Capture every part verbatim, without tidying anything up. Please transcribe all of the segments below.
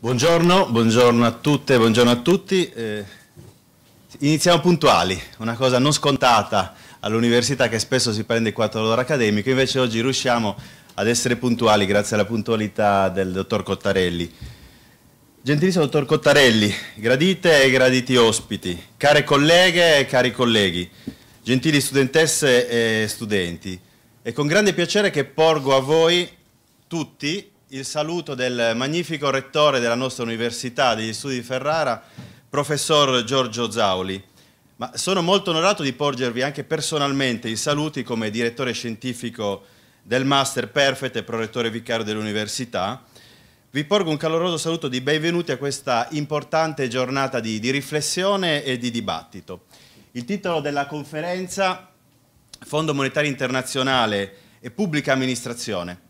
Buongiorno, buongiorno a tutte, buongiorno a tutti. Eh, iniziamo puntuali, una cosa non scontata all'università che spesso si prende il quattro all'ora accademico, invece oggi riusciamo ad essere puntuali grazie alla puntualità del dottor Cottarelli. Gentilissimo dottor Cottarelli, gradite e graditi ospiti, care colleghe e cari colleghi, gentili studentesse e studenti, è con grande piacere che porgo a voi tutti il saluto del magnifico rettore della nostra Università degli Studi di Ferrara, professor Giorgio Zauli. Ma sono molto onorato di porgervi anche personalmente i saluti come direttore scientifico del Master Perfect e prorettore vicario dell'Università. Vi porgo un caloroso saluto di benvenuti a questa importante giornata di, di riflessione e di dibattito. Il titolo della conferenza, Fondo Monetario Internazionale e Pubblica Amministrazione.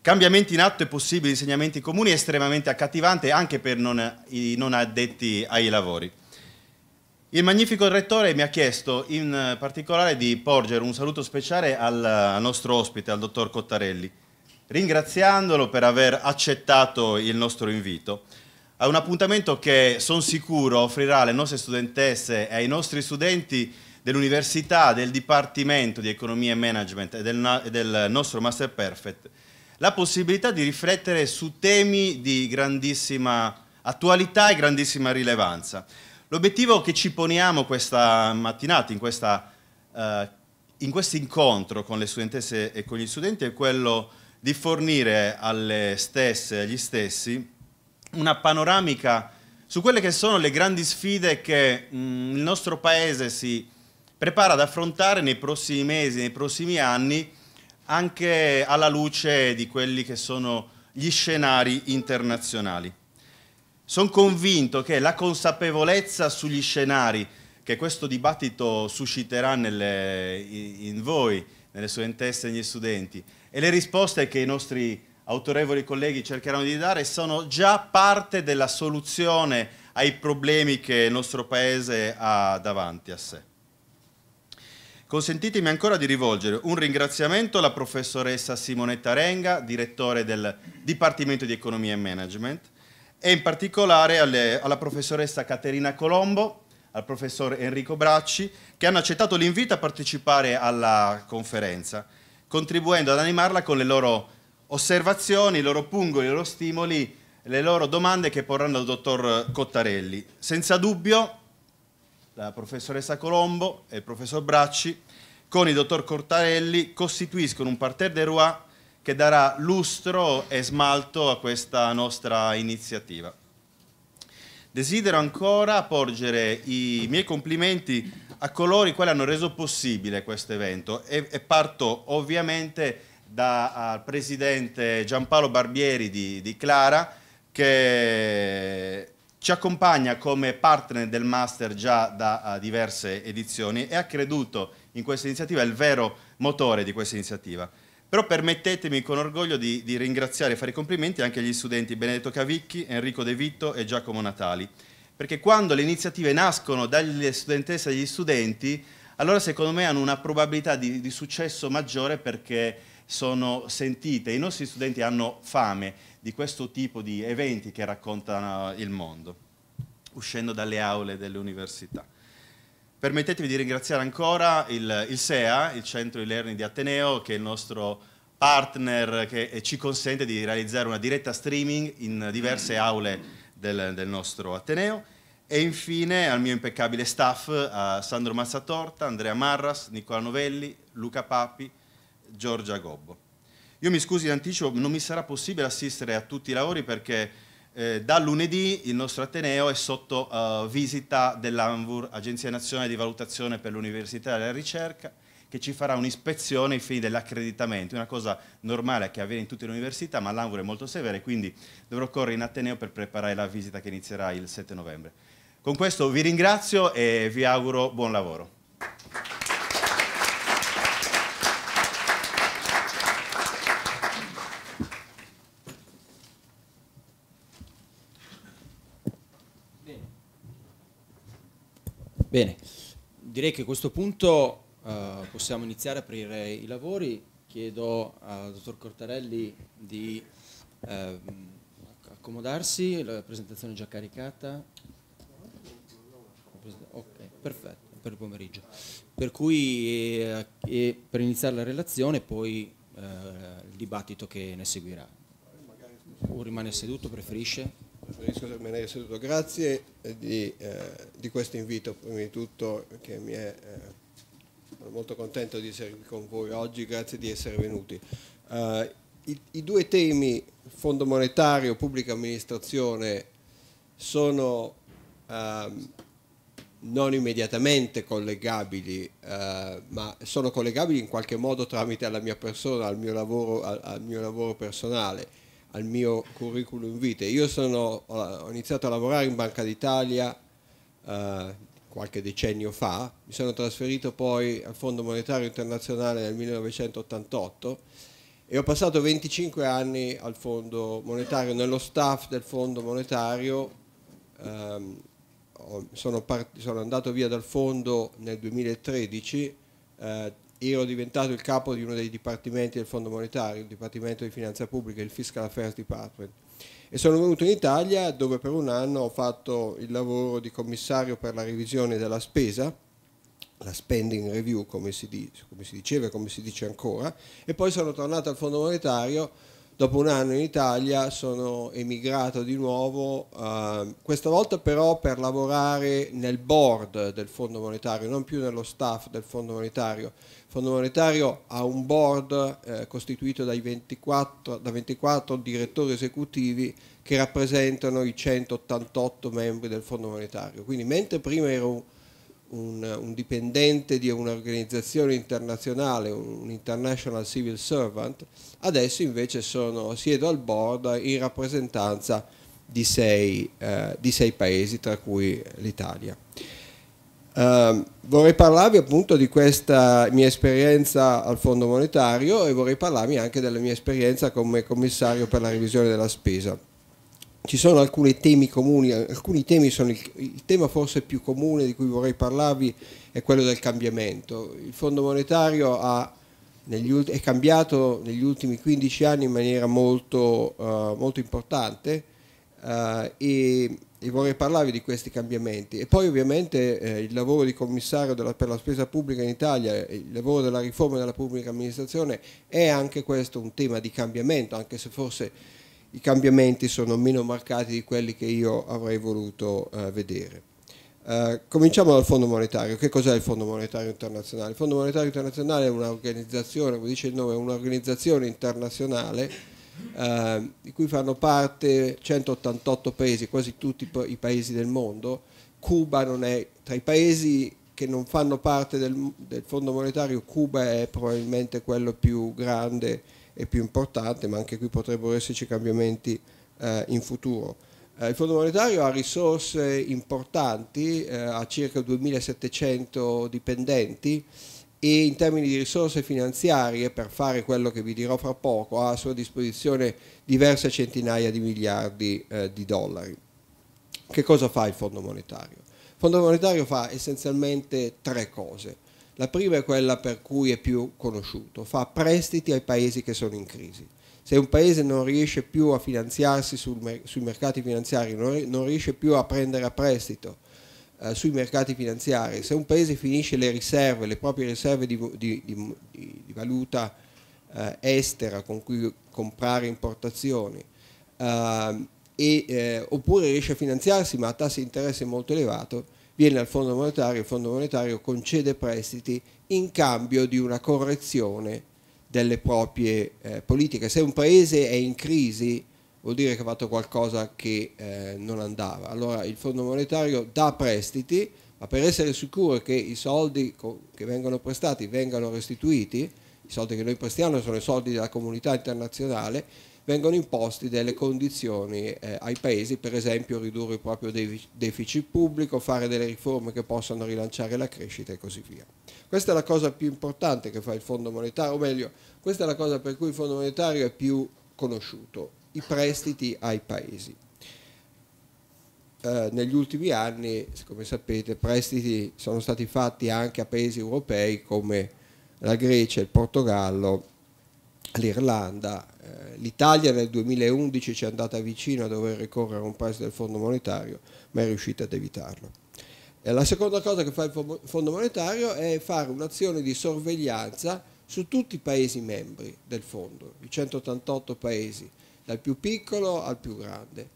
Cambiamenti in atto e possibili insegnamenti comuni, estremamente accattivante anche per non, i non addetti ai lavori. Il magnifico rettore mi ha chiesto in particolare di porgere un saluto speciale al nostro ospite, al dottor Cottarelli, ringraziandolo per aver accettato il nostro invito a un appuntamento che, sono sicuro, offrirà alle nostre studentesse e ai nostri studenti dell'Università, del Dipartimento di Economia e Management e del, e del nostro Master Perfect la possibilità di riflettere su temi di grandissima attualità e grandissima rilevanza. L'obiettivo che ci poniamo questa mattinata, in questa, eh, in questo incontro con le studentesse e con gli studenti, è quello di fornire alle stesse e agli stessi una panoramica su quelle che sono le grandi sfide che mh, il nostro Paese si prepara ad affrontare nei prossimi mesi, nei prossimi anni, anche alla luce di quelli che sono gli scenari internazionali. Sono convinto che la consapevolezza sugli scenari che questo dibattito susciterà nelle, in voi, nelle studentesse e negli studenti, e le risposte che i nostri autorevoli colleghi cercheranno di dare, sono già parte della soluzione ai problemi che il nostro Paese ha davanti a sé. Consentitemi ancora di rivolgere un ringraziamento alla professoressa Simonetta Renga, direttore del Dipartimento di Economia e Management, e in particolare alle, alla professoressa Caterina Colombo, al professor Enrico Bracci, che hanno accettato l'invito a partecipare alla conferenza, contribuendo ad animarla con le loro osservazioni, i loro pungoli, i loro stimoli, le loro domande che porranno al dottor Cottarelli. Senza dubbio, la professoressa Colombo e il professor Bracci con il dottor Cottarelli costituiscono un parterre de roi che darà lustro e smalto a questa nostra iniziativa. Desidero ancora porgere i miei complimenti a coloro i quali hanno reso possibile questo evento e, e parto ovviamente dal presidente Giampaolo Barbieri di, di Clara, che ci accompagna come partner del Master già da diverse edizioni e ha creduto in questa iniziativa, è il vero motore di questa iniziativa. Però permettetemi con orgoglio di, di ringraziare e fare i complimenti anche agli studenti Benedetto Cavicchi, Enrico De Vitto e Giacomo Natali, perché quando le iniziative nascono dalle studentesse e dagli studenti, allora secondo me hanno una probabilità di, di successo maggiore, perché sono sentite. I nostri studenti hanno fame di questo tipo di eventi che raccontano il mondo, uscendo dalle aule delle università. Permettetemi di ringraziare ancora il, il S E A, il Centro di Learning di Ateneo, che è il nostro partner che ci consente di realizzare una diretta streaming in diverse aule del, del nostro Ateneo, e infine al mio impeccabile staff, a Sandro Mazzatorta, Andrea Marras, Nicola Novelli, Luca Papi, Giorgia Gobbo. Io mi scusi in anticipo, non mi sarà possibile assistere a tutti i lavori perché eh, da lunedì il nostro Ateneo è sotto uh, visita dell'ANVUR, Agenzia Nazionale di Valutazione per l'Università e la Ricerca, che ci farà un'ispezione ai fini dell'accreditamento, una cosa normale che avviene in tutte le università, ma l'ANVUR è molto severa e quindi dovrò correre in Ateneo per preparare la visita che inizierà il sette novembre. Con questo vi ringrazio e vi auguro buon lavoro. Bene, direi che a questo punto uh, possiamo iniziare a aprire i lavori. Chiedo al dottor Cottarelli di uh, accomodarsi, la presentazione è già caricata. Ok, perfetto, per il pomeriggio. Per cui eh, eh, per iniziare la relazione, poi eh, il dibattito che ne seguirà. O rimane seduto, preferisce? Preferisco rimanere seduto. Grazie di, eh, di questo invito, prima di tutto, che mi è eh, sono molto contento di essere qui con voi oggi, grazie di essere venuti. Uh, i, i due temi, fondo monetario, pubblica amministrazione, sono uh, non immediatamente collegabili, uh, ma sono collegabili in qualche modo tramite alla mia persona, al mio lavoro, al, al mio lavoro personale, al mio curriculum vitae. Io sono, ho iniziato a lavorare in Banca d'Italia uh, qualche decennio fa, mi sono trasferito poi al Fondo Monetario Internazionale nel millenovecentottantotto e ho passato venticinque anni al Fondo Monetario, nello staff del Fondo Monetario. ehm, sono, sono andato via dal Fondo nel duemilatredici, eh, ero diventato il capo di uno dei dipartimenti del Fondo Monetario, il Dipartimento di Finanza Pubblica, il Fiscal Affairs Department. E sono venuto in Italia dove per un anno ho fatto il lavoro di commissario per la revisione della spesa, la spending review come si, dice, come si diceva e come si dice ancora, e poi sono tornato al Fondo Monetario, dopo un anno in Italia sono emigrato di nuovo, eh, questa volta però per lavorare nel board del Fondo Monetario, non più nello staff del Fondo Monetario. Il Fondo Monetario ha un board eh, costituito dai ventiquattro, da ventiquattro direttori esecutivi che rappresentano i centottantotto membri del Fondo Monetario. Quindi mentre prima ero un, un dipendente di un'organizzazione internazionale, un, un international civil servant, adesso invece sono, siedo al board in rappresentanza di sei, eh, di sei paesi, tra cui l'Italia. Eh, vorrei parlarvi appunto di questa mia esperienza al Fondo Monetario e vorrei parlarvi anche della mia esperienza come commissario per la revisione della spesa. Ci sono alcuni temi comuni, alcuni temi sono il, il tema forse più comune di cui vorrei parlarvi è quello del cambiamento. Il Fondo Monetario ha, negli, è cambiato negli ultimi quindici anni in maniera molto, uh, molto importante uh, e, e vorrei parlarvi di questi cambiamenti. E poi ovviamente eh, il lavoro di commissario della, per la spesa pubblica in Italia, il lavoro della riforma della pubblica amministrazione è anche questo un tema di cambiamento, anche se forse i cambiamenti sono meno marcati di quelli che io avrei voluto eh, vedere. Eh, cominciamo dal Fondo Monetario. Che cos'è il Fondo Monetario Internazionale? Il Fondo Monetario Internazionale è un'organizzazione, come dice il nome, è un'organizzazione internazionale eh, di cui fanno parte centottantotto paesi, quasi tutti i paesi del mondo. Cuba non è tra i paesi che non fanno parte del, del Fondo Monetario, Cuba è probabilmente quello più grande è più importante, ma anche qui potrebbero esserci cambiamenti eh, in futuro. Eh, il Fondo Monetario ha risorse importanti, eh, ha circa duemilasettecento dipendenti e in termini di risorse finanziarie, per fare quello che vi dirò fra poco, ha a sua disposizione diverse centinaia di miliardi eh, di dollari. Che cosa fa il Fondo Monetario? Il Fondo Monetario fa essenzialmente tre cose. La prima è quella per cui è più conosciuto, fa prestiti ai paesi che sono in crisi. Se un paese non riesce più a finanziarsi sul, sui mercati finanziari, non, non riesce più a prendere a prestito eh, sui mercati finanziari, se un paese finisce le riserve, le proprie riserve di, di, di, di valuta eh, estera con cui comprare importazioni, eh, e, eh, oppure riesce a finanziarsi ma a tassi di interesse molto elevato, viene al Fondo Monetario, il Fondo Monetario concede prestiti in cambio di una correzione delle proprie eh, politiche. Se un paese è in crisi vuol dire che ha fatto qualcosa che eh, non andava. Allora il Fondo Monetario dà prestiti, ma per essere sicuro che i soldi che vengono prestati vengano restituiti, i soldi che noi prestiamo sono i soldi della comunità internazionale, vengono imposti delle condizioni eh, ai paesi, per esempio ridurre il proprio deficit pubblico, fare delle riforme che possano rilanciare la crescita e così via. Questa è la cosa più importante che fa il Fondo Monetario, o meglio, questa è la cosa per cui il Fondo Monetario è più conosciuto, i prestiti ai paesi. Eh, negli ultimi anni, come sapete, prestiti sono stati fatti anche a paesi europei come la Grecia, il Portogallo, l'Irlanda, l'Italia nel duemilaundici ci è andata vicino a dover ricorrere a un prestito del Fondo Monetario, ma è riuscita ad evitarlo. E la seconda cosa che fa il Fondo Monetario è fare un'azione di sorveglianza su tutti i Paesi membri del Fondo, i centottantotto Paesi, dal più piccolo al più grande,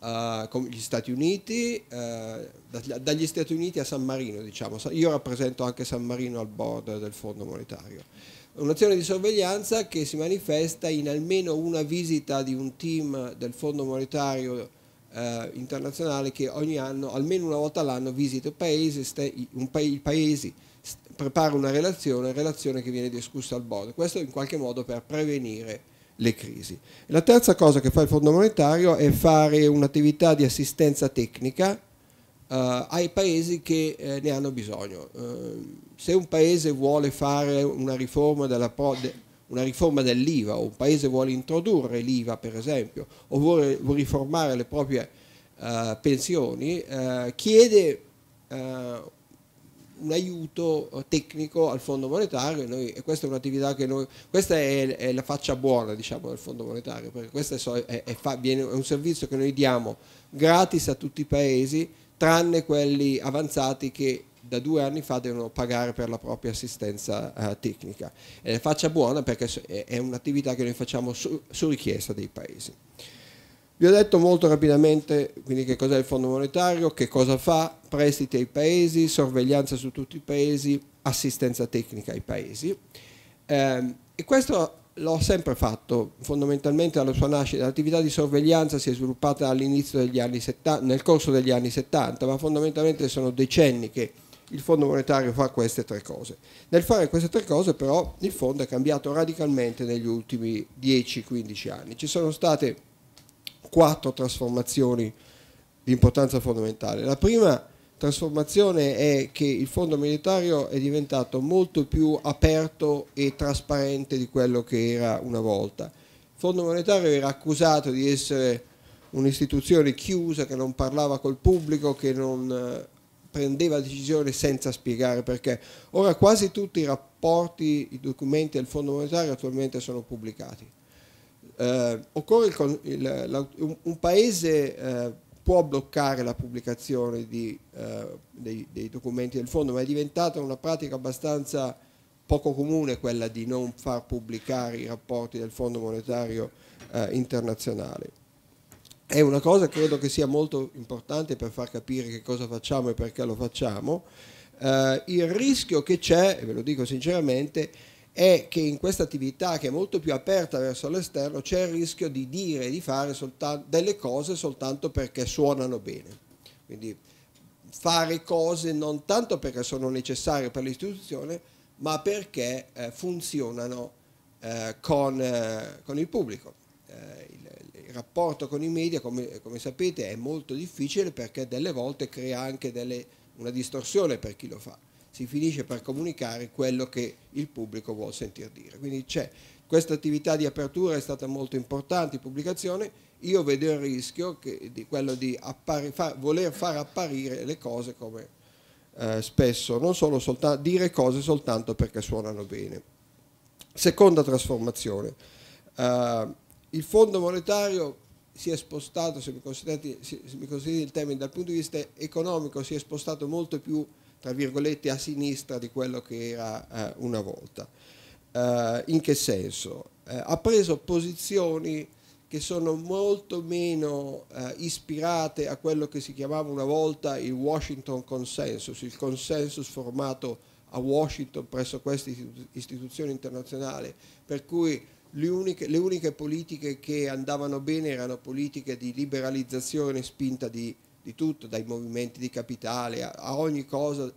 uh, come gli Stati Uniti, uh, da, dagli Stati Uniti a San Marino, diciamo. Io rappresento anche San Marino al board del Fondo Monetario. Un'azione di sorveglianza che si manifesta in almeno una visita di un team del Fondo Monetario eh, internazionale che ogni anno, almeno una volta all'anno, visita il paese, un pa i paesi, prepara una relazione, relazione che viene discussa al board. Questo in qualche modo per prevenire le crisi. La terza cosa che fa il Fondo Monetario è fare un'attività di assistenza tecnica Uh, ai paesi che eh, ne hanno bisogno. Uh, se un paese vuole fare una riforma dell'IVA, o un paese vuole introdurre l'IVA per esempio, o vuole, vuole riformare le proprie uh, pensioni, uh, chiede uh, un aiuto tecnico al Fondo Monetario, e, noi, e questa è un'attività che noi, questa è, è la faccia buona, diciamo, del Fondo Monetario, perché questo è, è, è, fa, viene, è un servizio che noi diamo gratis a tutti i paesi, tranne quelli avanzati che da due anni fa devono pagare per la propria assistenza eh, tecnica. E faccia buona perché è un'attività che noi facciamo su, su richiesta dei paesi. Vi ho detto molto rapidamente quindi che cos'è il Fondo Monetario, che cosa fa: prestiti ai paesi, sorveglianza su tutti i paesi, assistenza tecnica ai paesi. Eh, e questo l'ho sempre fatto, fondamentalmente alla sua nascita. L'attività di sorveglianza si è sviluppata all'inizio degli anni settanta, nel corso degli anni settanta, ma fondamentalmente sono decenni che il Fondo Monetario fa queste tre cose. Nel fare queste tre cose però il Fondo è cambiato radicalmente negli ultimi dieci quindici anni. Ci sono state quattro trasformazioni di importanza fondamentale. La prima trasformazione è che il Fondo Monetario è diventato molto più aperto e trasparente di quello che era una volta. Il Fondo Monetario era accusato di essere un'istituzione chiusa che non parlava col pubblico, che non prendeva decisioni senza spiegare perché. Ora quasi tutti i rapporti, i documenti del Fondo Monetario attualmente sono pubblicati. Eh, occorre il, il, la, un, un paese eh, può bloccare la pubblicazione di, eh, dei, dei documenti del Fondo, ma è diventata una pratica abbastanza poco comune quella di non far pubblicare i rapporti del Fondo Monetario eh, Internazionale. È una cosa che credo che sia molto importante per far capire che cosa facciamo e perché lo facciamo. Eh, il rischio che c'è, e ve lo dico sinceramente, è che in questa attività che è molto più aperta verso l'esterno c'è il rischio di dire e di fare delle cose soltanto perché suonano bene. Quindi fare cose non tanto perché sono necessarie per l'istituzione, ma perché eh, funzionano eh, con, eh, con il pubblico. Eh, il, il rapporto con i media, come, come sapete, è molto difficile perché delle volte crea anche delle, una distorsione per chi lo fa. Si finisce per comunicare quello che il pubblico vuol sentir dire. Quindi c'è questa attività di apertura, è stata molto importante, pubblicazione. Io vedo il rischio che, di quello di appari, far, voler far apparire le cose come eh, spesso, non solo soltanto, dire cose soltanto perché suonano bene. Seconda trasformazione. Uh, il Fondo Monetario si è spostato, se mi considerate, se mi considerate il termine dal punto di vista economico, si è spostato molto più, tra virgolette, a sinistra di quello che era eh, una volta. Eh, in che senso? Eh, ha preso posizioni che sono molto meno eh, ispirate a quello che si chiamava una volta il Washington Consensus, il consensus formato a Washington presso queste istituzioni internazionali, per cui le uniche, le uniche politiche che andavano bene erano politiche di liberalizzazione spinta di di tutto, dai movimenti di capitale a, a ogni cosa,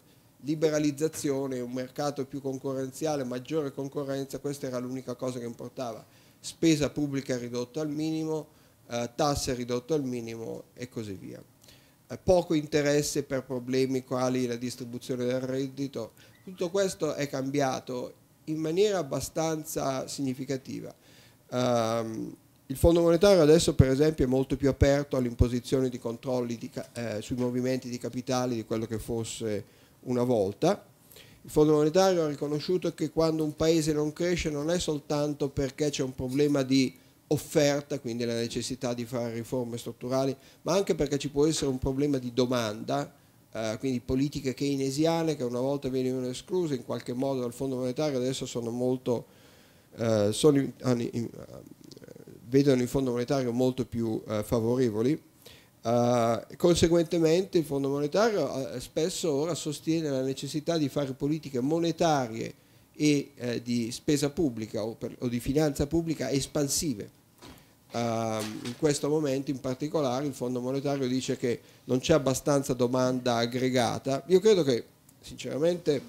liberalizzazione, un mercato più concorrenziale, maggiore concorrenza, questa era l'unica cosa che importava, spesa pubblica ridotta al minimo, eh, tasse ridotte al minimo e così via. Eh, poco interesse per problemi quali la distribuzione del reddito, tutto questo è cambiato in maniera abbastanza significativa. Um, Il Fondo Monetario adesso per esempio è molto più aperto all'imposizione di controlli di, eh, sui movimenti di capitali di quello che fosse una volta. Il Fondo Monetario ha riconosciuto che quando un paese non cresce non è soltanto perché c'è un problema di offerta, quindi la necessità di fare riforme strutturali, ma anche perché ci può essere un problema di domanda, eh, quindi politiche keynesiane che una volta venivano escluse in qualche modo dal Fondo Monetario, adesso sono molto, eh, sono in, in, in, vedono il Fondo Monetario molto più eh, favorevoli. Eh, conseguentemente il Fondo Monetario eh, spesso ora sostiene la necessità di fare politiche monetarie e eh, di spesa pubblica o, per, o di finanza pubblica espansive. Uh, in questo momento in particolare il Fondo Monetario dice che non c'è abbastanza domanda aggregata. Io credo che sinceramente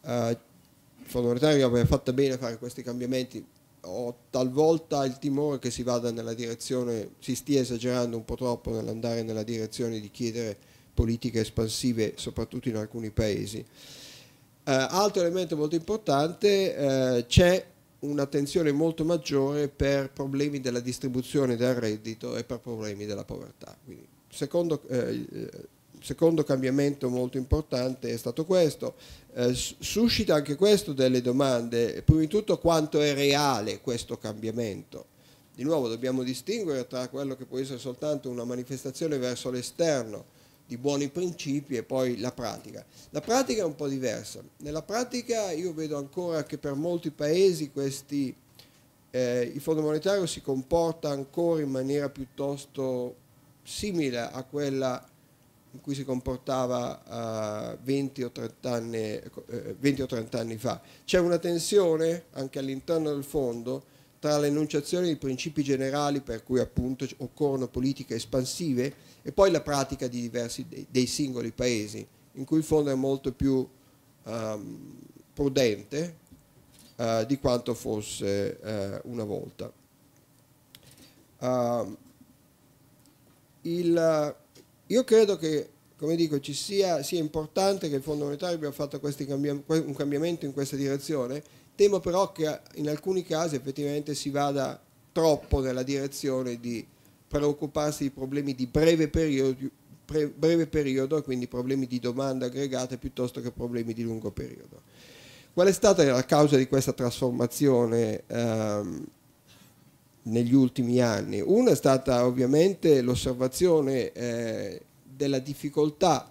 uh, il Fondo Monetario abbia fatto bene a fare questi cambiamenti. Ho talvolta il timore che si vada nella direzione, si stia esagerando un po' troppo nell'andare nella direzione di chiedere politiche espansive soprattutto in alcuni paesi. Uh, altro elemento molto importante, uh, c'è un'attenzione molto maggiore per problemi della distribuzione del reddito e per problemi della povertà. Quindi, secondo, uh, secondo cambiamento molto importante è stato questo. Uh, suscita anche questo delle domande, prima di tutto quanto è reale questo cambiamento. Di nuovo dobbiamo distinguere tra quello che può essere soltanto una manifestazione verso l'esterno di buoni principi e poi la pratica. La pratica è un po' diversa. Nella pratica io vedo ancora che per molti paesi questi, eh, il Fondo Monetario si comporta ancora in maniera piuttosto simile a quella in cui si comportava eh, venti o trenta anni fa. C'è una tensione anche all'interno del Fondo tra l'enunciazione di principi generali per cui appunto occorrono politiche espansive e poi la pratica di diversi dei singoli paesi, in cui il Fondo è molto più um, prudente uh, di quanto fosse uh, una volta. Uh, il, uh, io credo che, come dico, ci sia, sia importante che il Fondo Monetario abbia fatto questi cambiam- un cambiamento in questa direzione. Temo però che in alcuni casi effettivamente si vada troppo nella direzione di preoccuparsi di problemi di breve periodo, pre, breve periodo, quindi problemi di domanda aggregata piuttosto che problemi di lungo periodo. Qual è stata la causa di questa trasformazione ehm, negli ultimi anni? Una è stata ovviamente l'osservazione eh, della difficoltà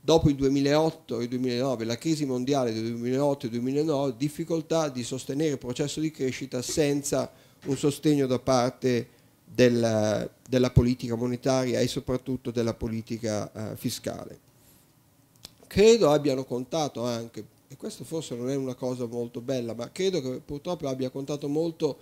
dopo il duemilaotto e il duemilanove, la crisi mondiale del duemilaotto e duemilanove, difficoltà di sostenere il processo di crescita senza un sostegno da parte della, della politica monetaria e soprattutto della politica eh, fiscale. Credo abbiano contato anche, e questo forse non è una cosa molto bella, ma credo che purtroppo abbia contato molto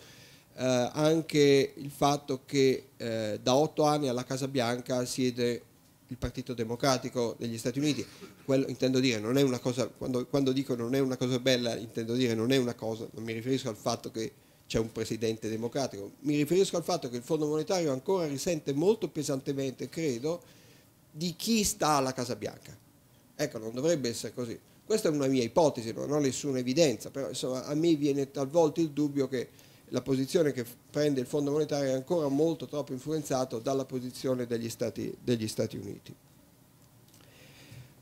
eh, anche il fatto che eh, da otto anni alla Casa Bianca siede il Partito Democratico degli Stati Uniti. Quello intendo dire, non è una cosa, quando, quando dico non è una cosa bella, intendo dire non è una cosa, non mi riferisco al fatto che c'è un presidente democratico, mi riferisco al fatto che il Fondo Monetario ancora risente molto pesantemente, credo, di chi sta alla Casa Bianca. Ecco, non dovrebbe essere così. Questa è una mia ipotesi, non ho nessuna evidenza, però insomma a me viene talvolta il dubbio che la posizione che prende il Fondo Monetario è ancora molto troppo influenzata dalla posizione degli Stati, degli Stati Uniti.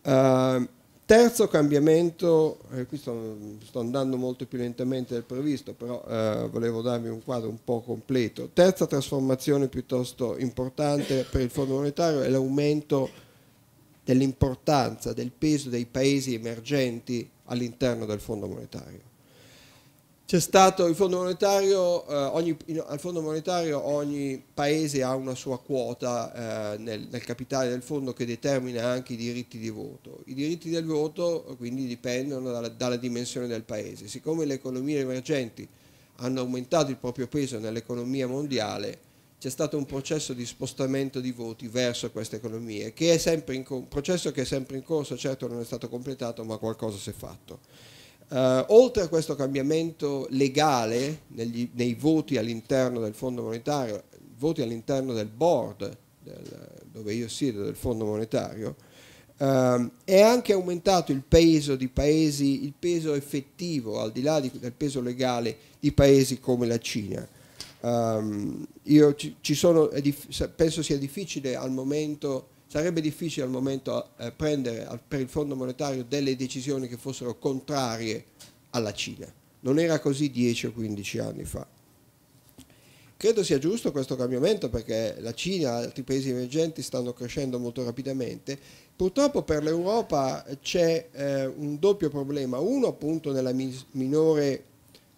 Uh, terzo cambiamento, eh, qui sto, sto andando molto più lentamente del previsto, però uh, volevo darvi un quadro un po' completo. Terza trasformazione piuttosto importante per il Fondo Monetario è l'aumento dell'importanza, del peso dei paesi emergenti all'interno del Fondo Monetario. C'è stato il Fondo Monetario, eh, ogni, al Fondo Monetario ogni paese ha una sua quota eh, nel, nel capitale del Fondo che determina anche i diritti di voto. I diritti del voto quindi dipendono dalla, dalla dimensione del paese. Siccome le economie emergenti hanno aumentato il proprio peso nell'economia mondiale, c'è stato un processo di spostamento di voti verso queste economie, che è sempre in, un processo che è sempre in corso, certo non è stato completato ma qualcosa si è fatto. Uh, oltre a questo cambiamento legale negli, nei voti all'interno del Fondo Monetario, voti all'interno del board del, dove io siedo del Fondo Monetario, uh, è anche aumentato il peso di paesi, il peso effettivo al di là di, del peso legale di paesi come la Cina. Um, io ci, ci sono, è dif, penso sia difficile al momento. Sarebbe difficile al momento eh, prendere per il Fondo Monetario delle decisioni che fossero contrarie alla Cina. Non era così dieci o quindici anni fa. Credo sia giusto questo cambiamento perché la Cina e altri paesi emergenti stanno crescendo molto rapidamente. Purtroppo per l'Europa c'è eh, un doppio problema, uno appunto nella minore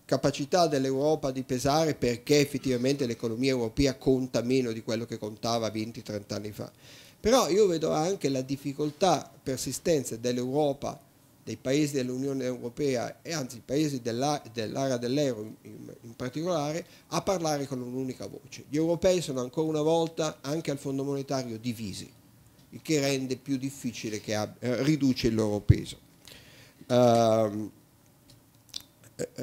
capacità dell'Europa di pesare perché effettivamente l'economia europea conta meno di quello che contava venti trenta anni fa. Però io vedo anche la difficoltà persistente dell'Europa, dei paesi dell'Unione Europea e anzi i paesi dell'area dell'euro in, in particolare, a parlare con un'unica voce. Gli europei sono ancora una volta anche al Fondo Monetario divisi, il che rende più difficile, che ab- riduce il loro peso. Uh,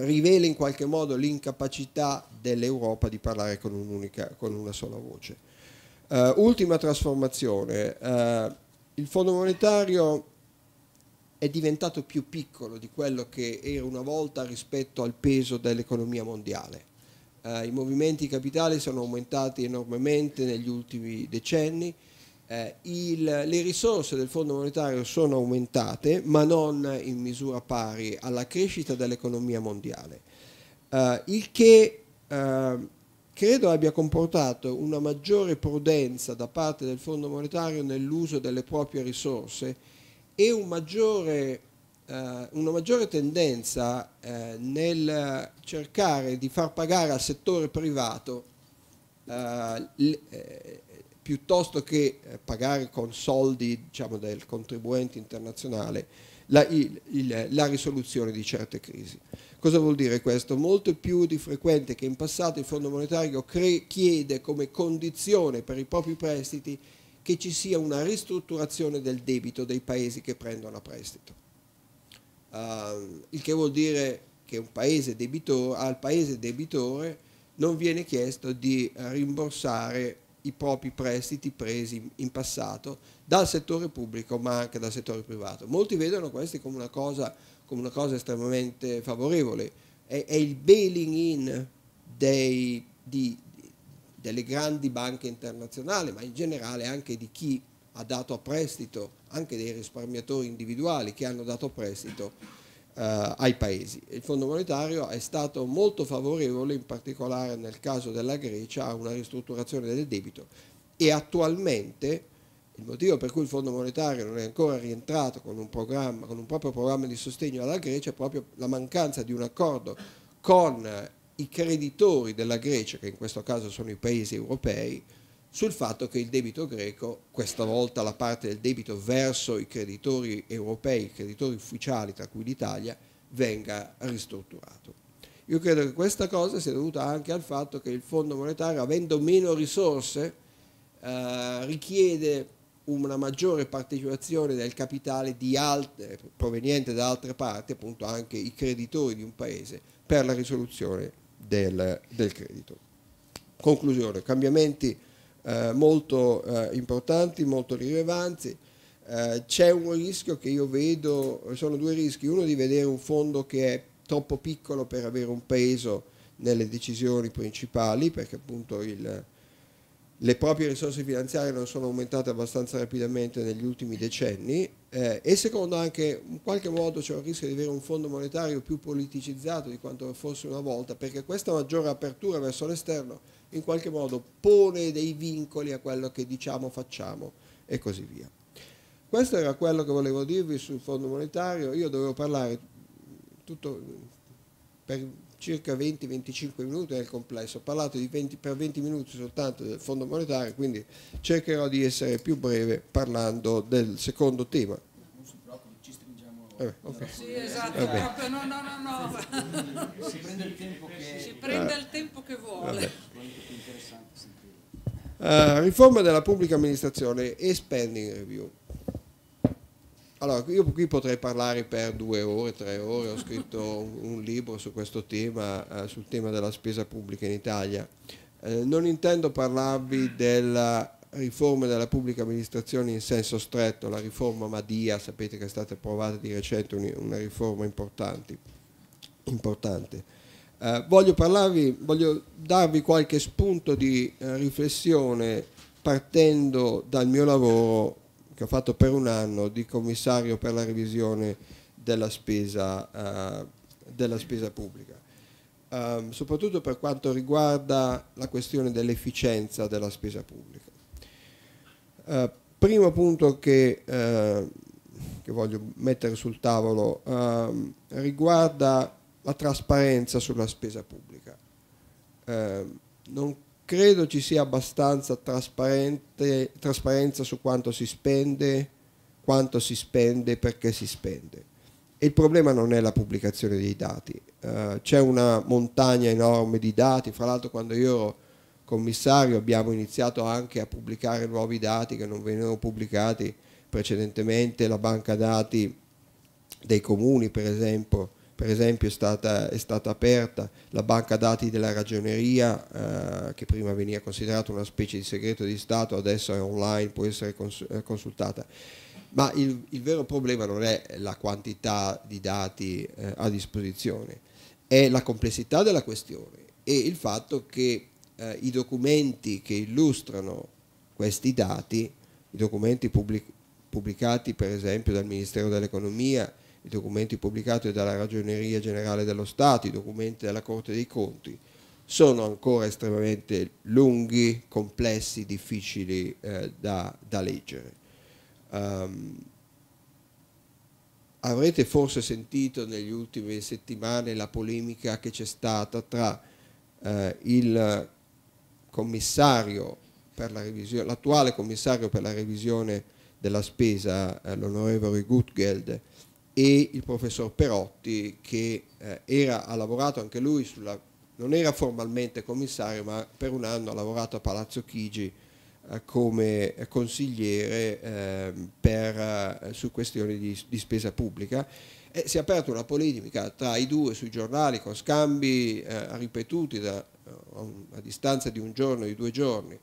rivela in qualche modo l'incapacità dell'Europa di parlare con un'unica, con una sola voce. Uh, ultima trasformazione, uh, il Fondo Monetario è diventato più piccolo di quello che era una volta rispetto al peso dell'economia mondiale. Eh, i movimenti capitali sono aumentati enormemente negli ultimi decenni, eh, il, le risorse del Fondo Monetario sono aumentate, ma non in misura pari alla crescita dell'economia mondiale, eh, il che eh, credo abbia comportato una maggiore prudenza da parte del Fondo Monetario nell'uso delle proprie risorse e un maggiore, eh, una maggiore tendenza eh, nel cercare di far pagare al settore privato eh, le, eh, piuttosto che eh, pagare con soldi, diciamo, del contribuente internazionale la, il, il, la risoluzione di certe crisi. Cosa vuol dire questo? Molto più di frequente che in passato il Fondo Monetario chiede come condizione per i propri prestiti che ci sia una ristrutturazione del debito dei paesi che prendono a prestito. Uh, il che vuol dire che un paese debitore, al paese debitore non viene chiesto di rimborsare i propri prestiti presi in passato dal settore pubblico ma anche dal settore privato. Molti vedono questo come una cosa, come una cosa estremamente favorevole. È, è il bailing in dei, di, delle grandi banche internazionali, ma in generale anche di chi ha dato a prestito, anche dei risparmiatori individuali che hanno dato prestito eh, ai paesi. Il Fondo Monetario è stato molto favorevole, in particolare nel caso della Grecia, a una ristrutturazione del debito e attualmente il motivo per cui il Fondo Monetario non è ancora rientrato con un, programma, con un proprio programma di sostegno alla Grecia è proprio la mancanza di un accordo con i creditori della Grecia, che in questo caso sono i paesi europei, sul fatto che il debito greco, questa volta la parte del debito verso i creditori europei, i creditori ufficiali, tra cui l'Italia, venga ristrutturato. Io credo che questa cosa sia dovuta anche al fatto che il Fondo Monetario, avendo meno risorse, eh, richiede una maggiore partecipazione del capitale di altre, proveniente da altre parti, appunto anche i creditori di un paese, per la risoluzione Del, del credito. Conclusione, cambiamenti eh, molto eh, importanti, molto rilevanti, eh, c'è un rischio che io vedo, sono due rischi, uno di vedere un fondo che è troppo piccolo per avere un peso nelle decisioni principali, perché appunto il, le proprie risorse finanziarie non sono aumentate abbastanza rapidamente negli ultimi decenni, eh, e secondo anche in qualche modo c'è il rischio di avere un fondo monetario più politicizzato di quanto fosse una volta, perché questa maggiore apertura verso l'esterno in qualche modo pone dei vincoli a quello che diciamo, facciamo e così via. Questo era quello che volevo dirvi sul fondo monetario. Io dovevo parlare tutto per circa venti venticinque minuti nel complesso, ho parlato di venti, per venti minuti soltanto del Fondo Monetario, quindi cercherò di essere più breve parlando del secondo tema. Non si preoccupi, ci stringiamo. Eh, okay. Sì, esatto, proprio, no, no, no, no. Si prende il tempo che, si prende il tempo che vuole. Uh, riforma della pubblica amministrazione e spending review. Allora, io qui potrei parlare per due ore, tre ore, ho scritto un libro su questo tema, eh, sul tema della spesa pubblica in Italia. Eh, non intendo parlarvi della riforma della pubblica amministrazione in senso stretto, la riforma Madia, sapete che è stata approvata di recente, una riforma importante. importante. Eh, voglio parlarvi, voglio darvi qualche spunto di eh, riflessione partendo dal mio lavoro che ho fatto per un anno di commissario per la revisione della spesa, eh, della spesa pubblica. ehm, soprattutto per quanto riguarda la questione dell'efficienza della spesa pubblica. Eh, primo punto che, eh, che voglio mettere sul tavolo ehm, riguarda la trasparenza sulla spesa pubblica. Eh, non credo ci sia abbastanza trasparente, trasparenza su quanto si spende, quanto si spende, perché si spende. E il problema non è la pubblicazione dei dati, eh, c'è una montagna enorme di dati. Fra l'altro, quando io ero commissario abbiamo iniziato anche a pubblicare nuovi dati che non venivano pubblicati precedentemente. La banca dati dei comuni, per esempio, per esempio è stata, è stata aperta, la banca dati della ragioneria, eh, che prima veniva considerata una specie di segreto di Stato, adesso è online, può essere cons- consultata. Ma il, il vero problema non è la quantità di dati eh, a disposizione, è la complessità della questione e il fatto che eh, i documenti che illustrano questi dati, i documenti pubblic- pubblicati per esempio dal Ministero dell'Economia, i documenti pubblicati dalla Ragioneria Generale dello Stato, i documenti della Corte dei Conti, sono ancora estremamente lunghi, complessi, difficili eh, da, da leggere. Um, avrete forse sentito negli ultimi settimane la polemica che c'è stata tra eh, il commissario per la revisione, l'attuale commissario per la revisione della spesa, eh, l'onorevole Gutgeld, e il professor Perotti, che eh, era, ha lavorato anche lui sulla, non era formalmente commissario, ma per un anno ha lavorato a Palazzo Chigi come consigliere eh, per, eh, su questioni di, di spesa pubblica, e si è aperta una polemica tra i due sui giornali con scambi eh, ripetuti da, a distanza di un giorno o di due giorni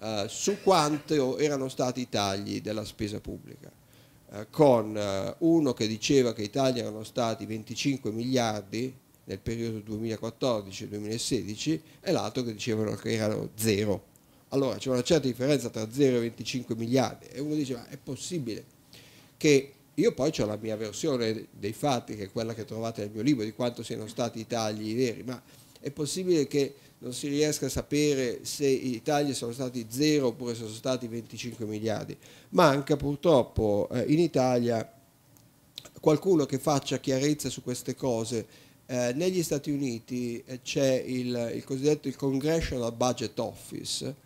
eh, su quanto erano stati i tagli della spesa pubblica, eh, con eh, uno che diceva che i tagli erano stati venticinque miliardi nel periodo duemilaquattordici duemilasedici e l'altro che dicevano che erano zero. Allora c'è una certa differenza tra zero e venticinque miliardi e uno dice: ma è possibile che io poi ho la mia versione dei fatti, che è quella che trovate nel mio libro, di quanto siano stati i tagli veri, ma è possibile che non si riesca a sapere se i tagli sono stati zero oppure se sono stati venticinque miliardi? Manca purtroppo eh, in Italia qualcuno che faccia chiarezza su queste cose. Eh, negli Stati Uniti eh, c'è il, il cosiddetto il Congressional Budget Office,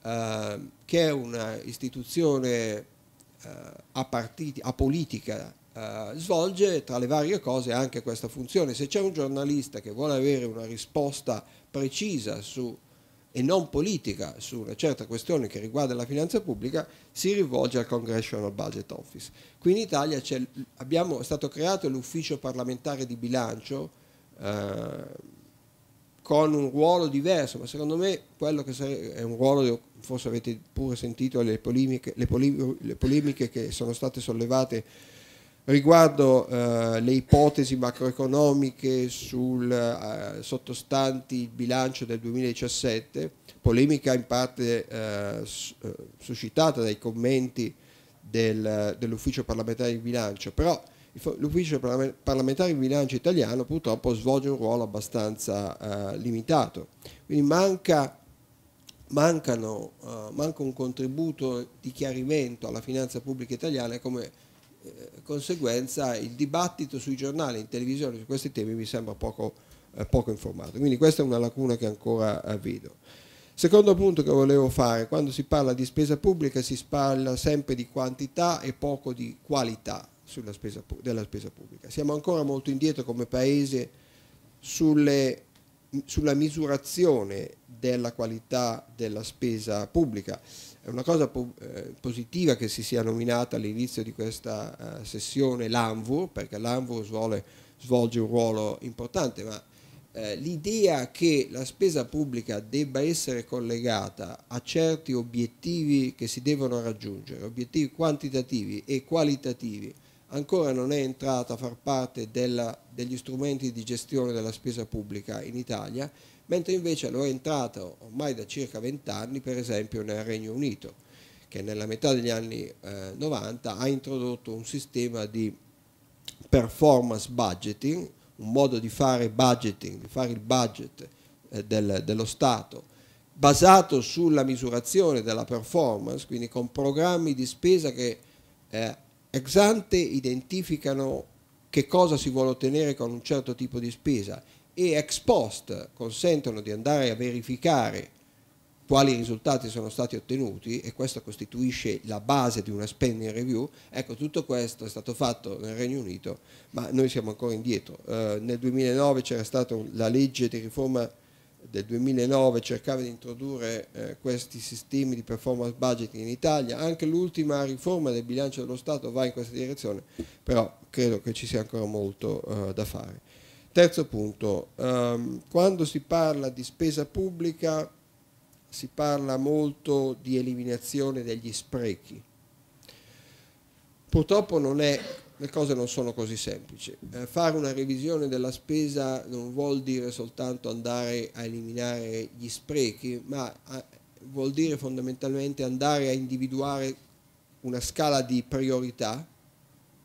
Uh, che è un'istituzione uh, apolitica, uh, svolge tra le varie cose anche questa funzione. Se c'è un giornalista che vuole avere una risposta precisa su, e non politica, su una certa questione che riguarda la finanza pubblica, si rivolge al Congressional Budget Office. Qui in Italia c'è, abbiamo, è stato creato l'ufficio parlamentare di bilancio, uh, con un ruolo diverso, ma secondo me quello che sare- è un ruolo, forse avete pure sentito le polemiche, le poli- le polemiche che sono state sollevate riguardo eh, le ipotesi macroeconomiche sul eh, sottostanti il bilancio del duemiladiciassette, polemica in parte eh, suscitata dai commenti del, dell'ufficio parlamentare di bilancio. Però l'ufficio parlamentare di bilancio italiano purtroppo svolge un ruolo abbastanza eh, limitato, quindi manca, mancano, eh, manca un contributo di chiarimento alla finanza pubblica italiana, e come eh, conseguenza il dibattito sui giornali, in televisione, su questi temi mi sembra poco, eh, poco informato. Quindi questa è una lacuna che ancora eh, vedo. Secondo punto che volevo fare: quando si parla di spesa pubblica si parla sempre di quantità e poco di qualità sulla spesa, della spesa pubblica. Siamo ancora molto indietro come Paese sulle, sulla misurazione della qualità della spesa pubblica. È una cosa po- eh, positiva che si sia nominata all'inizio di questa eh, sessione l'ANVUR, perché l'ANVUR svolge, svolge un ruolo importante, ma eh, l'idea che la spesa pubblica debba essere collegata a certi obiettivi che si devono raggiungere, obiettivi quantitativi e qualitativi, ancora non è entrata a far parte della, degli strumenti di gestione della spesa pubblica in Italia, mentre invece lo è entrata ormai da circa vent'anni, per esempio nel Regno Unito, che nella metà degli anni eh, novanta ha introdotto un sistema di performance budgeting, un modo di fare budgeting, di fare il budget eh, del, dello Stato basato sulla misurazione della performance, quindi con programmi di spesa che eh, ex ante identificano che cosa si vuole ottenere con un certo tipo di spesa e ex post consentono di andare a verificare quali risultati sono stati ottenuti, e questo costituisce la base di una spending review. Ecco, tutto questo è stato fatto nel Regno Unito, ma noi siamo ancora indietro. Eh, nel duemilanove c'era stata la legge di riforma del duemilanove, cercava di introdurre eh, questi sistemi di performance budgeting in Italia. Anche l'ultima riforma del bilancio dello Stato va in questa direzione, però credo che ci sia ancora molto eh, da fare. Terzo punto, ehm, quando si parla di spesa pubblica si parla molto di eliminazione degli sprechi. Purtroppo non è, le cose non sono così semplici. Eh, fare una revisione della spesa non vuol dire soltanto andare a eliminare gli sprechi, ma a, vuol dire fondamentalmente andare a individuare una scala di priorità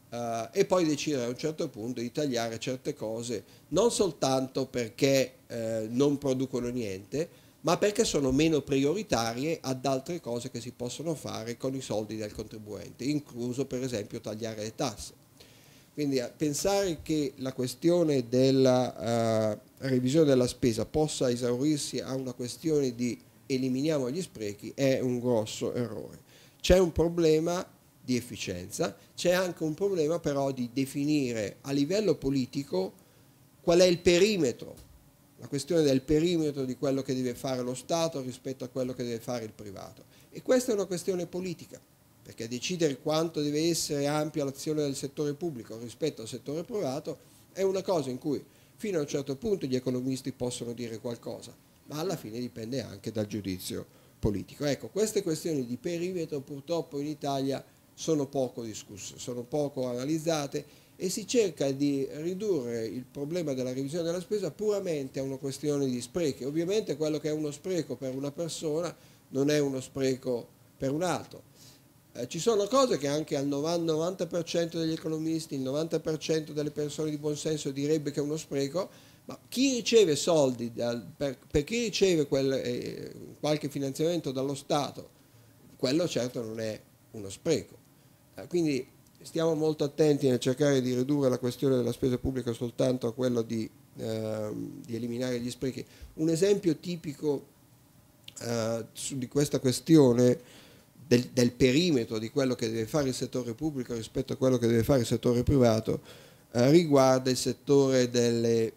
eh, e poi decidere a un certo punto di tagliare certe cose, non soltanto perché eh, non producono niente, ma perché sono meno prioritarie ad altre cose che si possono fare con i soldi del contribuente, incluso per esempio tagliare le tasse. Quindi pensare che la questione della uh, revisione della spesa possa esaurirsi a una questione di eliminiamo gli sprechi è un grosso errore. C'è un problema di efficienza, c'è anche un problema però di definire a livello politico qual è il perimetro, la questione del perimetro di quello che deve fare lo Stato rispetto a quello che deve fare il privato. E questa è una questione politica, perché decidere quanto deve essere ampia l'azione del settore pubblico rispetto al settore privato è una cosa in cui fino a un certo punto gli economisti possono dire qualcosa, ma alla fine dipende anche dal giudizio politico. Ecco, queste questioni di perimetro purtroppo in Italia sono poco discusse, sono poco analizzate, e si cerca di ridurre il problema della revisione della spesa puramente a una questione di sprechi. Ovviamente quello che è uno spreco per una persona non è uno spreco per un altro. Eh, ci sono cose che anche al novanta per cento degli economisti, il novanta per cento delle persone di buonsenso direbbe che è uno spreco, ma chi riceve soldi, dal, per, per chi riceve quel, eh, qualche finanziamento dallo Stato, quello certo non è uno spreco. Eh, quindi stiamo molto attenti nel cercare di ridurre la questione della spesa pubblica soltanto a quello di, eh, di eliminare gli sprechi. Un esempio tipico eh, di questa questione del, del perimetro di quello che deve fare il settore pubblico rispetto a quello che deve fare il settore privato eh, riguarda il settore delle,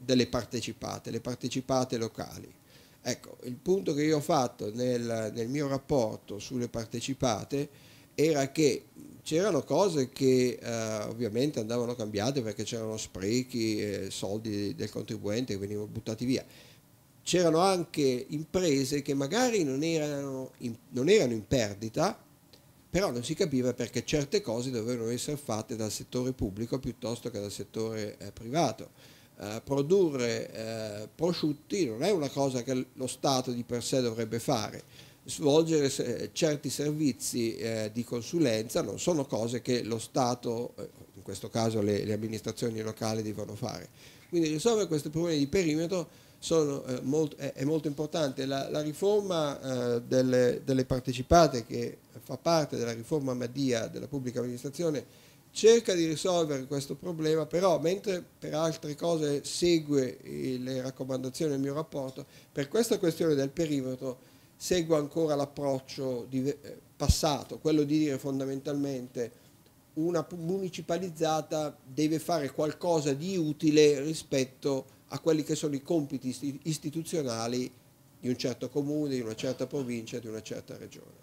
delle partecipate, le partecipate locali. Ecco, il punto che io ho fatto nel, nel mio rapporto sulle partecipate era che c'erano cose che eh, ovviamente andavano cambiate perché c'erano sprechi, eh, soldi del contribuente che venivano buttati via. C'erano anche imprese che magari non erano, in, non erano in perdita, però non si capiva perché certe cose dovevano essere fatte dal settore pubblico piuttosto che dal settore eh, privato. Eh, produrre eh, prosciutti non è una cosa che lo Stato di per sé dovrebbe fare. Svolgere certi servizi eh, di consulenza non sono cose che lo Stato, in questo caso le, le amministrazioni locali, devono fare. Quindi risolvere questi problemi di perimetro sono, eh, molto, è, è molto importante. La, la riforma eh, delle, delle partecipate, che fa parte della riforma Madia della pubblica amministrazione, cerca di risolvere questo problema, però mentre per altre cose segue le raccomandazioni del mio rapporto, per questa questione del perimetro seguo ancora l'approccio passato, quello di dire fondamentalmente una municipalizzata deve fare qualcosa di utile rispetto a quelli che sono i compiti istituzionali di un certo comune, di una certa provincia, di una certa regione,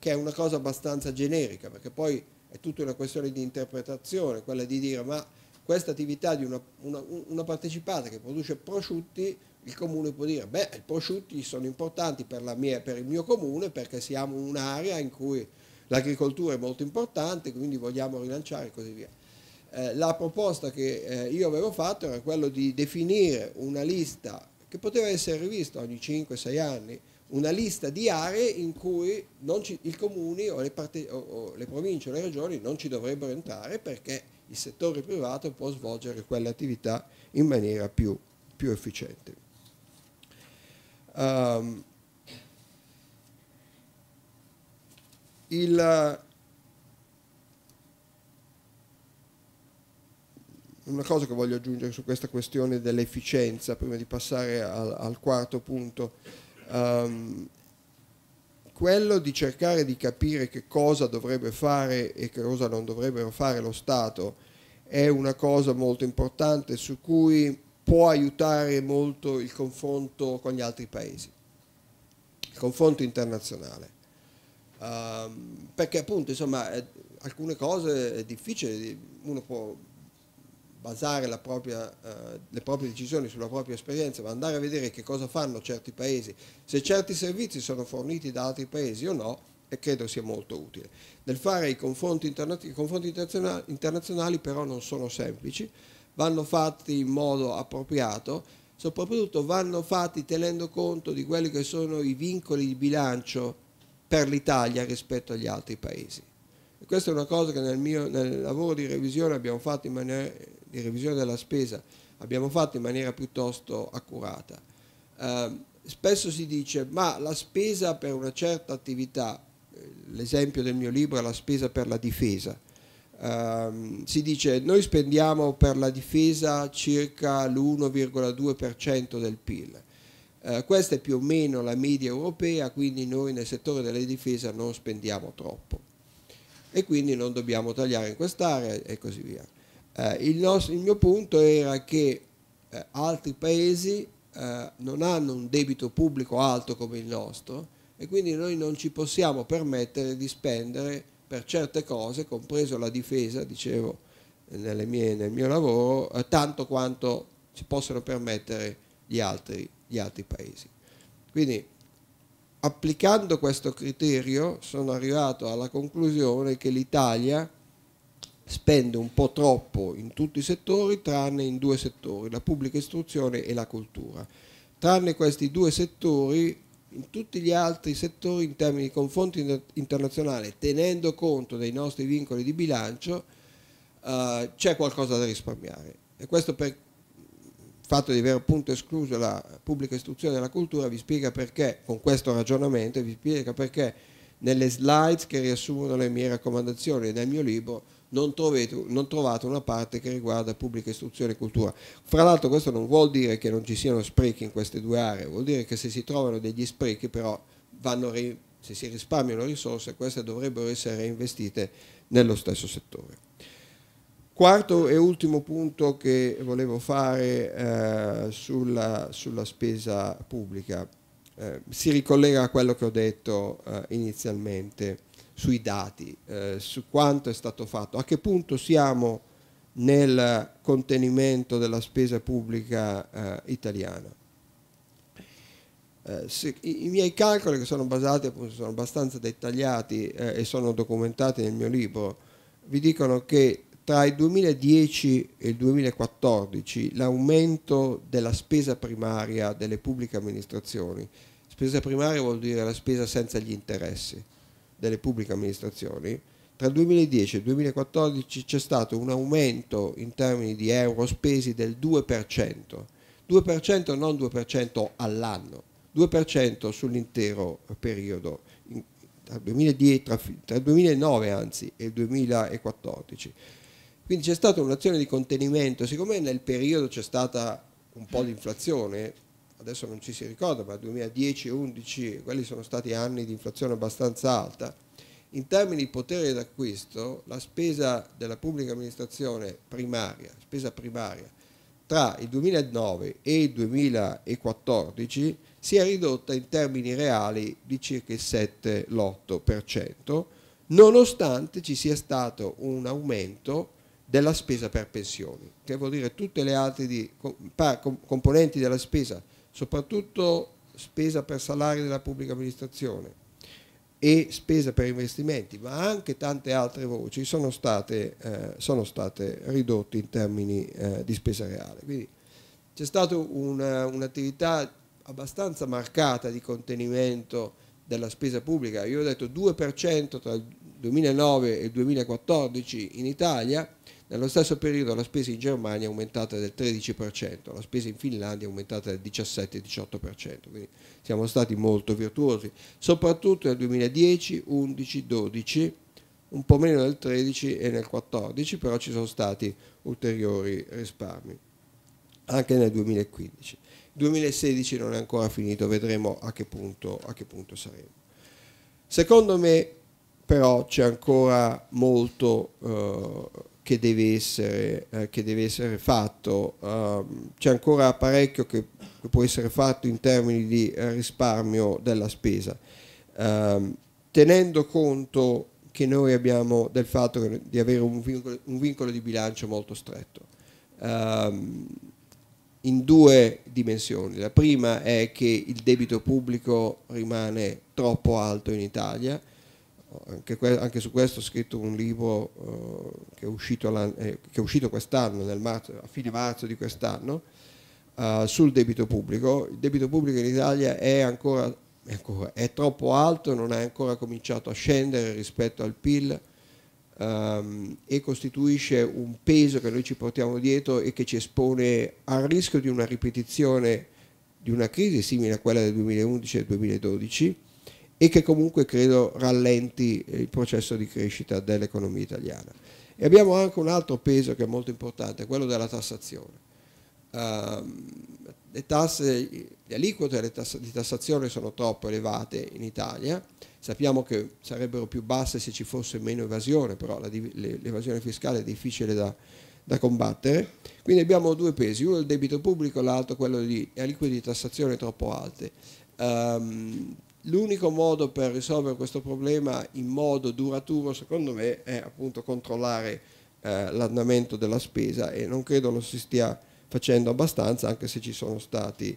che è una cosa abbastanza generica, perché poi è tutta una questione di interpretazione, quella di dire ma questa attività di una, una, una partecipata che produce prosciutti, il comune può dire beh, i prosciutti sono importanti per, la mia, per il mio comune perché siamo un'area in cui l'agricoltura è molto importante, quindi vogliamo rilanciare e così via. Eh, la proposta che eh, io avevo fatto era quella di definire una lista che poteva essere rivista ogni cinque sei anni, una lista di aree in cui non ci, i comuni o le, parte, o, o le province o le regioni non ci dovrebbero entrare, perché il settore privato può svolgere quelle attività in maniera più, più efficiente. Um, il, una cosa che voglio aggiungere su questa questione dell'efficienza, prima di passare al, al quarto punto, Um, quello di cercare di capire che cosa dovrebbe fare e che cosa non dovrebbero fare lo Stato è una cosa molto importante, su cui può aiutare molto il confronto con gli altri paesi, il confronto internazionale, um, perché appunto, insomma, è, alcune cose è difficile, uno può basare la propria, eh, le proprie decisioni sulla propria esperienza, ma andare a vedere che cosa fanno certi paesi, se certi servizi sono forniti da altri paesi o no, e credo sia molto utile. Nel fare i confronti, interna i confronti internazionali, internazionali però non sono semplici, vanno fatti in modo appropriato, soprattutto vanno fatti tenendo conto di quelli che sono i vincoli di bilancio per l'Italia rispetto agli altri paesi. E questa è una cosa che nel, mio, nel lavoro di revisione abbiamo fatto in maniera... di revisione della spesa abbiamo fatto in maniera piuttosto accurata. Eh, spesso si dice, ma la spesa per una certa attività, l'esempio del mio libro è la spesa per la difesa, eh, si dice noi spendiamo per la difesa circa l'uno virgola due per cento del P I L, eh, questa è più o meno la media europea, quindi noi nel settore della difesa non spendiamo troppo e quindi non dobbiamo tagliare in quest'area e così via. Eh, il, nostro, il mio punto era che eh, altri paesi eh, non hanno un debito pubblico alto come il nostro e quindi noi non ci possiamo permettere di spendere per certe cose, compreso la difesa, dicevo nelle mie, nel mio lavoro, eh, tanto quanto ci possono permettere gli altri, gli altri paesi. Quindi applicando questo criterio sono arrivato alla conclusione che l'Italia spende un po' troppo in tutti i settori, tranne in due settori, la pubblica istruzione e la cultura. Tranne questi due settori, in tutti gli altri settori in termini di confronti internazionali, tenendo conto dei nostri vincoli di bilancio, eh, c'è qualcosa da risparmiare. E questo, per il fatto di aver appunto escluso la pubblica istruzione e la cultura, vi spiega perché, con questo ragionamento, vi spiega perché nelle slide che riassumono le mie raccomandazioni nel mio libro Non trovate, non trovate una parte che riguarda pubblica istruzione e cultura. Fra l'altro questo non vuol dire che non ci siano sprechi in queste due aree, vuol dire che se si trovano degli sprechi però vanno, se si risparmiano risorse, queste dovrebbero essere reinvestite nello stesso settore. Quarto e ultimo punto che volevo fare eh, sulla, sulla spesa pubblica, eh, si ricollega a quello che ho detto eh, inizialmente sui dati, eh, su quanto è stato fatto, a che punto siamo nel contenimento della spesa pubblica eh, italiana. Eh, se, i, I miei calcoli, che sono basati, appunto, sono abbastanza dettagliati eh, e sono documentati nel mio libro, vi dicono che tra il duemiladieci e il duemilaquattordici l'aumento della spesa primaria delle pubbliche amministrazioni, spesa primaria vuol dire la spesa senza gli interessi, delle pubbliche amministrazioni, tra il duemiladieci e il duemilaquattordici c'è stato un aumento in termini di euro spesi del due per cento, due per cento non due per cento all'anno, due per cento sull'intero periodo, tra il duemilanove anzi e il duemilaquattordici. Quindi c'è stata un'azione di contenimento, siccome nel periodo c'è stata un po' di inflazione, adesso non ci si ricorda, ma duemiladieci e duemilaundici, quelli sono stati anni di inflazione abbastanza alta. In termini di potere d'acquisto, la spesa della pubblica amministrazione primaria, spesa primaria, tra il duemilanove e il duemilaquattordici si è ridotta in termini reali di circa il sette l'otto per cento, nonostante ci sia stato un aumento della spesa per pensioni, che vuol dire tutte le altre di, componenti della spesa, soprattutto spesa per salari della pubblica amministrazione e spesa per investimenti, ma anche tante altre voci sono state, eh, sono state ridotte in termini eh, di spesa reale. Quindi c'è stata un'attività abbastanza marcata di contenimento della spesa pubblica. Io ho detto due per cento tra il duemilanove e il duemilaquattordici in Italia, nello stesso periodo la spesa in Germania è aumentata del tredici per cento, la spesa in Finlandia è aumentata del diciassette diciotto per cento, quindi siamo stati molto virtuosi, soprattutto nel duemiladodieci, undici, dodici, un po' meno nel tredici e nel quattordici, però ci sono stati ulteriori risparmi, anche nel duemilaquindici. Il duemilasedici non è ancora finito, vedremo a che punto, a che punto saremo. Secondo me però c'è ancora molto eh, che, deve essere, eh, che deve essere fatto, eh, c'è ancora parecchio che, che può essere fatto in termini di eh, risparmio della spesa, eh, tenendo conto che noi abbiamo del fatto che, di avere un vincolo, un vincolo di bilancio molto stretto, eh, in due dimensioni. La prima è che il debito pubblico rimane troppo alto in Italia. Anche, anche su questo ho scritto un libro eh, che è uscito, eh, uscito quest'anno, a fine marzo di quest'anno, eh, sul debito pubblico. Il debito pubblico in Italia è ancora, è ancora è troppo alto, non è ancora cominciato a scendere rispetto al P I L ehm, e costituisce un peso che noi ci portiamo dietro e che ci espone al rischio di una ripetizione di una crisi simile a quella del duemilaundici e duemiladodici, e che comunque credo rallenti il processo di crescita dell'economia italiana. E abbiamo anche un altro peso che è molto importante, quello della tassazione. Um, le tasse, le aliquote le tass- di tassazione sono troppo elevate in Italia, sappiamo che sarebbero più basse se ci fosse meno evasione, però l'evasione fiscale è difficile da, da combattere, quindi abbiamo due pesi, uno il debito pubblico, l'altro quello di aliquote di tassazione troppo alte. Um, L'unico modo per risolvere questo problema in modo duraturo, secondo me, è appunto controllare eh, l'andamento della spesa, e non credo lo si stia facendo abbastanza, anche se ci sono stati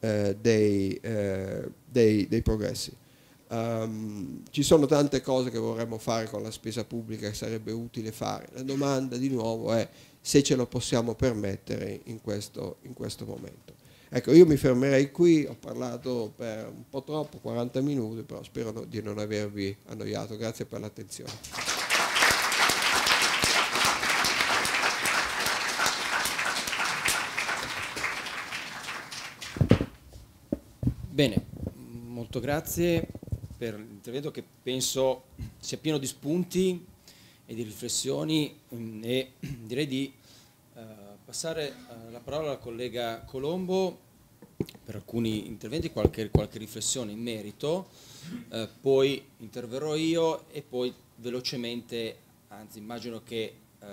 eh, dei, eh, dei, dei progressi. Um, ci sono tante cose che vorremmo fare con la spesa pubblica che sarebbe utile fare. La domanda di nuovo è se ce lo possiamo permettere in questo, in questo momento. Ecco, io mi fermerei qui, ho parlato per un po' troppo, quaranta minuti, però spero no, di non avervi annoiato. Grazie per l'attenzione. Bene, molto grazie per l'intervento che penso sia pieno di spunti e di riflessioni, e direi di passare la parola alla collega Colombo per alcuni interventi, qualche, qualche riflessione in merito, eh, poi interverrò io e poi velocemente, anzi immagino che eh,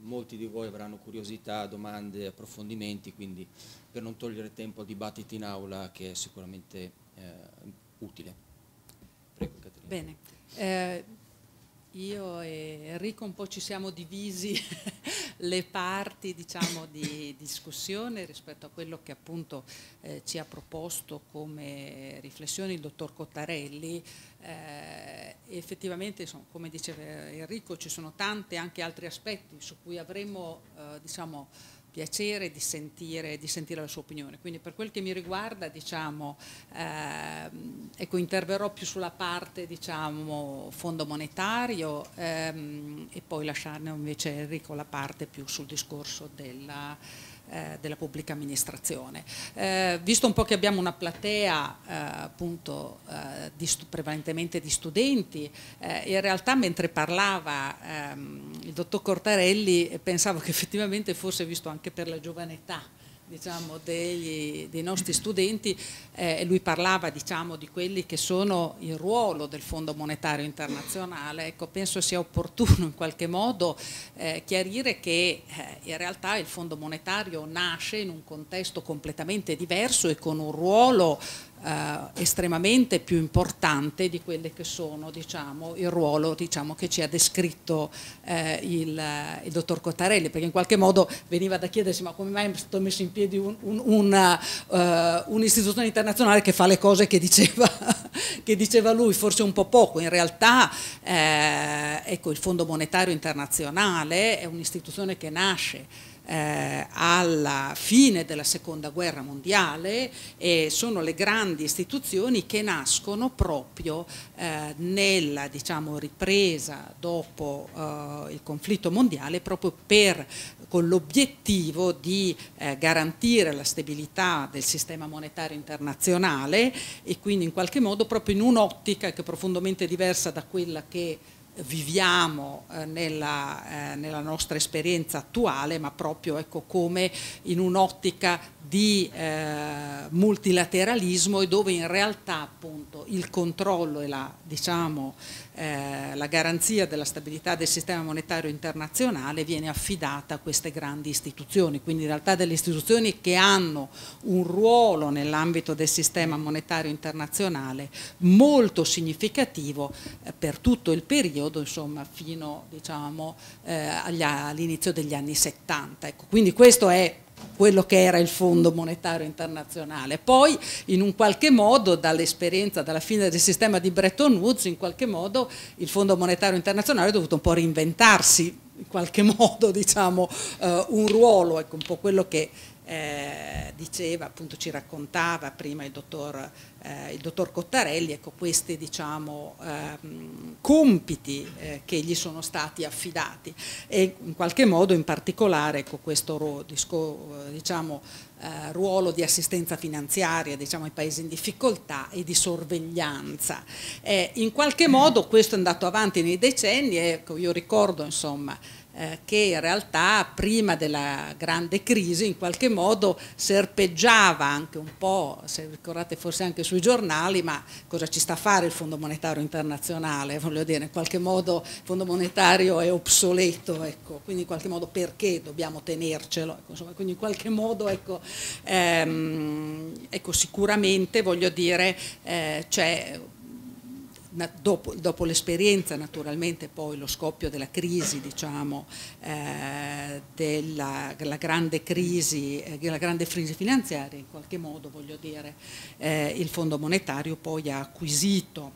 molti di voi avranno curiosità, domande, approfondimenti, quindi per non togliere tempo al dibattito in aula che è sicuramente eh, utile. Prego Caterina. Bene. Eh, io e Enrico un po' ci siamo divisi le parti, diciamo, di discussione rispetto a quello che appunto eh, ci ha proposto come riflessione il dottor Cottarelli. Eh, effettivamente, insomma, come diceva Enrico, ci sono tanti anche altri aspetti su cui avremo eh, diciamo, piacere di sentire, di sentire la sua opinione. Quindi per quel che mi riguarda, diciamo, eh, ecco, interverrò più sulla parte, diciamo, fondo monetario, ehm, e poi lasciarne invece Enrico la parte più sul discorso della, eh, della pubblica amministrazione. Eh, visto un po' che abbiamo una platea eh, appunto eh, di prevalentemente di studenti, eh, in realtà mentre parlava ehm, il dottor Cottarelli pensavo che effettivamente fosse visto anche per la giovane età, diciamo, degli, dei nostri studenti, eh, lui parlava, diciamo, di quelli che sono il ruolo del Fondo Monetario Internazionale. Ecco, penso sia opportuno in qualche modo eh, chiarire che eh, in realtà il Fondo Monetario nasce in un contesto completamente diverso e con un ruolo Uh, estremamente più importante di quelle che sono, diciamo, il ruolo, diciamo, che ci ha descritto uh, il, uh, il dottor Cottarelli, perché in qualche modo veniva da chiedersi ma come mai è stato messo in piedi un, un, un, uh, un'istituzione internazionale che fa le cose che diceva, che diceva lui, forse un po' poco. In realtà eh, ecco, il Fondo Monetario Internazionale è un'istituzione che nasce eh, alla fine della seconda guerra mondiale, e sono le grandi istituzioni che nascono proprio eh, nella, diciamo, ripresa dopo eh, il conflitto mondiale, proprio per, con l'obiettivo di eh, garantire la stabilità del sistema monetario internazionale, e quindi in qualche modo proprio in un'ottica che è profondamente diversa da quella che viviamo eh, nella, eh, nella nostra esperienza attuale, ma proprio, ecco, come in un'ottica di eh, multilateralismo, e dove in realtà appunto il controllo e la, diciamo, eh, la garanzia della stabilità del sistema monetario internazionale viene affidata a queste grandi istituzioni, quindi in realtà delle istituzioni che hanno un ruolo nell'ambito del sistema monetario internazionale molto significativo eh, per tutto il periodo, insomma, fino, diciamo, eh, agli, all'inizio degli anni settanta. Ecco, quindi questo è quello che era il Fondo Monetario Internazionale. Poi in un qualche modo dall'esperienza, dalla fine del sistema di Bretton Woods, in qualche modo il Fondo Monetario Internazionale ha dovuto un po' reinventarsi, in qualche modo, diciamo, eh, un ruolo, ecco, un po' quello che eh, diceva, appunto ci raccontava prima il dottor, eh, il dottor Cottarelli, ecco, questi, diciamo, eh, compiti eh, che gli sono stati affidati, e in qualche modo in particolare, ecco, questo, diciamo, eh, ruolo di assistenza finanziaria, diciamo, ai paesi in difficoltà, e di sorveglianza. Eh, in qualche modo questo è andato avanti nei decenni, e, ecco, io ricordo, insomma, Eh, che in realtà prima della grande crisi in qualche modo serpeggiava anche un po', se ricordate forse anche sui giornali, ma cosa ci sta a fare il Fondo Monetario Internazionale, voglio dire, in qualche modo il Fondo Monetario è obsoleto, ecco, quindi in qualche modo perché dobbiamo tenercelo, ecco, insomma, quindi in qualche modo, ecco, ehm, ecco, sicuramente, voglio dire, eh, c'è, Dopo, dopo l'esperienza, naturalmente, poi lo scoppio della crisi, diciamo, eh, della, della grande crisi, eh, della grande crisi finanziaria, in qualche modo, voglio dire, eh, il Fondo Monetario poi ha acquisito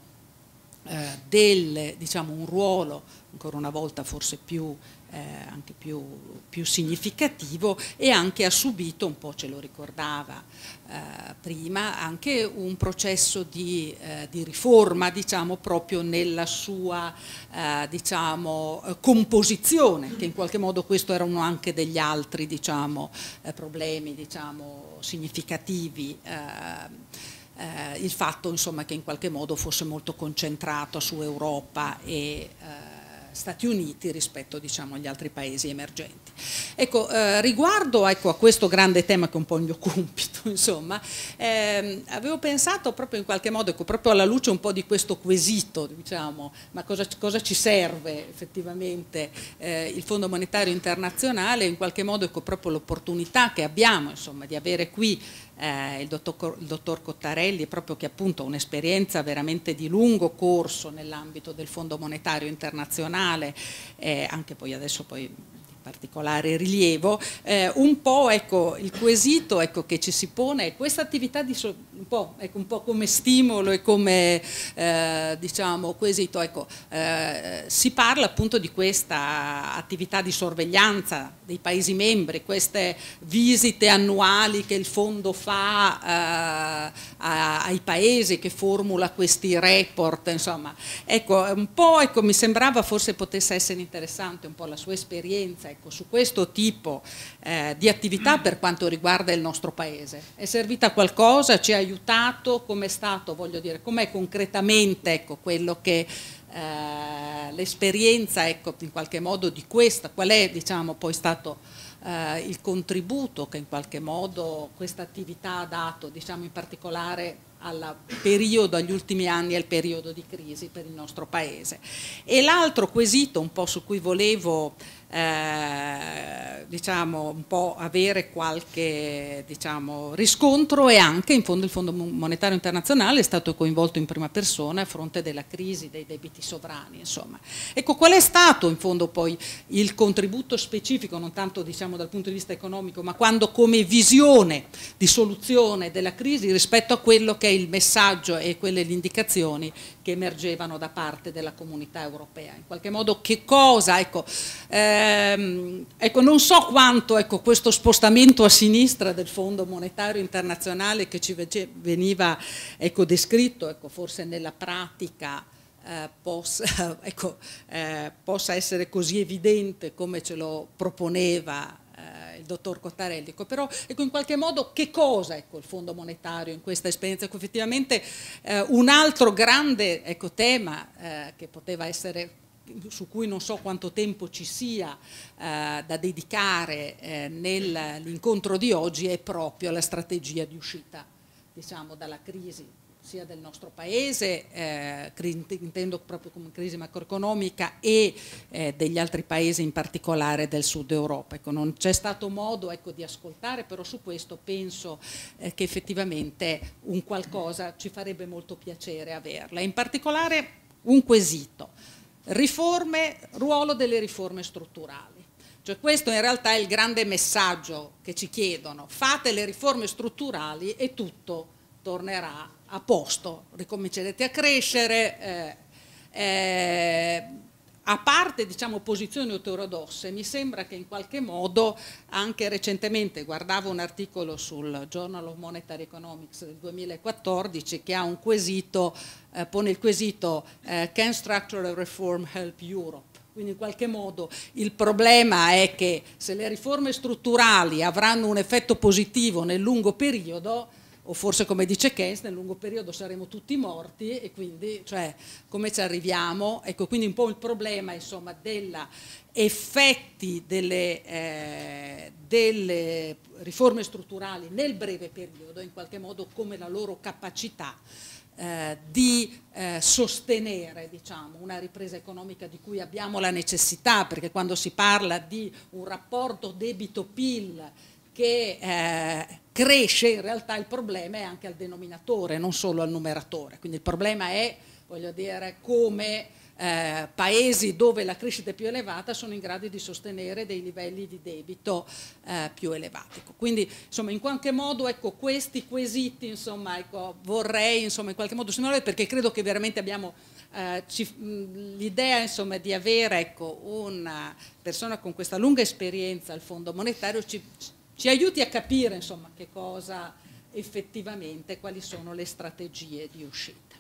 eh, del, diciamo, un ruolo, ancora una volta forse più, eh, anche più, più significativo, e anche ha subito, un po' ce lo ricordava eh, prima, anche un processo di, eh, di riforma, diciamo, proprio nella sua eh, diciamo, composizione, che in qualche modo questo era uno anche degli altri, diciamo, eh, problemi, diciamo, significativi. Eh, eh, il fatto, insomma, che in qualche modo fosse molto concentrato su Europa e eh, Stati Uniti rispetto, diciamo, agli altri paesi emergenti. Ecco, eh, riguardo, ecco, a questo grande tema, che è un po' il mio compito, insomma, ehm, avevo pensato proprio in qualche modo, ecco, proprio alla luce un po' di questo quesito, diciamo, ma cosa, cosa ci serve effettivamente eh, il Fondo Monetario Internazionale, in qualche modo, ecco, proprio l'opportunità che abbiamo, insomma, di avere qui Eh, il, dottor, il dottor Cottarelli, proprio, che appunto ha un'esperienza veramente di lungo corso nell'ambito del Fondo Monetario Internazionale, eh, anche poi adesso poi di particolare rilievo, eh, un po', ecco, il quesito, ecco, che ci si pone è questa attività di so, un, po', ecco, un po' come stimolo e come eh, diciamo quesito, ecco, eh, si parla appunto di questa attività di sorveglianza dei Paesi membri, queste visite annuali che il Fondo fa eh, a, ai Paesi, che formula questi report, insomma, ecco, un po', ecco, mi sembrava forse potesse essere interessante un po' la sua esperienza, ecco, su questo tipo eh, di attività per quanto riguarda il nostro Paese. È servita a qualcosa? Ci ha aiutato? Com'è stato, voglio dire, com'è concretamente, ecco, quello che Uh, l'esperienza, ecco, in qualche modo di questa, qual è, diciamo, poi stato uh, il contributo che in qualche modo questa attività ha dato, diciamo, in particolare al periodo, agli ultimi anni, al periodo di crisi per il nostro Paese. E l'altro quesito un po' su cui volevo Eh, diciamo un po' avere qualche, diciamo, riscontro, e anche in fondo il Fondo Monetario Internazionale è stato coinvolto in prima persona a fronte della crisi dei debiti sovrani, insomma, ecco, qual è stato in fondo poi il contributo specifico, non tanto, diciamo, dal punto di vista economico, ma quando come visione di soluzione della crisi rispetto a quello che è il messaggio e quelle le indicazioni che emergevano da parte della comunità europea. In qualche modo che cosa? Ecco, ehm, ecco, non so quanto ecco, questo spostamento a sinistra del Fondo Monetario Internazionale che ci veniva ecco, descritto, ecco, forse nella pratica eh, possa, ecco, eh, possa essere così evidente come ce lo proponeva il dottor Cottarelli, ecco, però ecco, in qualche modo che cosa ecco, il Fondo Monetario in questa esperienza? Ecco, effettivamente eh, un altro grande ecco, tema eh, che poteva essere, su cui non so quanto tempo ci sia eh, da dedicare eh, nell'incontro di oggi, è proprio la strategia di uscita diciamo, dalla crisi, sia del nostro paese, eh, intendo proprio come crisi macroeconomica, e eh, degli altri paesi, in particolare del sud Europa. Ecco, non c'è stato modo ecco, di ascoltare, però su questo penso eh, che effettivamente un qualcosa ci farebbe molto piacere averla. In particolare un quesito, riforme, ruolo delle riforme strutturali. Cioè questo in realtà è il grande messaggio che ci chiedono, fate le riforme strutturali e tutto tornerà a posto, ricomincerete a crescere, eh, eh, a parte diciamo posizioni eterodosse, mi sembra che in qualche modo anche recentemente guardavo un articolo sul Journal of Monetary Economics del duemilaquattordici che ha un quesito, eh, pone il quesito eh, Can Structural Reform Help Europe? Quindi in qualche modo il problema è che se le riforme strutturali avranno un effetto positivo nel lungo periodo, o forse come dice Keynes, nel lungo periodo saremo tutti morti e quindi cioè, come ci arriviamo? Ecco, quindi un po' il problema insomma degli effetti delle, eh, delle riforme strutturali nel breve periodo, in qualche modo come la loro capacità eh, di eh, sostenere diciamo, una ripresa economica di cui abbiamo la necessità, perché quando si parla di un rapporto debito-P I L che eh, cresce, in realtà il problema è anche al denominatore, non solo al numeratore. Quindi il problema è, voglio dire, come eh, paesi dove la crescita è più elevata sono in grado di sostenere dei livelli di debito eh, più elevati. Quindi insomma in qualche modo ecco, questi quesiti insomma, ecco, vorrei insomma, in qualche modo segnalare, perché credo che veramente abbiamo eh, l'idea insomma di avere ecco, una persona con questa lunga esperienza al Fondo Monetario ci ci aiuti a capire insomma che cosa effettivamente, quali sono le strategie di uscita.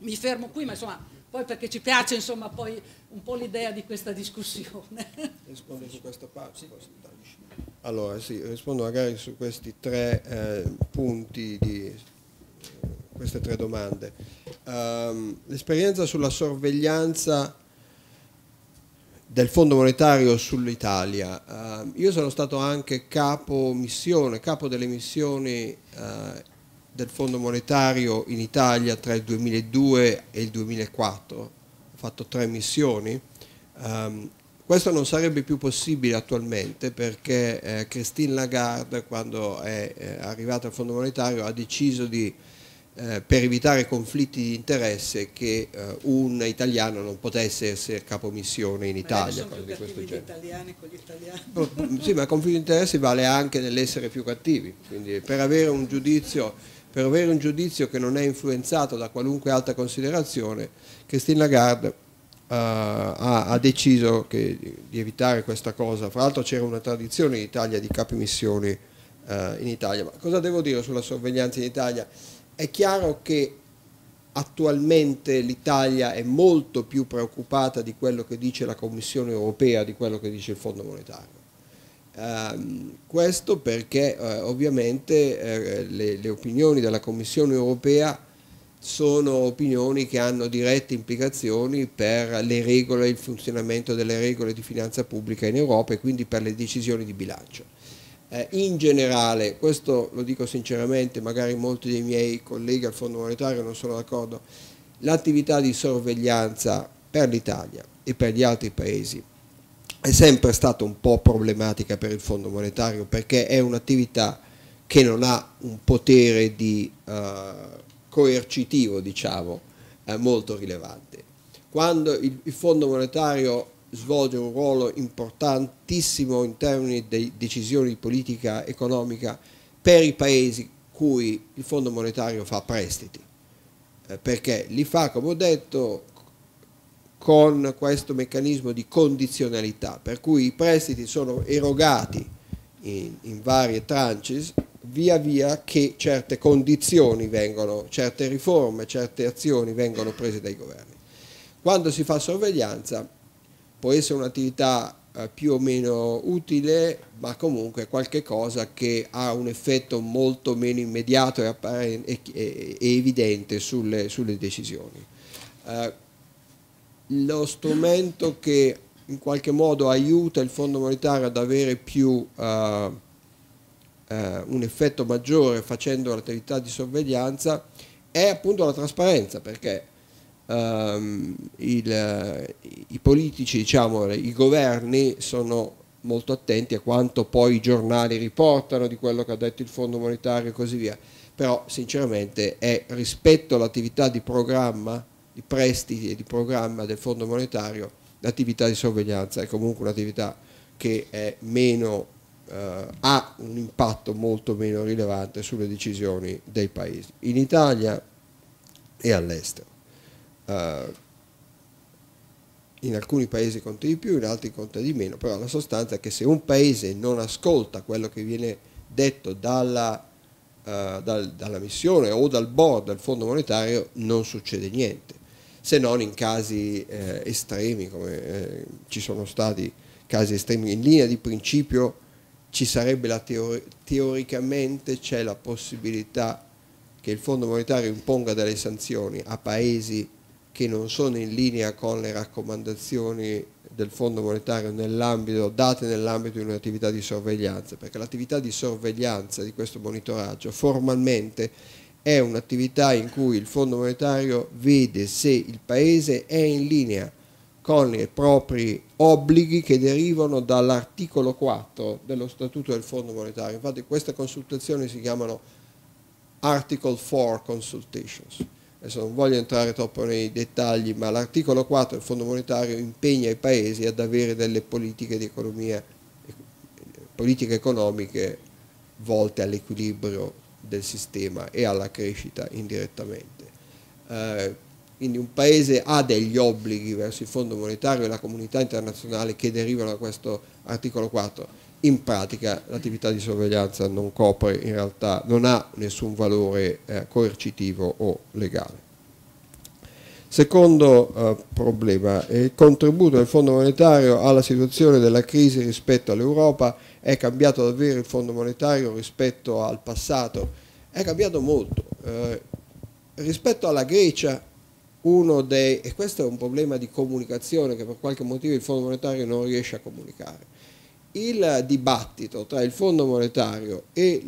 Mi fermo qui, ma insomma poi perché ci piace insomma poi un po' l'idea di questa discussione. Rispondo su questo passo. Allora sì, rispondo magari su questi tre eh, punti di eh, queste tre domande. Um, l'esperienza sulla sorveglianza del Fondo Monetario sull'Italia. Uh, io sono stato anche capo missione, capo delle missioni uh, del Fondo Monetario in Italia tra il duemiladue e il duemilaquattro, ho fatto tre missioni. Um, questo non sarebbe più possibile attualmente perché eh, Christine Lagarde, quando è eh, arrivata al Fondo Monetario, ha deciso di Eh, per evitare conflitti di interesse che eh, un italiano non potesse essere capomissione in Italia. Ma sono più cattivi gli italiani con gli italiani. Sì, ma il conflitto di interessi vale anche nell'essere più cattivi, quindi per avere un giudizio, per avere un giudizio che non è influenzato da qualunque altra considerazione, Christine Lagarde eh, ha, ha deciso che, di evitare questa cosa. Fra l'altro c'era una tradizione in Italia di capomissioni eh, in Italia. Ma cosa devo dire sulla sorveglianza in Italia? È chiaro che attualmente l'Italia è molto più preoccupata di quello che dice la Commissione europea, di quello che dice il Fondo Monetario. Eh, questo perché eh, ovviamente eh, le, le opinioni della Commissione europea sono opinioni che hanno dirette implicazioni per le regole, il funzionamento delle regole di finanza pubblica in Europa e quindi per le decisioni di bilancio. In generale, questo lo dico sinceramente, magari molti dei miei colleghi al Fondo Monetario non sono d'accordo, l'attività di sorveglianza per l'Italia e per gli altri paesi è sempre stata un po' problematica per il Fondo Monetario perché è un'attività che non ha un potere di uh, coercitivo, diciamo, uh, molto rilevante. Quando il, il Fondo Monetario svolge un ruolo importantissimo in termini di decisioni di politica economica per i paesi cui il Fondo Monetario fa prestiti. perché li fa, come ho detto, con questo meccanismo di condizionalità, per cui i prestiti sono erogati in, in varie tranches via via che certe condizioni vengono, certe riforme, certe azioni vengono prese dai governi. Quando si fa sorveglianza può essere un'attività più o meno utile, ma comunque qualche cosa che ha un effetto molto meno immediato e, e, e evidente sulle, sulle decisioni. Eh, lo strumento che in qualche modo aiuta il Fondo Monetario ad avere più eh, eh, un effetto maggiore facendo l'attività di sorveglianza è appunto la trasparenza, perché Um, il, i politici, diciamo, i governi sono molto attenti a quanto poi i giornali riportano di quello che ha detto il Fondo Monetario e così via, però sinceramente è rispetto all'attività di programma, di prestiti e di programma del Fondo Monetario, l'attività di sorveglianza è comunque un'attività che è meno, eh, ha un impatto molto meno rilevante sulle decisioni dei paesi, in Italia e all'estero. Uh, in alcuni paesi conta di più, in altri conta di meno, però la sostanza è che se un paese non ascolta quello che viene detto dalla, uh, dal, dalla missione o dal board del Fondo Monetario non succede niente, se non in casi eh, estremi, come eh, ci sono stati casi estremi. In linea di principio ci sarebbe la teori- teoricamente c'è la possibilità che il Fondo Monetario imponga delle sanzioni a paesi che non sono in linea con le raccomandazioni del Fondo Monetario nell'ambito, date nell'ambito di un'attività di sorveglianza, perché l'attività di sorveglianza, di questo monitoraggio, formalmente è un'attività in cui il Fondo Monetario vede se il paese è in linea con i propri obblighi che derivano dall'articolo quattro dello Statuto del Fondo Monetario. Infatti queste consultazioni si chiamano Article quattro Consultations. Adesso non voglio entrare troppo nei dettagli, ma l'articolo quattro del Fondo Monetario impegna i paesi ad avere delle politiche di economia, politiche economiche volte all'equilibrio del sistema e alla crescita indirettamente. Eh, quindi un paese ha degli obblighi verso il Fondo Monetario e la comunità internazionale che derivano da questo articolo quattro. In pratica l'attività di sorveglianza non copre, in realtà non ha nessun valore eh, coercitivo o legale. Secondo eh, problema, il contributo del Fondo Monetario alla situazione della crisi rispetto all'Europa. È cambiato davvero il Fondo Monetario rispetto al passato? È cambiato molto. Eh, rispetto alla Grecia, uno dei, e questo è un problema di comunicazione che per qualche motivo il Fondo Monetario non riesce a comunicare. Il dibattito tra il Fondo Monetario e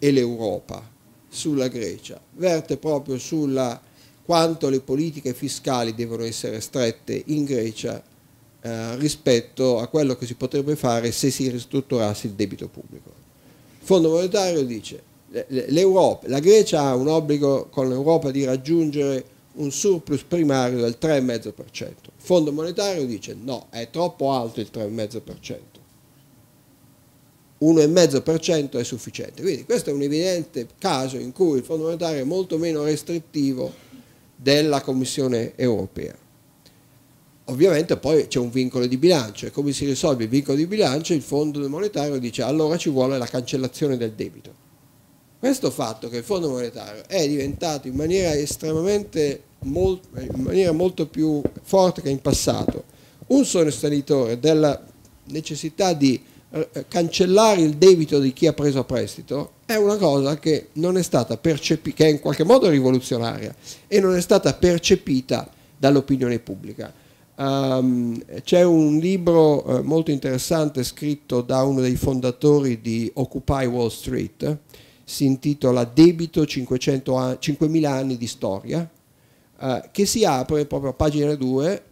l'Europa sulla Grecia verte proprio sulla quanto le politiche fiscali devono essere strette in Grecia eh, rispetto a quello che si potrebbe fare se si ristrutturasse il debito pubblico. Il Fondo Monetario dice l'Europa, la Grecia ha un obbligo con l'Europa di raggiungere un surplus primario del tre virgola cinque per cento. Il Fondo Monetario dice no, è troppo alto il tre virgola cinque per cento. uno virgola cinque per cento è sufficiente. Quindi questo è un evidente caso in cui il Fondo Monetario è molto meno restrittivo della Commissione europea. Ovviamente poi c'è un vincolo di bilancio e come si risolve il vincolo di bilancio? Il Fondo Monetario dice allora ci vuole la cancellazione del debito. Questo fatto che il Fondo Monetario è diventato in maniera estremamente molto, in maniera molto più forte che in passato un sostenitore della necessità di cancellare il debito di chi ha preso a prestito è una cosa che non è stata percepita, che è in qualche modo rivoluzionaria e non è stata percepita dall'opinione pubblica. Um, c'è un libro eh, molto interessante scritto da uno dei fondatori di Occupy Wall Street, eh, si intitola Debito cinquemila anni di storia, eh, che si apre proprio a pagina due.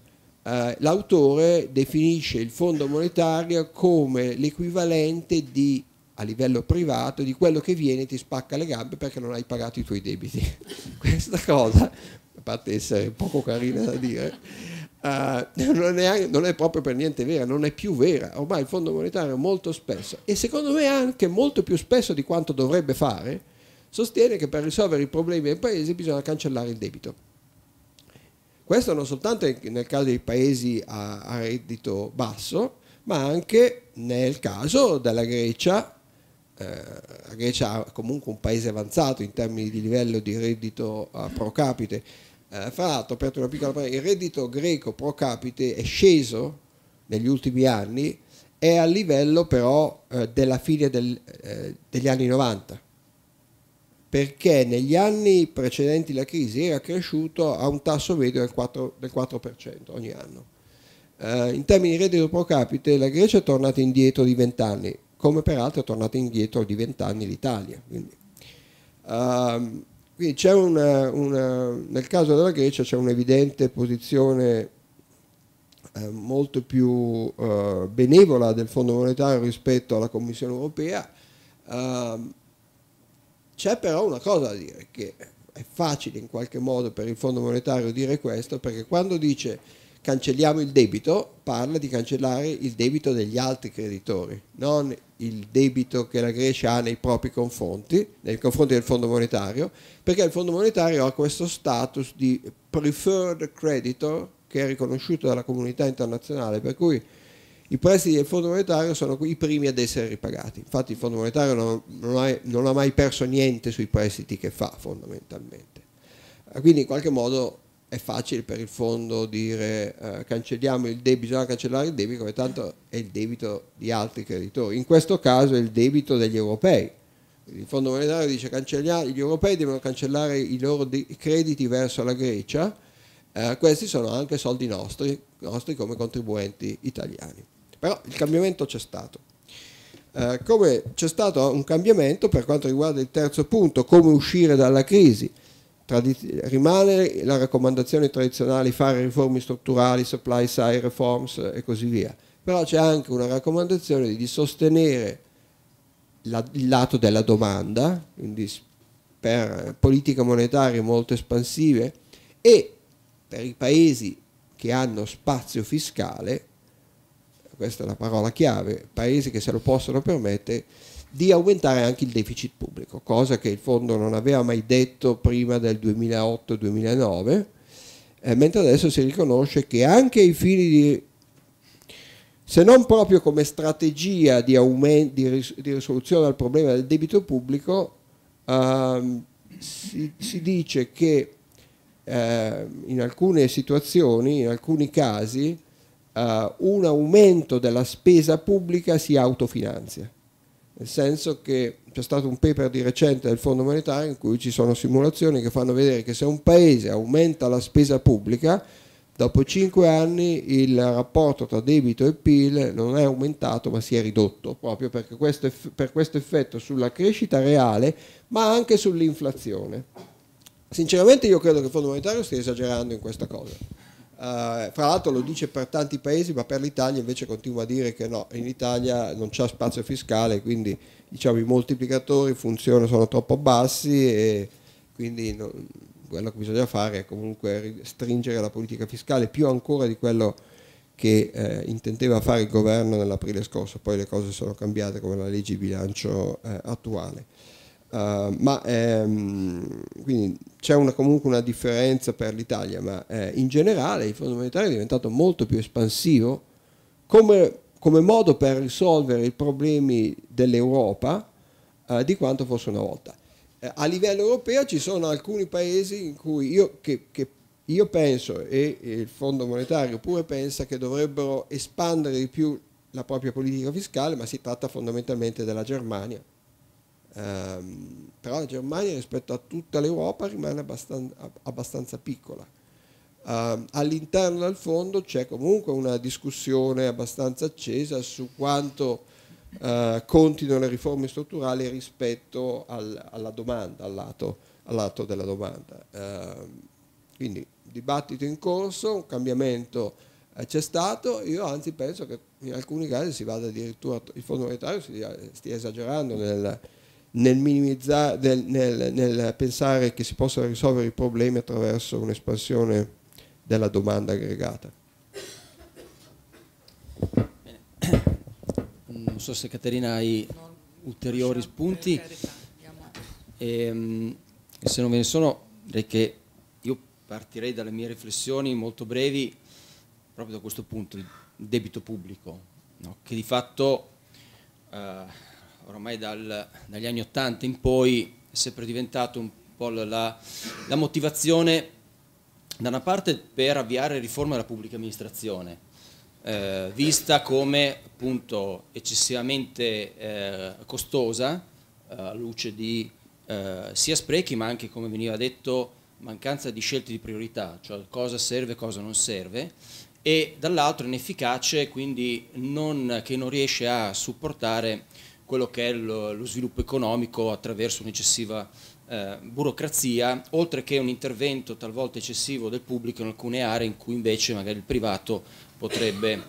Uh, l'autore definisce il Fondo Monetario come l'equivalente di, a livello privato, di quello che viene e ti spacca le gambe perché non hai pagato i tuoi debiti. Questa cosa, a parte essere poco carina da dire, uh, non, è, non è proprio per niente vera, non è più vera. Ormai il Fondo Monetario molto spesso, e secondo me anche molto più spesso di quanto dovrebbe fare, sostiene che per risolvere i problemi del paese bisogna cancellare il debito. Questo non soltanto nel caso dei paesi a, a reddito basso, ma anche nel caso della Grecia. Eh, la Grecia è comunque un paese avanzato in termini di livello di reddito eh, pro capite. Eh, fra l'altro, aperto una piccola parentesi, il reddito greco pro capite è sceso negli ultimi anni, è al livello però eh, della fine del, eh, degli anni novanta. Perché negli anni precedenti la crisi era cresciuto a un tasso medio del quattro per cento ogni anno. Eh, in termini di reddito pro capite la Grecia è tornata indietro di vent'anni, come peraltro è tornata indietro di vent'anni l'Italia. Quindi, ehm, quindi c'è una, una, nel caso della Grecia c'è un'evidente posizione eh, molto più eh, benevola del Fondo Monetario rispetto alla Commissione Europea. Ehm, C'è però una cosa da dire, che è facile in qualche modo per il Fondo Monetario dire questo, perché quando dice cancelliamo il debito, parla di cancellare il debito degli altri creditori, non il debito che la Grecia ha nei propri confronti, nei confronti del Fondo Monetario, perché il Fondo Monetario ha questo status di preferred creditor che è riconosciuto dalla comunità internazionale, per cui i prestiti del Fondo Monetario sono i primi ad essere ripagati. Infatti il Fondo Monetario non, non, ha, non ha mai perso niente sui prestiti che fa, fondamentalmente. Quindi in qualche modo è facile per il Fondo dire eh, cancelliamo il debito, bisogna cancellare il debito, perché tanto è il debito di altri creditori. In questo caso è il debito degli europei. Il Fondo Monetario dice cancelliamo, gli europei devono cancellare i loro crediti verso la Grecia, eh, questi sono anche soldi nostri, nostri come contribuenti italiani. Però il cambiamento c'è stato. Eh, come c'è stato un cambiamento per quanto riguarda il terzo punto, come uscire dalla crisi, rimane la raccomandazione tradizionale, fare riforme strutturali, supply side reforms e così via. Però c'è anche una raccomandazione di sostenere la, il lato della domanda, quindi per politiche monetarie molto espansive, e per i paesi che hanno spazio fiscale, questa è la parola chiave, paesi che se lo possono permettere, di aumentare anche il deficit pubblico, cosa che il Fondo non aveva mai detto prima del duemilaotto duemilanove, eh, mentre adesso si riconosce che anche ai fini di, se non proprio come strategia di, aumento, di, ris di risoluzione al problema del debito pubblico, ehm, si, si dice che eh, in alcune situazioni, in alcuni casi, Uh, un aumento della spesa pubblica si autofinanzia, nel senso che c'è stato un paper di recente del Fondo Monetario in cui ci sono simulazioni che fanno vedere che se un paese aumenta la spesa pubblica, dopo cinque anni il rapporto tra debito e P I L non è aumentato ma si è ridotto, proprio perché questo per questo effetto sulla crescita reale ma anche sull'inflazione. Sinceramente io credo che il Fondo Monetario stia esagerando in questa cosa. Uh, fra l'altro lo dice per tanti paesi, ma per l'Italia invece continua a dire che no, in Italia non c'è spazio fiscale, quindi diciamo, i moltiplicatori funzionano, sono troppo bassi e quindi no, quello che bisogna fare è comunque stringere la politica fiscale più ancora di quello che eh, intendeva fare il governo nell'aprile scorso. Poi le cose sono cambiate come la legge di bilancio eh, attuale. Uh, ma ehm, quindi c'è una, comunque una differenza per l'Italia, ma eh, in generale il Fondo Monetario è diventato molto più espansivo come, come modo per risolvere i problemi dell'Europa eh, di quanto fosse una volta. Eh, a livello europeo ci sono alcuni paesi in cui io, che, che io penso e il Fondo Monetario pure pensa che dovrebbero espandere di più la propria politica fiscale, ma si tratta fondamentalmente della Germania. Um, però la Germania rispetto a tutta l'Europa rimane abbastanza, abbastanza piccola. Um, all'interno del fondo c'è comunque una discussione abbastanza accesa su quanto uh, contino le riforme strutturali rispetto al, alla domanda, al lato, al lato della domanda. Um, quindi dibattito in corso, un cambiamento eh, c'è stato. Io anzi penso che in alcuni casi si vada addirittura, il Fondo Monetario stia, stia esagerando nel Nel, nel, nel, nel pensare che si possano risolvere i problemi attraverso un'espansione della domanda aggregata. Bene. Non so se Caterina hai no, ulteriori spunti, e, se non ve ne sono, direi che io partirei dalle mie riflessioni molto brevi proprio da questo punto, il debito pubblico, no? Che di fatto eh, ormai dal, dagli anni Ottanta in poi è sempre diventato un po' la, la motivazione da una parte per avviare riforme della pubblica amministrazione, eh, vista come appunto eccessivamente eh, costosa eh, alla luce di eh, sia sprechi ma anche, come veniva detto, mancanza di scelte di priorità, cioè cosa serve e cosa non serve, e dall'altro inefficace, quindi non, che non riesce a supportare quello che è lo, lo sviluppo economico attraverso un'eccessiva eh, burocrazia, oltre che un intervento talvolta eccessivo del pubblico in alcune aree in cui invece magari il privato potrebbe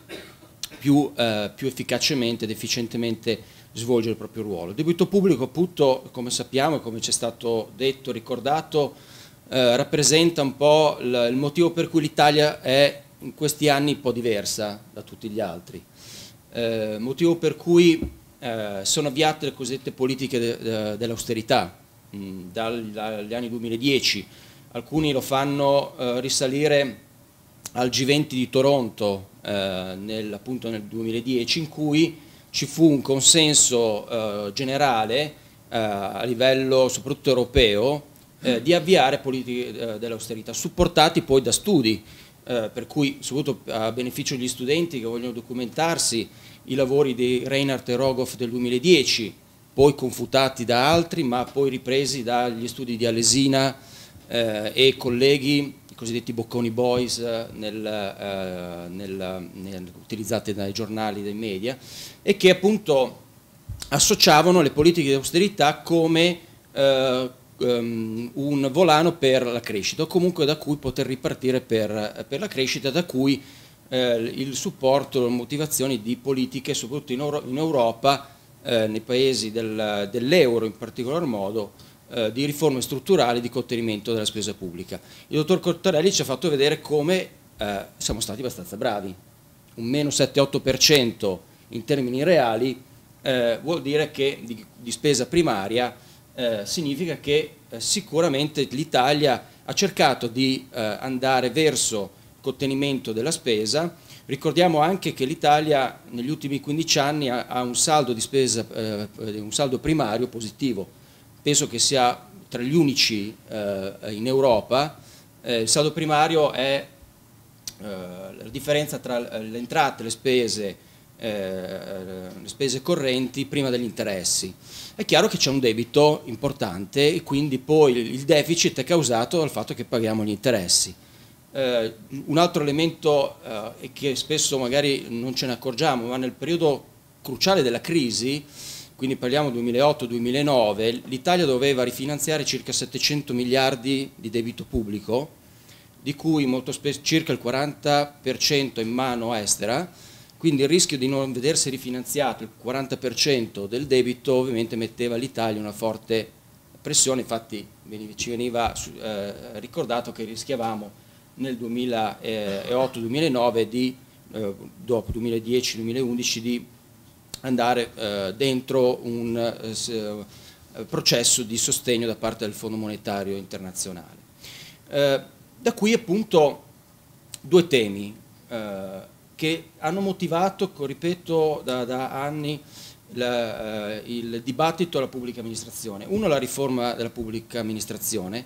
più, eh, più efficacemente ed efficientemente svolgere il proprio ruolo. Il debito pubblico appunto, come sappiamo e come ci è stato detto e ricordato, Eh, rappresenta un po' il, il motivo per cui l'Italia è in questi anni un po' diversa da tutti gli altri, eh, motivo per cui eh, sono avviate le cosiddette politiche de, de, dell'austerità mh, dal, dagli anni duemiladieci, alcuni lo fanno eh, risalire al G venti di Toronto eh, nel, appunto nel duemiladieci, in cui ci fu un consenso eh, generale eh, a livello soprattutto europeo Eh, di avviare politiche eh, dell'austerità, supportati poi da studi, eh, per cui soprattutto a beneficio degli studenti che vogliono documentarsi, i lavori di Reinhardt e Rogoff del duemiladieci, poi confutati da altri ma poi ripresi dagli studi di Alesina eh, e colleghi, i cosiddetti Bocconi Boys, eh, nel, eh, nel, nel, utilizzati dai giornali, dai media, e che appunto associavano le politiche di austerità come eh, un volano per la crescita, o comunque da cui poter ripartire per, per la crescita, da cui eh, il supporto, le motivazioni di politiche soprattutto in, Euro in Europa, eh, nei paesi del, dell'euro in particolar modo, eh, di riforme strutturali, di contenimento della spesa pubblica. Il dottor Cottarelli ci ha fatto vedere come eh, siamo stati abbastanza bravi, un meno sette otto per cento in termini reali eh, vuol dire che di, di spesa primaria Eh, significa che eh, sicuramente l'Italia ha cercato di eh, andare verso il contenimento della spesa. Ricordiamo anche che l'Italia negli ultimi quindici anni ha, ha un saldo di spesa, eh, un saldo primario positivo, penso che sia tra gli unici eh, in Europa. Eh, il saldo primario è eh, la differenza tra le entrate e le spese, Eh, le spese correnti prima degli interessi. È chiaro che c'è un debito importante e quindi poi il deficit è causato dal fatto che paghiamo gli interessi. Eh, un altro elemento eh, che spesso magari non ce ne accorgiamo, ma nel periodo cruciale della crisi, quindi parliamo duemilaotto duemilanove, l'Italia doveva rifinanziare circa settecento miliardi di debito pubblico, di cui molto spesso circa il quaranta per cento in mano estera. Quindi il rischio di non vedersi rifinanziato il quaranta per cento del debito ovviamente metteva all'Italia una forte pressione, infatti ci veniva eh, ricordato che rischiavamo nel duemilaotto duemilanove, di, eh, dopo duemiladieci duemilaundici, di andare eh, dentro un eh, processo di sostegno da parte del Fondo Monetario Internazionale. Eh, da qui appunto due temi Eh, che hanno motivato, ripeto, da, da anni la, eh, il dibattito alla pubblica amministrazione. Uno, la riforma della pubblica amministrazione,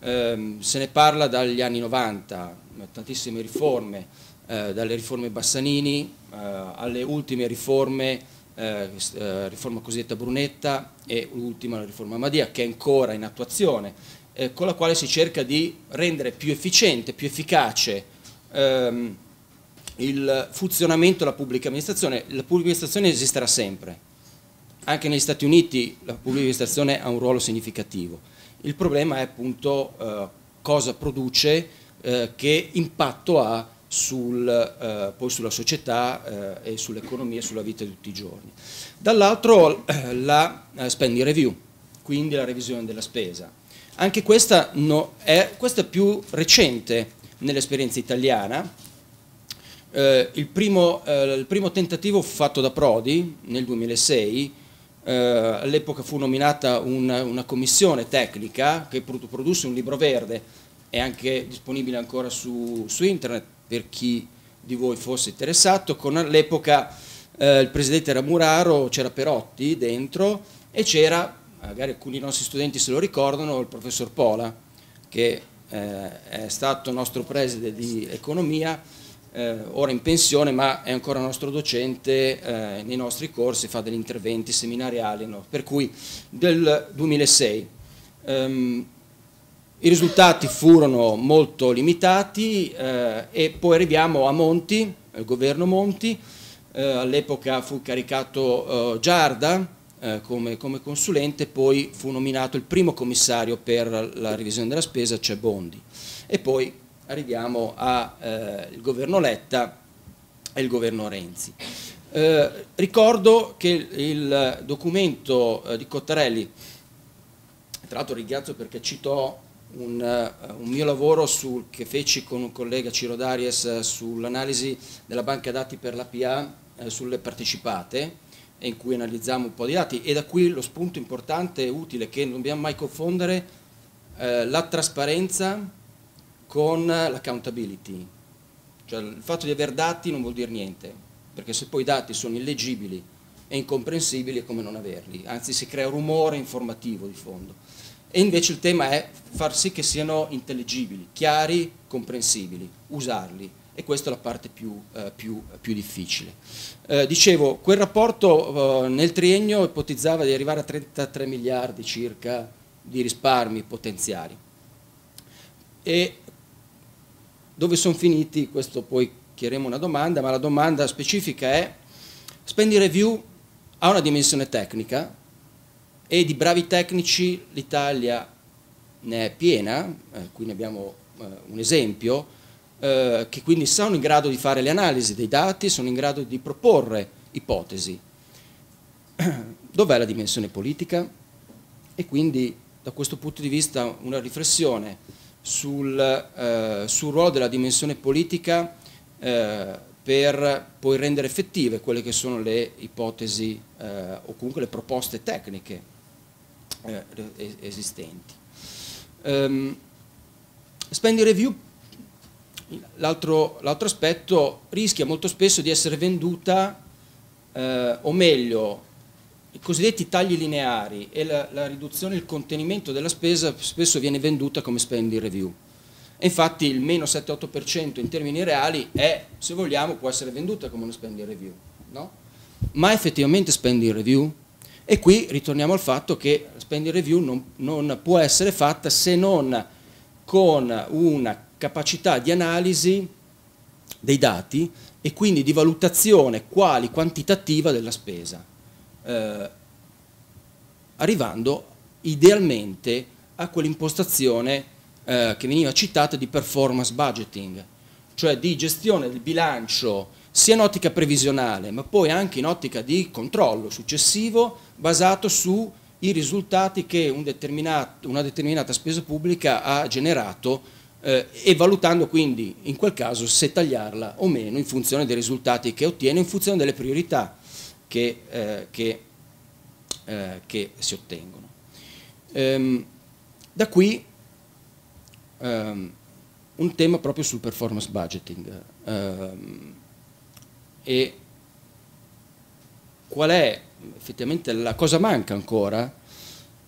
eh, se ne parla dagli anni novanta, tantissime riforme, eh, dalle riforme Bassanini eh, alle ultime riforme, eh, riforma cosiddetta Brunetta e l'ultima la riforma Madia, che è ancora in attuazione, eh, con la quale si cerca di rendere più efficiente, più efficace ehm, il funzionamento della pubblica amministrazione. La pubblica amministrazione esisterà sempre, anche negli Stati Uniti la pubblica amministrazione ha un ruolo significativo, il problema è appunto eh, cosa produce, eh, che impatto ha sul, eh, poi sulla società eh, e sull'economia e sulla vita di tutti i giorni. Dall'altro eh, la eh, spending review, quindi la revisione della spesa, anche questa, no, è, questa è più recente nell'esperienza italiana. Eh, il, primo, eh, il primo tentativo fu fatto da Prodi nel duemilasei, eh, all'epoca fu nominata una, una commissione tecnica che produsse un libro verde è anche disponibile ancora su, su internet per chi di voi fosse interessato. Con all'epoca eh, il presidente era Muraro, c'era Perotti dentro e c'era, magari alcuni dei nostri studenti se lo ricordano, il professor Pola, che eh, è stato nostro preside di economia, eh, ora in pensione, ma è ancora nostro docente eh, nei nostri corsi, fa degli interventi seminariali, no? Per cui del duemilasei. Um, I risultati furono molto limitati eh, e poi arriviamo a Monti, il governo Monti, eh, all'epoca fu caricato eh, Giarda eh, come, come consulente, poi fu nominato il primo commissario per la revisione della spesa, cioè Bondi, e poi arriviamo al eh, governo Letta e il governo Renzi. Eh, ricordo che il documento eh, di Cottarelli, tra l'altro ringrazio perché citò Un, un mio lavoro sul, che feci con un collega Ciro Daries sull'analisi della banca dati per la P A eh, sulle partecipate, in cui analizziamo un po' di dati, e da qui lo spunto importante e utile che non dobbiamo mai confondere eh, la trasparenza con l'accountability, cioè il fatto di aver dati non vuol dire niente, perché se poi i dati sono illeggibili e incomprensibili è come non averli, anzi si crea rumore informativo di fondo. E invece il tema è far sì che siano intelligibili, chiari, comprensibili, usarli, e questa è la parte più, eh, più, più difficile. Eh, dicevo, quel rapporto eh, nel triennio ipotizzava di arrivare a trentatré miliardi circa di risparmi potenziali. E dove sono finiti? Questo poi chiederemo una domanda, ma la domanda specifica è: spending review ha una dimensione tecnica, e di bravi tecnici l'Italia ne è piena, eh, qui ne abbiamo eh, un esempio, eh, che quindi sono in grado di fare le analisi dei dati, sono in grado di proporre ipotesi. Dov'è la dimensione politica? E quindi da questo punto di vista una riflessione sul, eh, sul ruolo della dimensione politica eh, per poi rendere effettive quelle che sono le ipotesi eh, o comunque le proposte tecniche Eh, esistenti. Um, spending review, l'altro aspetto, rischia molto spesso di essere venduta, eh, o meglio, i cosiddetti tagli lineari e la, la riduzione, il contenimento della spesa spesso viene venduta come spending review. E infatti il meno sette otto per cento in termini reali è, se vogliamo, può essere venduta come uno spending review, no? Ma effettivamente spending review? E qui ritorniamo al fatto che la spending review non, non può essere fatta se non con una capacità di analisi dei dati e quindi di valutazione quali quantitativa della spesa, eh, arrivando idealmente a quell'impostazione eh, che veniva citata di performance budgeting, cioè di gestione del bilancio sia in ottica previsionale ma poi anche in ottica di controllo successivo basato sui risultati che un determinato, una determinata spesa pubblica ha generato eh, e valutando quindi in quel caso se tagliarla o meno in funzione dei risultati che ottiene, in funzione delle priorità che, eh, che, eh, che si ottengono. Ehm, da qui ehm, un tema proprio sul performance budgeting. Ehm, E qual è effettivamente la cosa manca ancora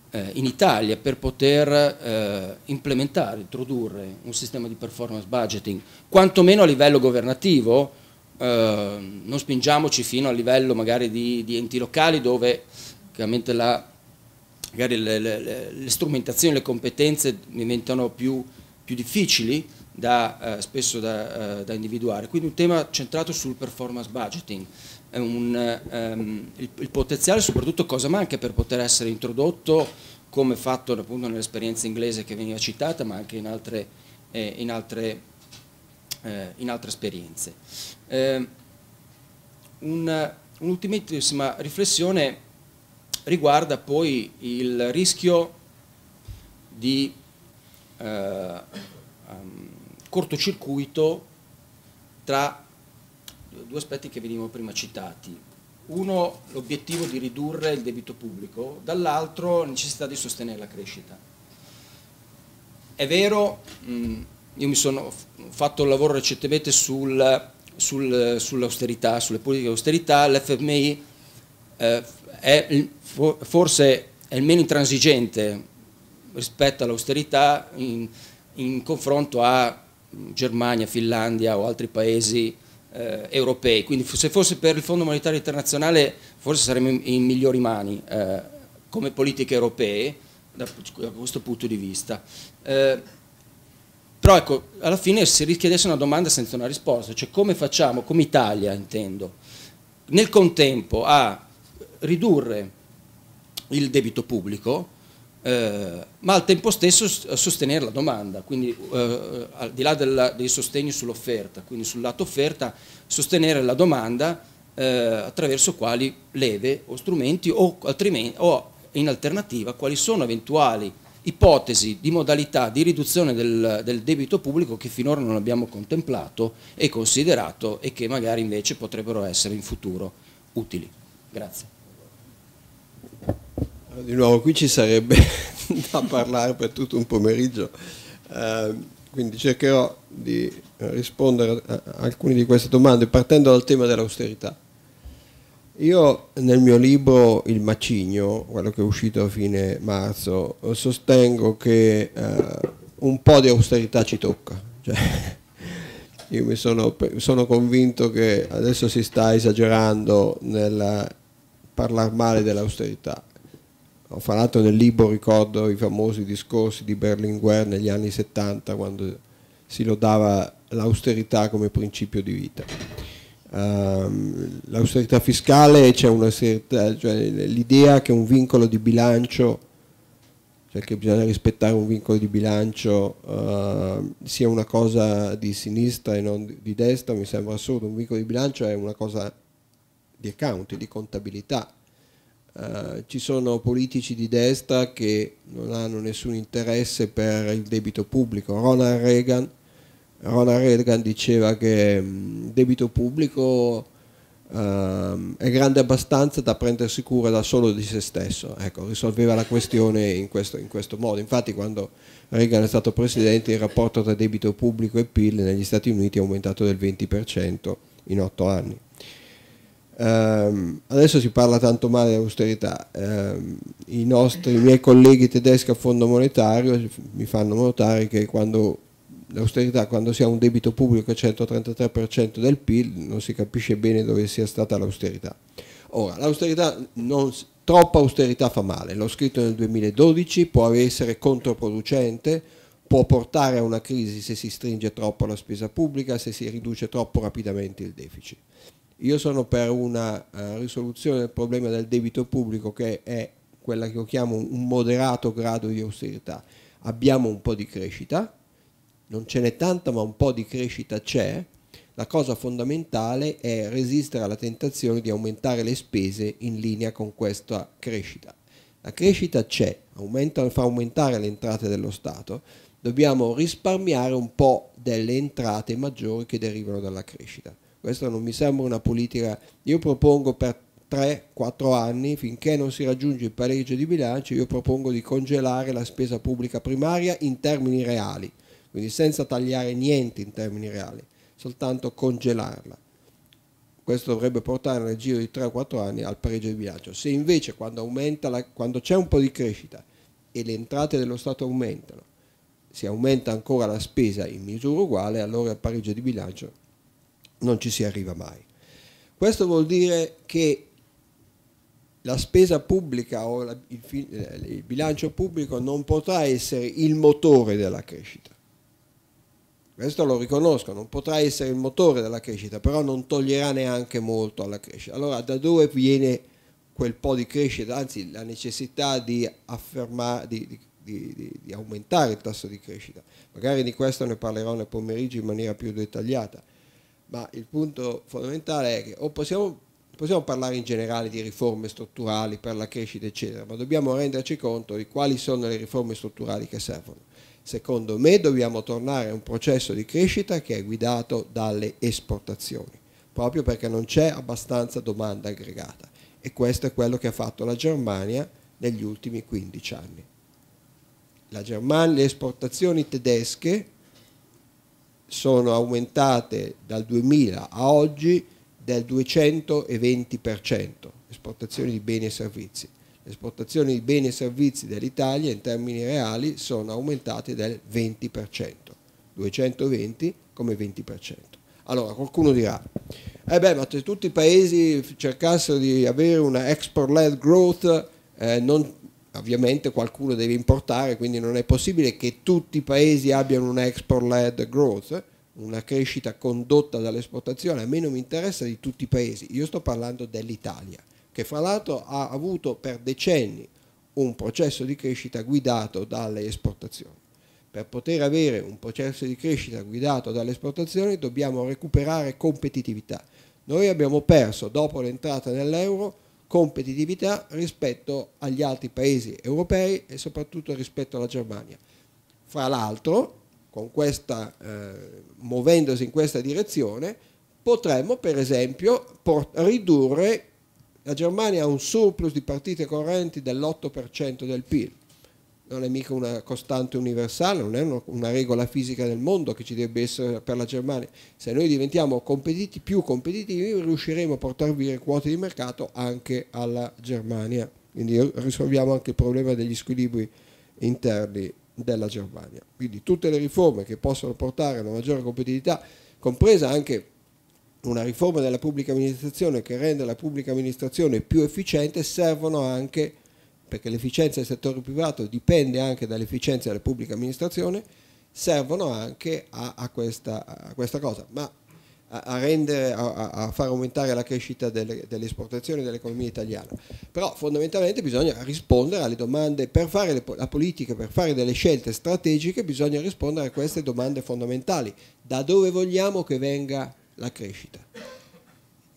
eh, in Italia per poter eh, implementare, introdurre un sistema di performance budgeting, quantomeno a livello governativo, eh, non spingiamoci fino a livello magari di, di enti locali dove chiaramente la, magari le, le, le strumentazioni, le competenze diventano più, più difficili, Da, eh, spesso da, eh, da individuare. Quindi un tema centrato sul performance budgeting, è un, ehm, il, il potenziale, soprattutto cosa manca per poter essere introdotto come fatto appunto nell'esperienza inglese che veniva citata, ma anche in altre, eh, in altre, eh, in altre esperienze. Eh, Un'ultimissima riflessione riguarda poi il rischio di eh, um, cortocircuito tra due aspetti che venivano prima citati. Uno, l'obiettivo di ridurre il debito pubblico, dall'altro la necessità di sostenere la crescita. è vero, mh, io mi sono fatto un lavoro recentemente sul, sul, sull'austerità, sulle politiche di austerità, l'F M I eh, è il, forse è il meno intransigente rispetto all'austerità in, in confronto a Germania, Finlandia o altri paesi eh, europei, quindi se fosse per il Fondo Monetario Internazionale forse saremmo in, in migliori mani eh, come politiche europee da, da questo punto di vista. Eh, però ecco, alla fine si richiedesse una domanda senza una risposta, cioè come facciamo, come Italia intendo, nel contempo a ridurre il debito pubblico, Eh, ma al tempo stesso sostenere la domanda, quindi eh, al di là della, dei sostegni sull'offerta, quindi sul lato offerta sostenere la domanda eh, attraverso quali leve o strumenti o, altrimenti, o in alternativa quali sono eventuali ipotesi di modalità di riduzione del, del debito pubblico che finora non abbiamo contemplato e considerato e che magari invece potrebbero essere in futuro utili. Grazie. Di nuovo qui ci sarebbe da parlare per tutto un pomeriggio, eh, quindi cercherò di rispondere a alcune di queste domande partendo dal tema dell'austerità. Io nel mio libro Il macigno, quello che è uscito a fine marzo, sostengo che eh, un po' di austerità ci tocca, cioè, io mi sono, sono convinto che adesso si sta esagerando nel parlare male dell'austerità. Ho parlato nel libro, ricordo i famosi discorsi di Berlinguer negli anni settanta quando si lodava l'austerità come principio di vita. Um, l'austerità fiscale, c'è un'austerità, cioè l'idea che un vincolo di bilancio, cioè che bisogna rispettare un vincolo di bilancio uh, sia una cosa di sinistra e non di destra, mi sembra assurdo. Un vincolo di bilancio è una cosa di accounting, di contabilità. Uh, ci sono politici di destra che non hanno nessun interesse per il debito pubblico. Ronald Reagan, Ronald Reagan diceva che il debito pubblico uh, è grande abbastanza da prendersi cura da solo di se stesso. Ecco, risolveva la questione in questo, in questo modo. Infatti quando Reagan è stato presidente il rapporto tra debito pubblico e P I L negli Stati Uniti è aumentato del venti per cento in otto anni. Um, adesso si parla tanto male dell'austerità, um, i, nostri, i miei colleghi tedeschi a Fondo Monetario mi fanno notare che quando l'austerità, quando si ha un debito pubblico al centotrentatré per cento del P I L, non si capisce bene dove sia stata l'austerità. Ora, l'austerità, non, troppa austerità fa male, l'ho scritto nel duemiladodici, può essere controproducente, può portare a una crisi se si stringe troppo la spesa pubblica, se si riduce troppo rapidamente il deficit. Io sono per una uh, risoluzione del problema del debito pubblico che è quella che io chiamo un moderato grado di austerità. Abbiamo un po' di crescita, non ce n'è tanta ma un po' di crescita c'è, la cosa fondamentale è resistere alla tentazione di aumentare le spese in linea con questa crescita. La crescita c'è, aumenta, fa aumentare le entrate dello Stato, dobbiamo risparmiare un po' delle entrate maggiori che derivano dalla crescita. Questa non mi sembra una politica, io propongo per tre quattro anni, finché non si raggiunge il pareggio di bilancio, io propongo di congelare la spesa pubblica primaria in termini reali, quindi senza tagliare niente in termini reali, soltanto congelarla. Questo dovrebbe portare nel giro di tre quattro anni al pareggio di bilancio. Se invece quando aumenta la, quando c'è un po' di crescita e le entrate dello Stato aumentano, si aumenta ancora la spesa in misura uguale, allora il pareggio di bilancio non ci si arriva mai. Questo vuol dire che la spesa pubblica o la, il, il bilancio pubblico non potrà essere il motore della crescita. Questo lo riconosco, non potrà essere il motore della crescita, però non toglierà neanche molto alla crescita. Allora da dove viene quel po' di crescita, anzi la necessità di affermare, di, di, Di, di, di aumentare il tasso di crescita? Magari di questo ne parlerò nel pomeriggio in maniera più dettagliata, ma il punto fondamentale è che o possiamo, possiamo parlare in generale di riforme strutturali per la crescita eccetera, ma dobbiamo renderci conto di quali sono le riforme strutturali che servono. Secondo me dobbiamo tornare a un processo di crescita che è guidato dalle esportazioni, proprio perché non c'è abbastanza domanda aggregata, e questo è quello che ha fatto la Germania negli ultimi quindici anni. la Germania, le esportazioni tedesche sono aumentate dal duemila a oggi del duecentoventi per cento, esportazioni di beni e servizi. Le esportazioni di beni e servizi dell'Italia in termini reali sono aumentate del venti per cento, duecentoventi come venti per cento. Allora qualcuno dirà, eh beh, ma se tutti i paesi cercassero di avere una export-led growth, eh, non, ovviamente qualcuno deve importare, quindi non è possibile che tutti i paesi abbiano una export-led growth, una crescita condotta dall'esportazione, a me non mi interessa di tutti i paesi, io sto parlando dell'Italia, che fra l'altro ha avuto per decenni un processo di crescita guidato dalle esportazioni. Per poter avere un processo di crescita guidato dalle esportazioni dobbiamo recuperare competitività. Noi abbiamo perso, dopo l'entrata nell'euro, competitività rispetto agli altri paesi europei e soprattutto rispetto alla Germania. Fra l'altro, con questa, eh, muovendosi in questa direzione, potremmo per esempio ridurre. La Germania ha un surplus di partite correnti dell'otto per cento del P I L, non è mica una costante universale, non è una regola fisica del mondo che ci debba essere per la Germania. Se noi diventiamo competiti, più competitivi, riusciremo a portare via quote di mercato anche alla Germania, quindi risolviamo anche il problema degli squilibri interni della Germania. Quindi tutte le riforme che possono portare a una maggiore competitività, compresa anche una riforma della pubblica amministrazione che rende la pubblica amministrazione più efficiente, servono anche, perché l'efficienza del settore privato dipende anche dall'efficienza della pubblica amministrazione, servono anche a, a, questa, a questa cosa, ma a, a, rendere, a, a far aumentare la crescita delle, delle esportazioni dell'economia italiana. Però fondamentalmente bisogna rispondere alle domande, per fare le, la politica, per fare delle scelte strategiche bisogna rispondere a queste domande fondamentali. Da dove vogliamo che venga la crescita?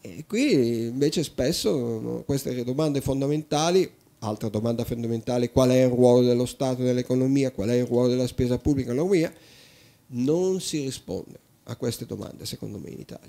E qui invece spesso queste domande fondamentali, altra domanda fondamentale, qual è il ruolo dello Stato nell'economia, qual è il ruolo della spesa pubblica nell'economia, non si risponde a queste domande secondo me in Italia.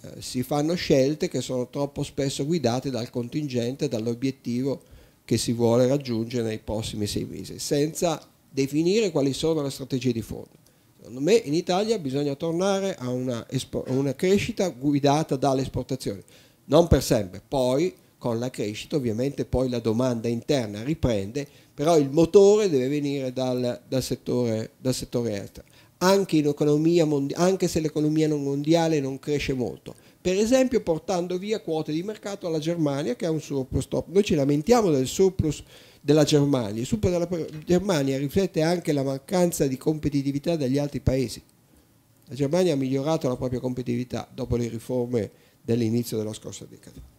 Eh, si fanno scelte che sono troppo spesso guidate dal contingente, dall'obiettivo che si vuole raggiungere nei prossimi sei mesi, senza definire quali sono le strategie di fondo. Secondo me in Italia bisogna tornare a una, una crescita guidata dalle esportazioni, non per sempre, poi con la crescita ovviamente poi la domanda interna riprende, però il motore deve venire dal, dal, settore, dal settore estero, anche, in economia anche se l'economia non mondiale non cresce molto, per esempio portando via quote di mercato alla Germania che ha un surplus top. Noi ci lamentiamo del surplus della Germania, il super della Germania riflette anche la mancanza di competitività degli altri paesi. La Germania ha migliorato la propria competitività dopo le riforme dell'inizio della scorsa decade.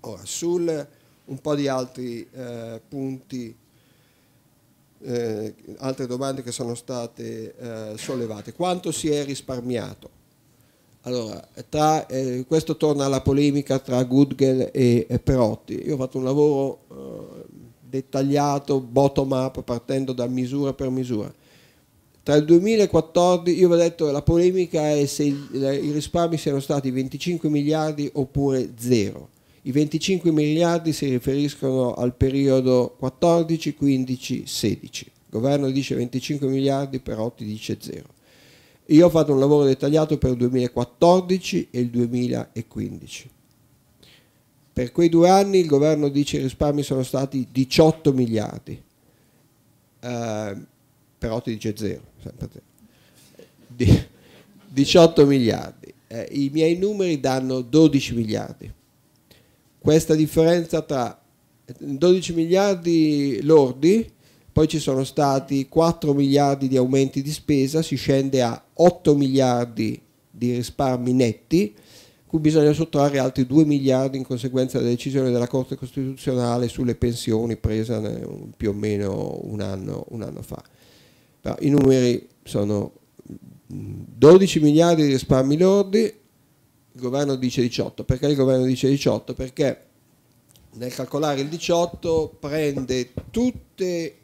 Ora, sul un po' di altri eh, punti, eh, altre domande che sono state eh, sollevate. Quanto si è risparmiato? Allora, tra, eh, questo torna alla polemica tra Gudgel e, e Perotti. Io ho fatto un lavoro eh, dettagliato, bottom up, partendo da misura per misura. Tra il duemilaquattordici, io vi ho detto, la polemica è se i risparmi siano stati venticinque miliardi oppure zero. I venticinque miliardi si riferiscono al periodo quattordici, quindici, sedici. Il governo dice venticinque miliardi, Perotti dice zero. Io ho fatto un lavoro dettagliato per il duemilaquattordici e il duemilaquindici. Per quei due anni il governo dice i risparmi sono stati diciotto miliardi, eh, Perotti dice zero, sempre zero. diciotto miliardi, eh, i miei numeri danno dodici miliardi, questa differenza tra dodici miliardi lordi, poi ci sono stati quattro miliardi di aumenti di spesa, si scende a otto miliardi di risparmi netti, bisogna sottrarre altri due miliardi in conseguenza della decisione della Corte Costituzionale sulle pensioni presa più o meno un anno, un anno fa. Però i numeri sono dodici miliardi di risparmi lordi, il governo dice diciotto. Perché il governo dice diciotto? Perché nel calcolare il diciotto prende tutte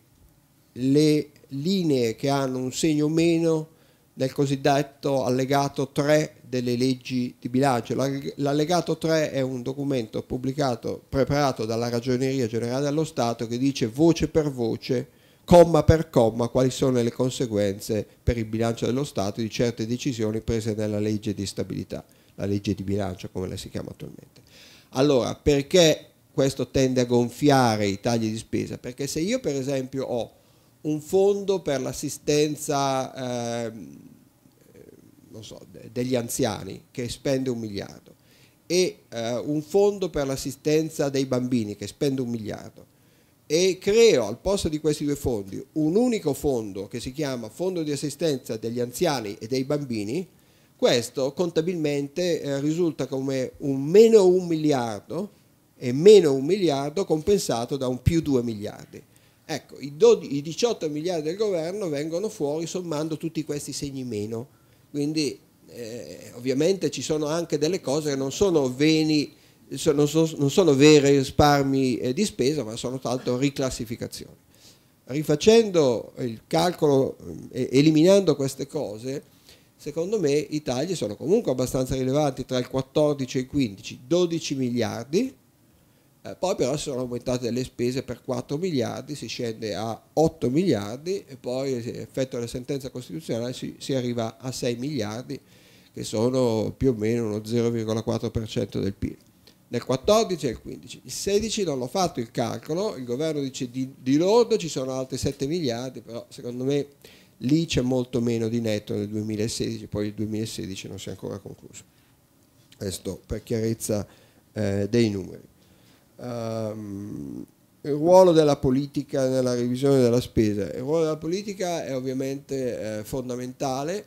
le linee che hanno un segno meno nel cosiddetto allegato tre delle leggi di bilancio. L'allegato tre è un documento pubblicato, preparato dalla Ragioneria Generale dello Stato che dice voce per voce comma per comma quali sono le conseguenze per il bilancio dello Stato di certe decisioni prese nella legge di stabilità, la legge di bilancio come la si chiama attualmente. Allora, perché questo tende a gonfiare i tagli di spesa? Perché se io per esempio ho un fondo per l'assistenza eh, non so, degli anziani che spende un miliardo e eh, un fondo per l'assistenza dei bambini che spende un miliardo e creo al posto di questi due fondi un unico fondo che si chiama Fondo di assistenza degli anziani e dei bambini, questo contabilmente eh, risulta come un meno un miliardo e meno un miliardo compensato da un più due miliardi. Ecco, i, i diciotto miliardi del governo vengono fuori sommando tutti questi segni meno, quindi eh, ovviamente ci sono anche delle cose che non sono, veni, so, non so, non sono veri risparmi eh, di spesa, ma sono tanto riclassificazioni. Rifacendo il calcolo, eh, eliminando queste cose, secondo me i tagli sono comunque abbastanza rilevanti, tra il quattordici e il quindici, dodici miliardi. Eh, poi però si sono aumentate le spese per quattro miliardi, si scende a otto miliardi e poi effetto della sentenza costituzionale si, si arriva a sei miliardi, che sono più o meno uno zero virgola quattro per cento del P I L. Nel quattordici e il quindici. Il sedici non l'ho fatto il calcolo, il governo dice di, di lordo ci sono altri sette miliardi, però secondo me lì c'è molto meno di netto nel duemilasedici, poi il duemilasedici non si è ancora concluso. Questo per chiarezza eh, dei numeri. Um, il ruolo della politica nella revisione della spesa. Il ruolo della politica è ovviamente eh, fondamentale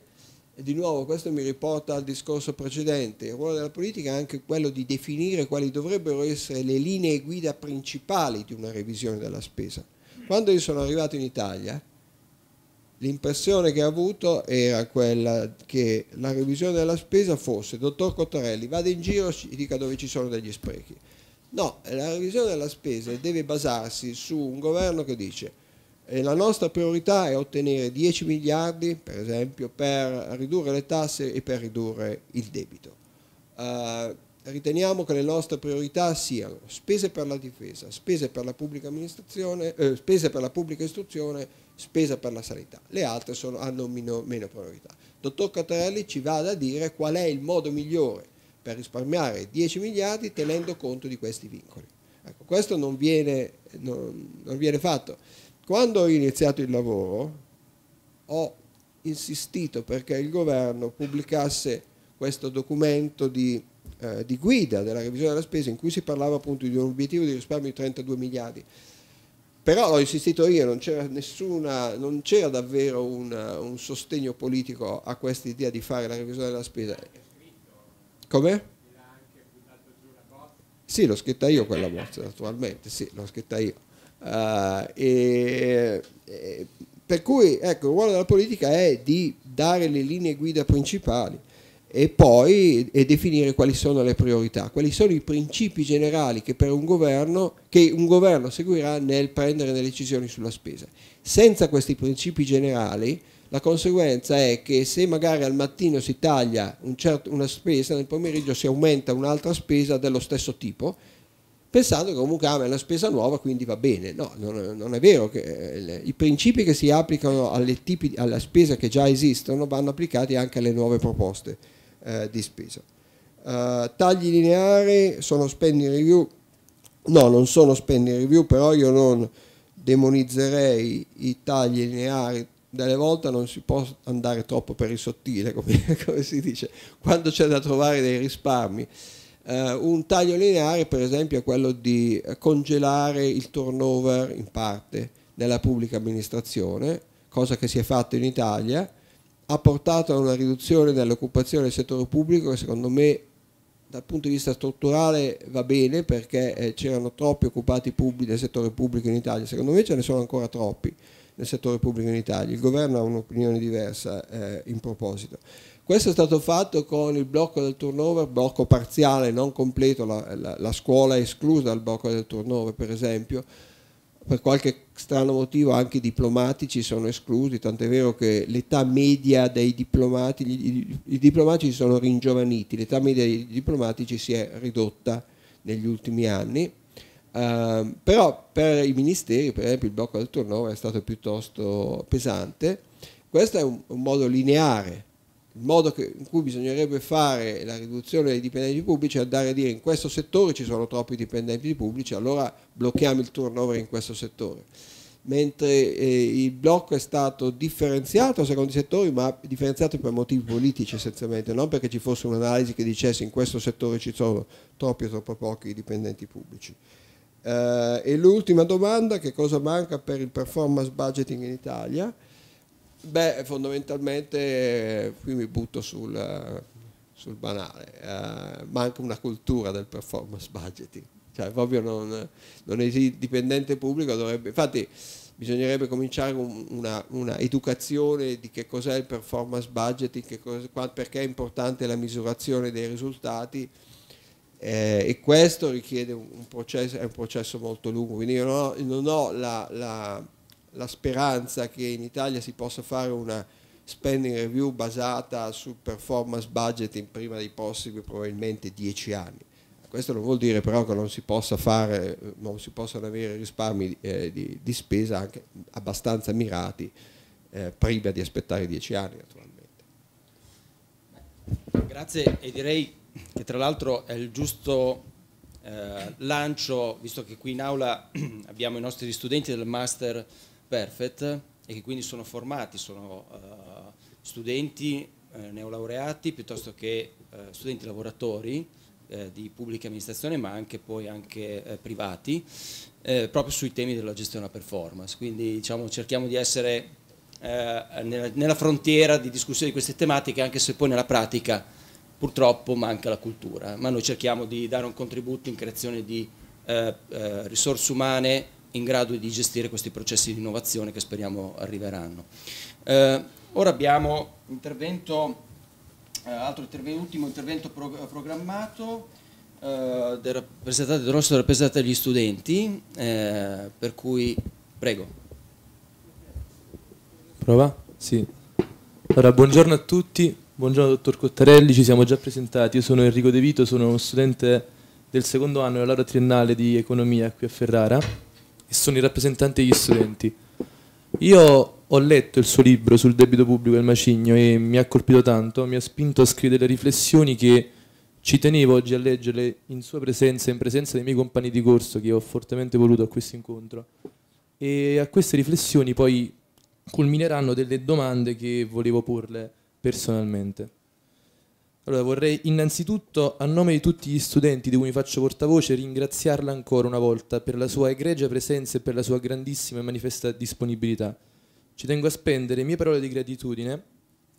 e di nuovo questo mi riporta al discorso precedente. Il ruolo della politica è anche quello di definire quali dovrebbero essere le linee guida principali di una revisione della spesa. Quando io sono arrivato in Italia l'impressione che ho avuto era quella che la revisione della spesa fosse: dottor Cottarelli, vada in giro e dica dove ci sono degli sprechi. No, la revisione della spesa deve basarsi su un governo che dice eh, la nostra priorità è ottenere dieci miliardi, per esempio, per ridurre le tasse e per ridurre il debito. Eh, riteniamo che le nostre priorità siano spese per la difesa, spese per la pubblica amministrazione, eh, spese per la pubblica istruzione, spesa per la sanità. Le altre sono, hanno meno, meno priorità. Dottor Cottarelli ci vada a dire qual è il modo migliore per risparmiare dieci miliardi tenendo conto di questi vincoli. Ecco, questo non viene, non, non viene fatto. Quando ho iniziato il lavoro ho insistito perché il governo pubblicasse questo documento di, eh, di guida della revisione della spesa in cui si parlava appunto di un obiettivo di risparmio di trentadue miliardi. Però ho insistito io, non c'era nessuna, non c'era davvero un, un sostegno politico a questa idea di fare la revisione della spesa. Come? Sì, l'ho scritta io quella bozza, naturalmente, sì, l'ho scritta io. Uh, e, e, per cui, ecco, il ruolo della politica è di dare le linee guida principali e poi e definire quali sono le priorità, quali sono i principi generali che, per un governo, che un governo seguirà nel prendere delle decisioni sulla spesa. Senza questi principi generali, la conseguenza è che se magari al mattino si taglia un certo, una spesa, nel pomeriggio si aumenta un'altra spesa dello stesso tipo, pensando che comunque ah, è una spesa nuova quindi va bene. No, non, non è vero. Che, eh, i principi che si applicano alle, tipi, alle spese che già esistono vanno applicati anche alle nuove proposte eh, di spesa. Uh, tagli lineari sono spending review? No, non sono spending review, però io non demonizzerei i tagli lineari. Delle volte non si può andare troppo per il sottile, come, come si dice, quando c'è da trovare dei risparmi. Eh, un taglio lineare, per esempio, è quello di congelare il turnover in parte nella pubblica amministrazione, cosa che si è fatta in Italia, ha portato a una riduzione dell'occupazione del settore pubblico che secondo me dal punto di vista strutturale va bene, perché eh, c'erano troppi occupati pubblici nel settore pubblico in Italia, secondo me ce ne sono ancora troppi nel settore pubblico in Italia, il governo ha un'opinione diversa eh, in proposito. Questo è stato fatto con il blocco del turnover, blocco parziale, non completo, la, la, la scuola è esclusa dal blocco del turnover per esempio, per qualche strano motivo anche i diplomatici sono esclusi, tant'è vero che l'età media dei diplomatici, i, i diplomatici sono ringiovaniti, l'età media dei diplomatici si è ridotta negli ultimi anni. Uh, però per i ministeri, per esempio, il blocco del turnover è stato piuttosto pesante. Questo è un, un modo lineare, il modo che, in cui bisognerebbe fare la riduzione dei dipendenti pubblici è andare a dire: in questo settore ci sono troppi dipendenti pubblici, allora blocchiamo il turnover in questo settore. Mentre eh, il blocco è stato differenziato secondo i settori, ma differenziato per motivi politici essenzialmente, non perché ci fosse un'analisi che dicesse in questo settore ci sono troppi o troppo pochi dipendenti pubblici. Eh, e l'ultima domanda: che cosa manca per il performance budgeting in Italia? Beh, fondamentalmente, eh, qui mi butto sul, sul banale, eh, manca una cultura del performance budgeting. Cioè, proprio non, non esiste, dipendente pubblico dovrebbe, infatti bisognerebbe cominciare un, una, una educazione di che cos'è il performance budgeting, che cos, perché è importante la misurazione dei risultati, eh, e questo richiede un, un processo, è un processo molto lungo, quindi io non ho, non ho la, la, la speranza che in Italia si possa fare una spending review basata sul performance budgeting prima dei prossimi probabilmente dieci anni. Questo non vuol dire però che non si possa fare, non si possano avere risparmi eh, di, di spesa anche abbastanza mirati, eh, prima di aspettare dieci anni naturalmente. Grazie, e direi che tra l'altro è il giusto eh, lancio, visto che qui in aula abbiamo i nostri studenti del Master Perfect e che quindi sono formati, sono eh, studenti eh, neolaureati piuttosto che eh, studenti lavoratori di pubblica amministrazione, ma anche poi anche eh, privati, eh, proprio sui temi della gestione della performance. Quindi, diciamo, cerchiamo di essere eh, nella, nella frontiera di discussione di queste tematiche, anche se poi nella pratica purtroppo manca la cultura, ma noi cerchiamo di dare un contributo in creazione di eh, eh, risorse umane in grado di gestire questi processi di innovazione che speriamo arriveranno. Eh, ora abbiamo intervento Uh, altro intervento, ultimo intervento pro, programmato uh, del rappresentante del nostro rappresentante degli studenti, eh, per cui prego. Prova? Sì. Allora, buongiorno a tutti, buongiorno dottor Cottarelli, ci siamo già presentati, io sono Enrico De Vitto, sono uno studente del secondo anno della laurea triennale di economia qui a Ferrara e sono il rappresentante degli studenti. Io ho letto il suo libro sul debito pubblico e il macigno e mi ha colpito tanto, mi ha spinto a scrivere riflessioni che ci tenevo oggi a leggere in sua presenza e in presenza dei miei compagni di corso che ho fortemente voluto a questo incontro. E a queste riflessioni poi culmineranno delle domande che volevo porle personalmente. Allora, vorrei innanzitutto, a nome di tutti gli studenti di cui mi faccio portavoce, ringraziarla ancora una volta per la sua egregia presenza e per la sua grandissima e manifesta disponibilità. Ci tengo a spendere mie parole di gratitudine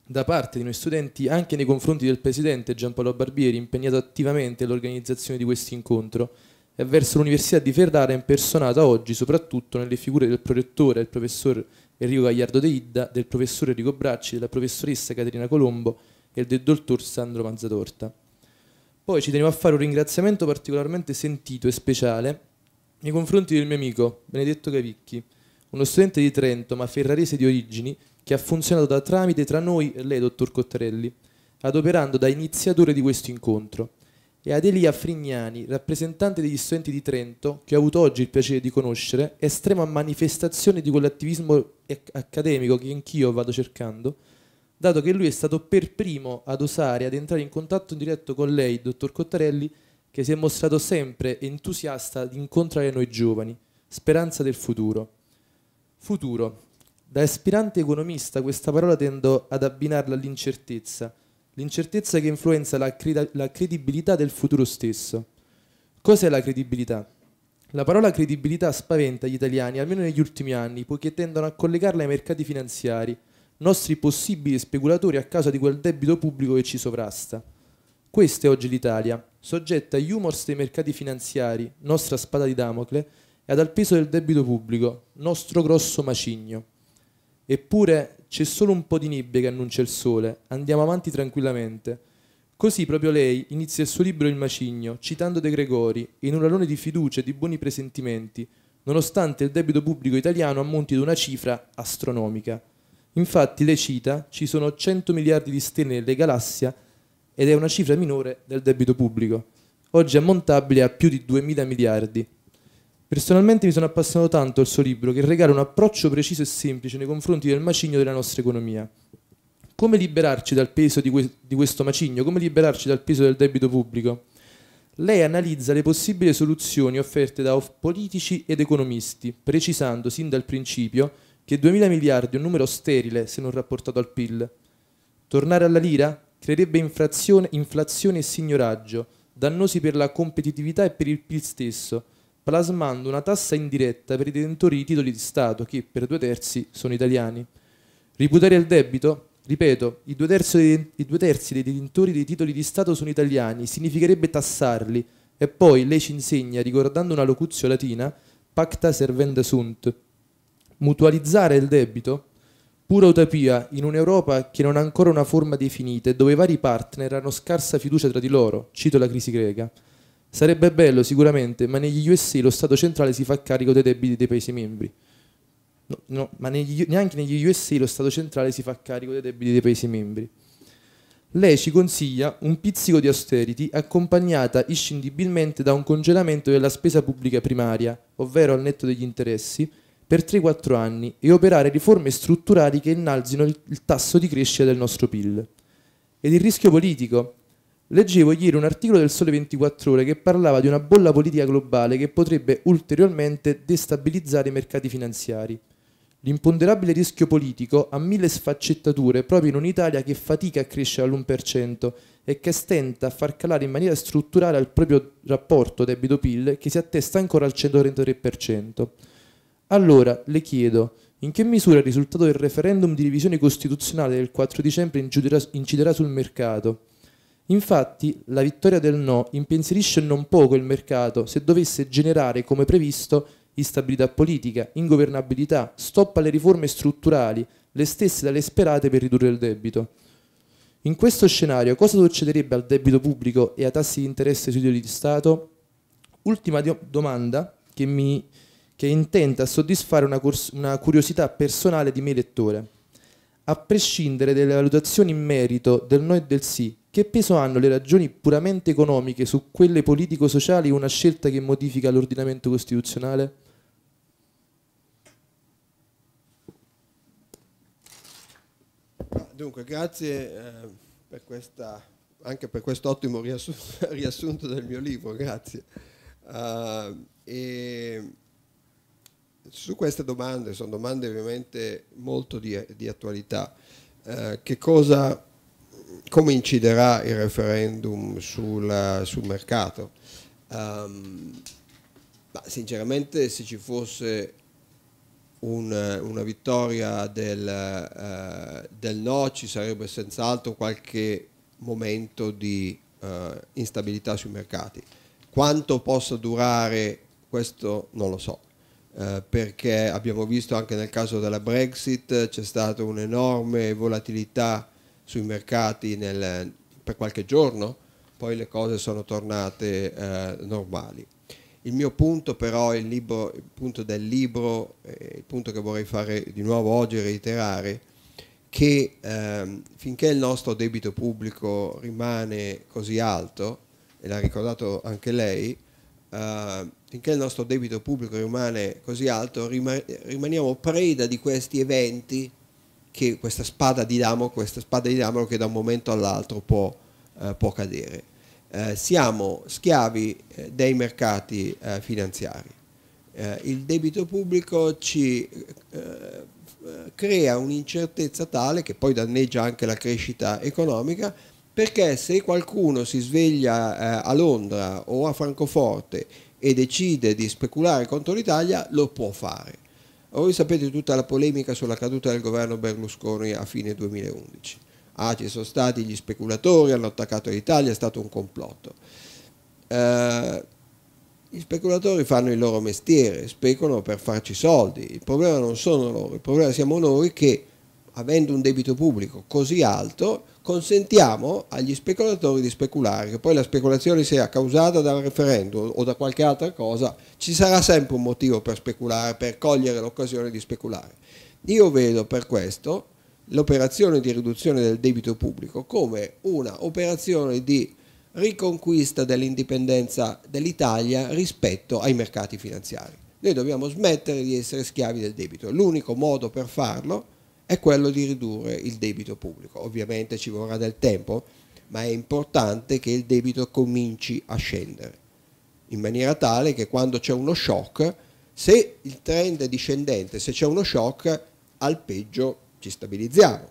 da parte dei noi studenti anche nei confronti del Presidente Giampaolo Barbieri, impegnato attivamente all'organizzazione di questo incontro, e verso l'Università di Ferrara impersonata oggi soprattutto nelle figure del prorettore, il professor Enrico Gagliardo De Idda, del professor Enrico Bracci, della professoressa Caterina Colombo e del dottor Sandro Mazzatorta. Poi ci tenevo a fare un ringraziamento particolarmente sentito e speciale nei confronti del mio amico Benedetto Cavicchi, uno studente di Trento ma ferrarese di origini, che ha funzionato da tramite tra noi e lei, dottor Cottarelli, adoperando da iniziatore di questo incontro, e ad Elia Frignani, rappresentante degli studenti di Trento, che ho avuto oggi il piacere di conoscere, estrema manifestazione di quell'attivismo accademico che anch'io vado cercando, dato che lui è stato per primo ad osare, ad entrare in contatto in diretto con lei, dottor Cottarelli, che si è mostrato sempre entusiasta di incontrare noi giovani, speranza del futuro. Futuro. Da aspirante economista questa parola tendo ad abbinarla all'incertezza, l'incertezza che influenza la, cred- la credibilità del futuro stesso. Cos'è la credibilità? La parola credibilità spaventa gli italiani, almeno negli ultimi anni, poiché tendono a collegarla ai mercati finanziari, nostri possibili speculatori a causa di quel debito pubblico che ci sovrasta. Questa è oggi l'Italia, soggetta agli humors dei mercati finanziari, nostra spada di Damocle, e ad al peso del debito pubblico, nostro grosso macigno. Eppure c'è solo un po' di nebbia che annuncia il sole, andiamo avanti tranquillamente. Così proprio lei inizia il suo libro Il macigno, citando De Gregori, in un alone di fiducia e di buoni presentimenti, nonostante il debito pubblico italiano ammonti ad una cifra astronomica. Infatti lei cita, ci sono cento miliardi di stelle nelle galassie ed è una cifra minore del debito pubblico, oggi ammontabile a più di duemila miliardi. Personalmente mi sono appassionato tanto al suo libro che regala un approccio preciso e semplice nei confronti del macigno della nostra economia. Come liberarci dal peso di, que di questo macigno? Come liberarci dal peso del debito pubblico? Lei analizza le possibili soluzioni offerte da politici ed economisti, precisando sin dal principio che duemila miliardi è un numero sterile se non rapportato al P I L. Tornare alla lira creerebbe inflazione, inflazione e signoraggio, dannosi per la competitività e per il P I L stesso, plasmando una tassa indiretta per i detentori di titoli di Stato, che per due terzi sono italiani. Ripudiare il debito? Ripeto, i due, terzi dei, i due terzi dei detentori dei titoli di Stato sono italiani, significherebbe tassarli. E poi lei ci insegna, ricordando una locuzio latina, pacta servanda sunt. Mutualizzare il debito? Pura utopia, in un'Europa che non ha ancora una forma definita e dove i vari partner hanno scarsa fiducia tra di loro, cito la crisi greca. Sarebbe bello sicuramente, ma negli U S A lo Stato centrale si fa carico dei debiti dei Paesi membri. No, no, ma negli, neanche negli U S A lo Stato centrale si fa carico dei debiti dei Paesi membri. Lei ci consiglia un pizzico di austerity accompagnata iscindibilmente da un congelamento della spesa pubblica primaria, ovvero al netto degli interessi, per tre quattro anni e operare riforme strutturali che innalzino il, il tasso di crescita del nostro P I L. Ed il rischio politico? Leggevo ieri un articolo del Sole ventiquattro Ore che parlava di una bolla politica globale che potrebbe ulteriormente destabilizzare i mercati finanziari. L'imponderabile rischio politico ha mille sfaccettature proprio in un'Italia che fatica a crescere all'uno per cento e che stenta a far calare in maniera strutturale il proprio rapporto debito-P I L che si attesta ancora al centotrentatré per cento. Allora, le chiedo, in che misura il risultato del referendum di revisione costituzionale del quattro dicembre inciderà, inciderà sul mercato? Infatti, la vittoria del no impensierisce non poco il mercato se dovesse generare, come previsto, instabilità politica, ingovernabilità, stop alle riforme strutturali, le stesse dalle sperate per ridurre il debito. In questo scenario cosa succederebbe al debito pubblico e a tassi di interesse sui titoli di Stato? Ultima domanda che, mi, che intenta soddisfare una, una curiosità personale di me lettore. A prescindere dalle valutazioni in merito del no e del sì, che peso hanno le ragioni puramente economiche su quelle politico-sociali in una scelta che modifica l'ordinamento costituzionale? Dunque, grazie eh, per questa, anche per questo ottimo riassunto, riassunto del mio libro, grazie. Uh, e su queste domande, sono domande ovviamente molto di, di attualità, uh, che cosa... come inciderà il referendum sul, sul mercato? Um, ma sinceramente se ci fosse un, una vittoria del, uh, del no ci sarebbe senz'altro qualche momento di uh, instabilità sui mercati. Quanto possa durare questo non lo so, uh, perché abbiamo visto anche nel caso della Brexit c'è stata un'enorme volatilità sui mercati nel, per qualche giorno, poi le cose sono tornate eh, normali. Il mio punto però, il, libro, il punto del libro, eh, il punto che vorrei fare di nuovo oggi è reiterare che ehm, finché il nostro debito pubblico rimane così alto, e l'ha ricordato anche lei, eh, finché il nostro debito pubblico rimane così alto rima- rimaniamo preda di questi eventi, che questa spada di Damocle, questa spada di Damocle che da un momento all'altro può, eh, può cadere. Eh, siamo schiavi eh, dei mercati eh, finanziari. Eh, il debito pubblico ci eh, crea un'incertezza tale che poi danneggia anche la crescita economica, perché se qualcuno si sveglia eh, a Londra o a Francoforte e decide di speculare contro l'Italia, lo può fare. Voi sapete tutta la polemica sulla caduta del governo Berlusconi a fine duemilaundici. Ah, ci sono stati gli speculatori, hanno attaccato l'Italia, è stato un complotto. Eh, gli speculatori fanno il loro mestiere, speculano per farci soldi. Il problema non sono loro, il problema siamo noi che, avendo un debito pubblico così alto, consentiamo agli speculatori di speculare, che poi la speculazione sia causata da un referendum o da qualche altra cosa, ci sarà sempre un motivo per speculare, per cogliere l'occasione di speculare. Io vedo per questo l'operazione di riduzione del debito pubblico come una operazione di riconquista dell'indipendenza dell'Italia rispetto ai mercati finanziari. Noi dobbiamo smettere di essere schiavi del debito. L'unico modo per farlo è quello di ridurre il debito pubblico. Ovviamente ci vorrà del tempo, ma è importante che il debito cominci a scendere, in maniera tale che quando c'è uno shock, se il trend è discendente, se c'è uno shock, al peggio ci stabilizziamo.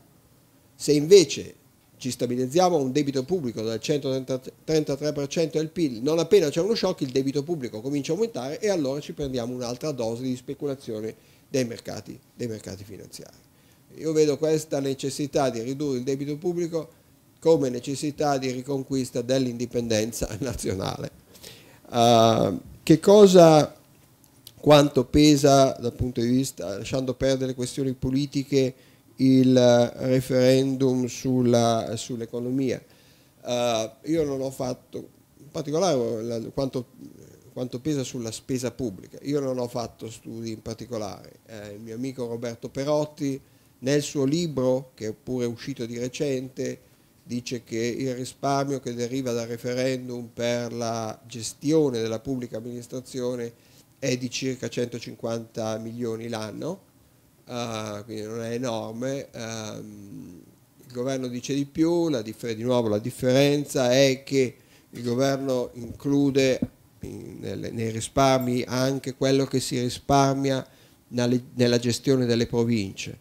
Se invece ci stabilizziamo a un debito pubblico del centotrentatré per cento del P I L, non appena c'è uno shock il debito pubblico comincia a aumentare e allora ci prendiamo un'altra dose di speculazione dei mercati, dei mercati finanziari. Io vedo questa necessità di ridurre il debito pubblico come necessità di riconquista dell'indipendenza nazionale. Uh, che cosa, quanto pesa dal punto di vista, lasciando perdere le questioni politiche, il referendum sull'economia? Uh, io non ho fatto, in particolare la, quanto, quanto pesa sulla spesa pubblica, io non ho fatto studi in particolare, eh, il mio amico Roberto Perotti nel suo libro, che è pure uscito di recente, dice che il risparmio che deriva dal referendum per la gestione della pubblica amministrazione è di circa centocinquanta milioni l'anno. Uh, quindi non è enorme. Um, il governo dice di più, la di nuovo la differenza è che il governo include in, nel, nei risparmi anche quello che si risparmia nale, nella gestione delle province.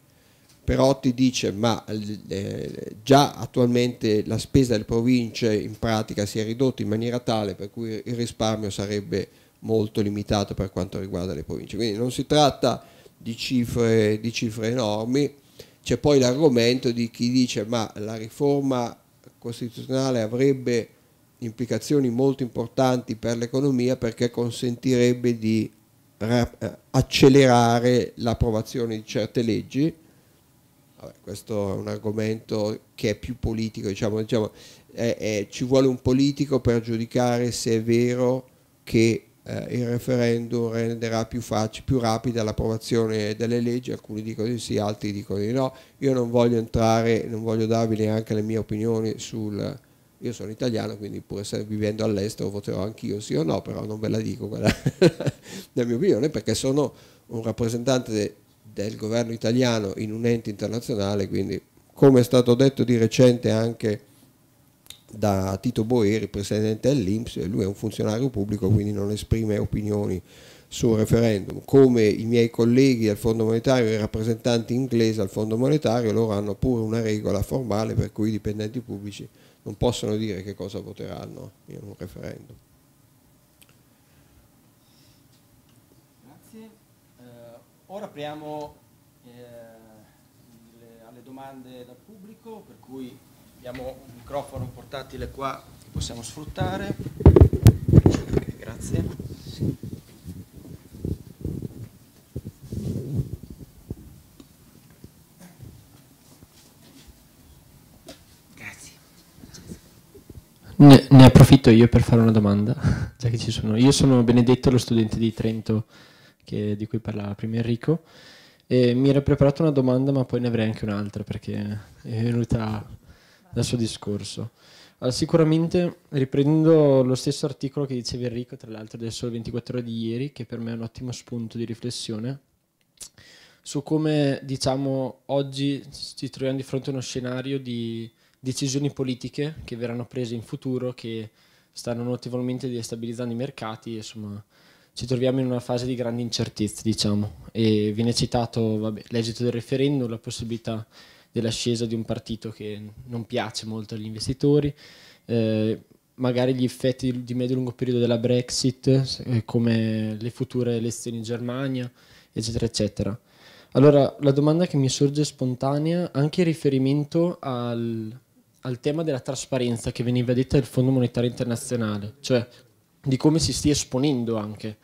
Perotti dice ma eh, già attualmente la spesa delle province in pratica si è ridotta in maniera tale per cui il risparmio sarebbe molto limitato per quanto riguarda le province, quindi non si tratta Di cifre, di cifre enormi. C'è poi l'argomento di chi dice ma la riforma costituzionale avrebbe implicazioni molto importanti per l'economia perché consentirebbe di accelerare l'approvazione di certe leggi. Vabbè, questo è un argomento che è più politico, diciamo, diciamo, è, è, ci vuole un politico per giudicare se è vero che Eh, il referendum renderà più, più rapida l'approvazione delle leggi. Alcuni dicono di sì, altri dicono di no. Io non voglio entrare, non voglio darvi neanche le mie opinioni sul... Io sono italiano, quindi pur essere vivendo all'estero voterò anch'io sì o no, però non ve la dico quella la mia opinione, perché sono un rappresentante de, del governo italiano in un ente internazionale, quindi come è stato detto di recente anche da Tito Boeri, presidente dell'I N P S, lui è un funzionario pubblico quindi non esprime opinioni sul referendum, come i miei colleghi del Fondo Monetario e i rappresentanti inglesi al Fondo Monetario. Loro hanno pure una regola formale per cui i dipendenti pubblici non possono dire che cosa voteranno in un referendum. Grazie. Eh, ora apriamo eh, le, alle domande dal pubblico, per cui abbiamo un microfono portatile qua che possiamo sfruttare. Grazie. Grazie. Ne, ne approfitto io per fare una domanda, già che ci sono. Io sono Benedetto, lo studente di Trento che, di cui parlava prima Enrico. E mi era preparata una domanda, ma poi ne avrei anche un'altra perché è venuta dal suo discorso. Allora, sicuramente, riprendendo lo stesso articolo che diceva Enrico, tra l'altro del Sole ventiquattro Ore di ieri, che per me è un ottimo spunto di riflessione su come, diciamo, oggi ci troviamo di fronte a uno scenario di decisioni politiche che verranno prese in futuro, che stanno notevolmente destabilizzando i mercati. Insomma, ci troviamo in una fase di grandi incertezze, diciamo, e viene citato l'esito del referendum, la possibilità dell'ascesa di un partito che non piace molto agli investitori, eh, magari gli effetti di, di medio-lungo periodo della Brexit, eh, come le future elezioni in Germania, eccetera, eccetera. Allora, la domanda che mi sorge spontanea, anche in riferimento al, al tema della trasparenza che veniva detta del Fondo Monetario Internazionale, cioè di come si stia esponendo anche,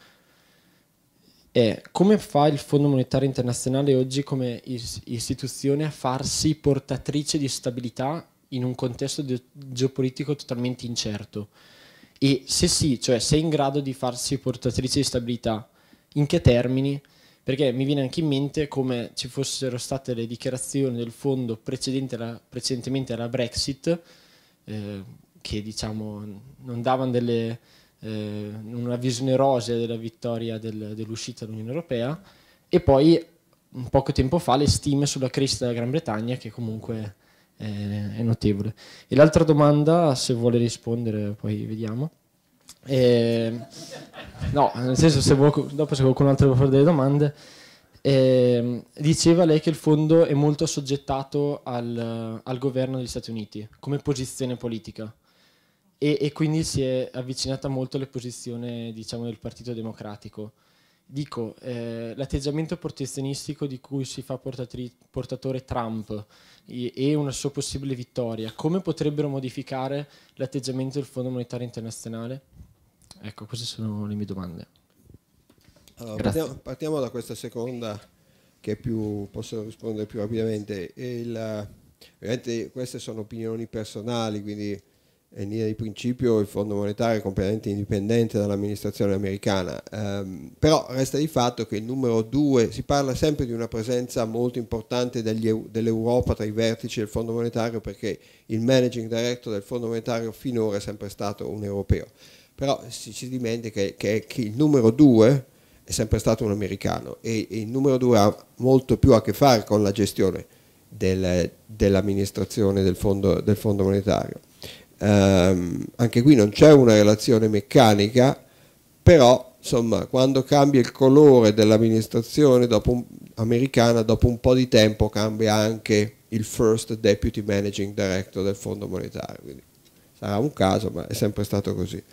è come fa il Fondo Monetario Internazionale oggi come istituzione a farsi portatrice di stabilità in un contesto geopolitico totalmente incerto, e se sì, cioè se è in grado di farsi portatrice di stabilità, in che termini? Perché mi viene anche in mente come ci fossero state le dichiarazioni del Fondo precedente alla, precedentemente alla Brexit, eh, che diciamo non davano delle... eh, una visione rosea della vittoria del, dell'uscita dall'Unione Europea, e poi un poco tempo fa le stime sulla crescita della Gran Bretagna, che comunque eh, è notevole. E l'altra domanda, se vuole rispondere poi vediamo, eh, no, nel senso, se vuoi, dopo se qualcun altro vuole fare delle domande. Eh, diceva lei che il fondo è molto assoggettato al, al governo degli Stati Uniti come posizione politica, e, e quindi si è avvicinata molto alle posizioni, diciamo, del Partito Democratico. Dico, eh, l'atteggiamento protezionistico di cui si fa portatore Trump e, e una sua possibile vittoria, come potrebbero modificare l'atteggiamento del Fondo Monetario Internazionale? Ecco, queste sono le mie domande. Allora, partiamo, partiamo da questa seconda, che più, posso rispondere più rapidamente. Il, ovviamente queste sono opinioni personali, quindi in linea di principio il Fondo Monetario è completamente indipendente dall'amministrazione americana, um, però resta di fatto che il numero due, si parla sempre di una presenza molto importante dell'Europa tra i vertici del Fondo Monetario, perché il managing director del Fondo Monetario finora è sempre stato un europeo, però si, si dimentica che, che, che il numero due è sempre stato un americano, e, e il numero due ha molto più a che fare con la gestione del, dell'amministrazione del fondo, del fondo monetario. Um, anche qui non c'è una relazione meccanica, però insomma, quando cambia il colore dell'amministrazione americana, dopo un po' di tempo cambia anche il first deputy managing director del fondo monetario, quindi sarà un caso, ma è sempre stato così.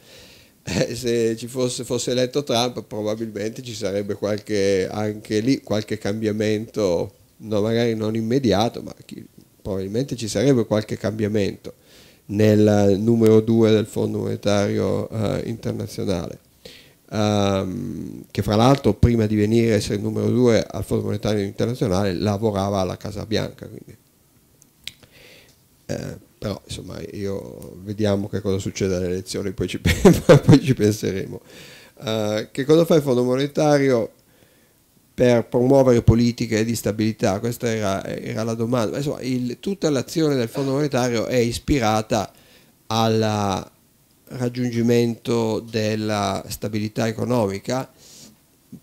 Se ci fosse, fosse eletto Trump, probabilmente ci sarebbe qualche, anche lì qualche cambiamento, no, magari non immediato, ma chi, probabilmente ci sarebbe qualche cambiamento nel numero due del Fondo Monetario eh, Internazionale, um, che fra l'altro prima di venire a essere il numero due al Fondo Monetario Internazionale lavorava alla Casa Bianca, quindi. Eh, però insomma, io vediamo che cosa succede alle elezioni, poi ci, poi ci penseremo. Uh, che cosa fa il Fondo Monetario per promuovere politiche di stabilità? Questa era, era la domanda. Ma, insomma, il, tutta l'azione del Fondo Monetario è ispirata al raggiungimento della stabilità economica.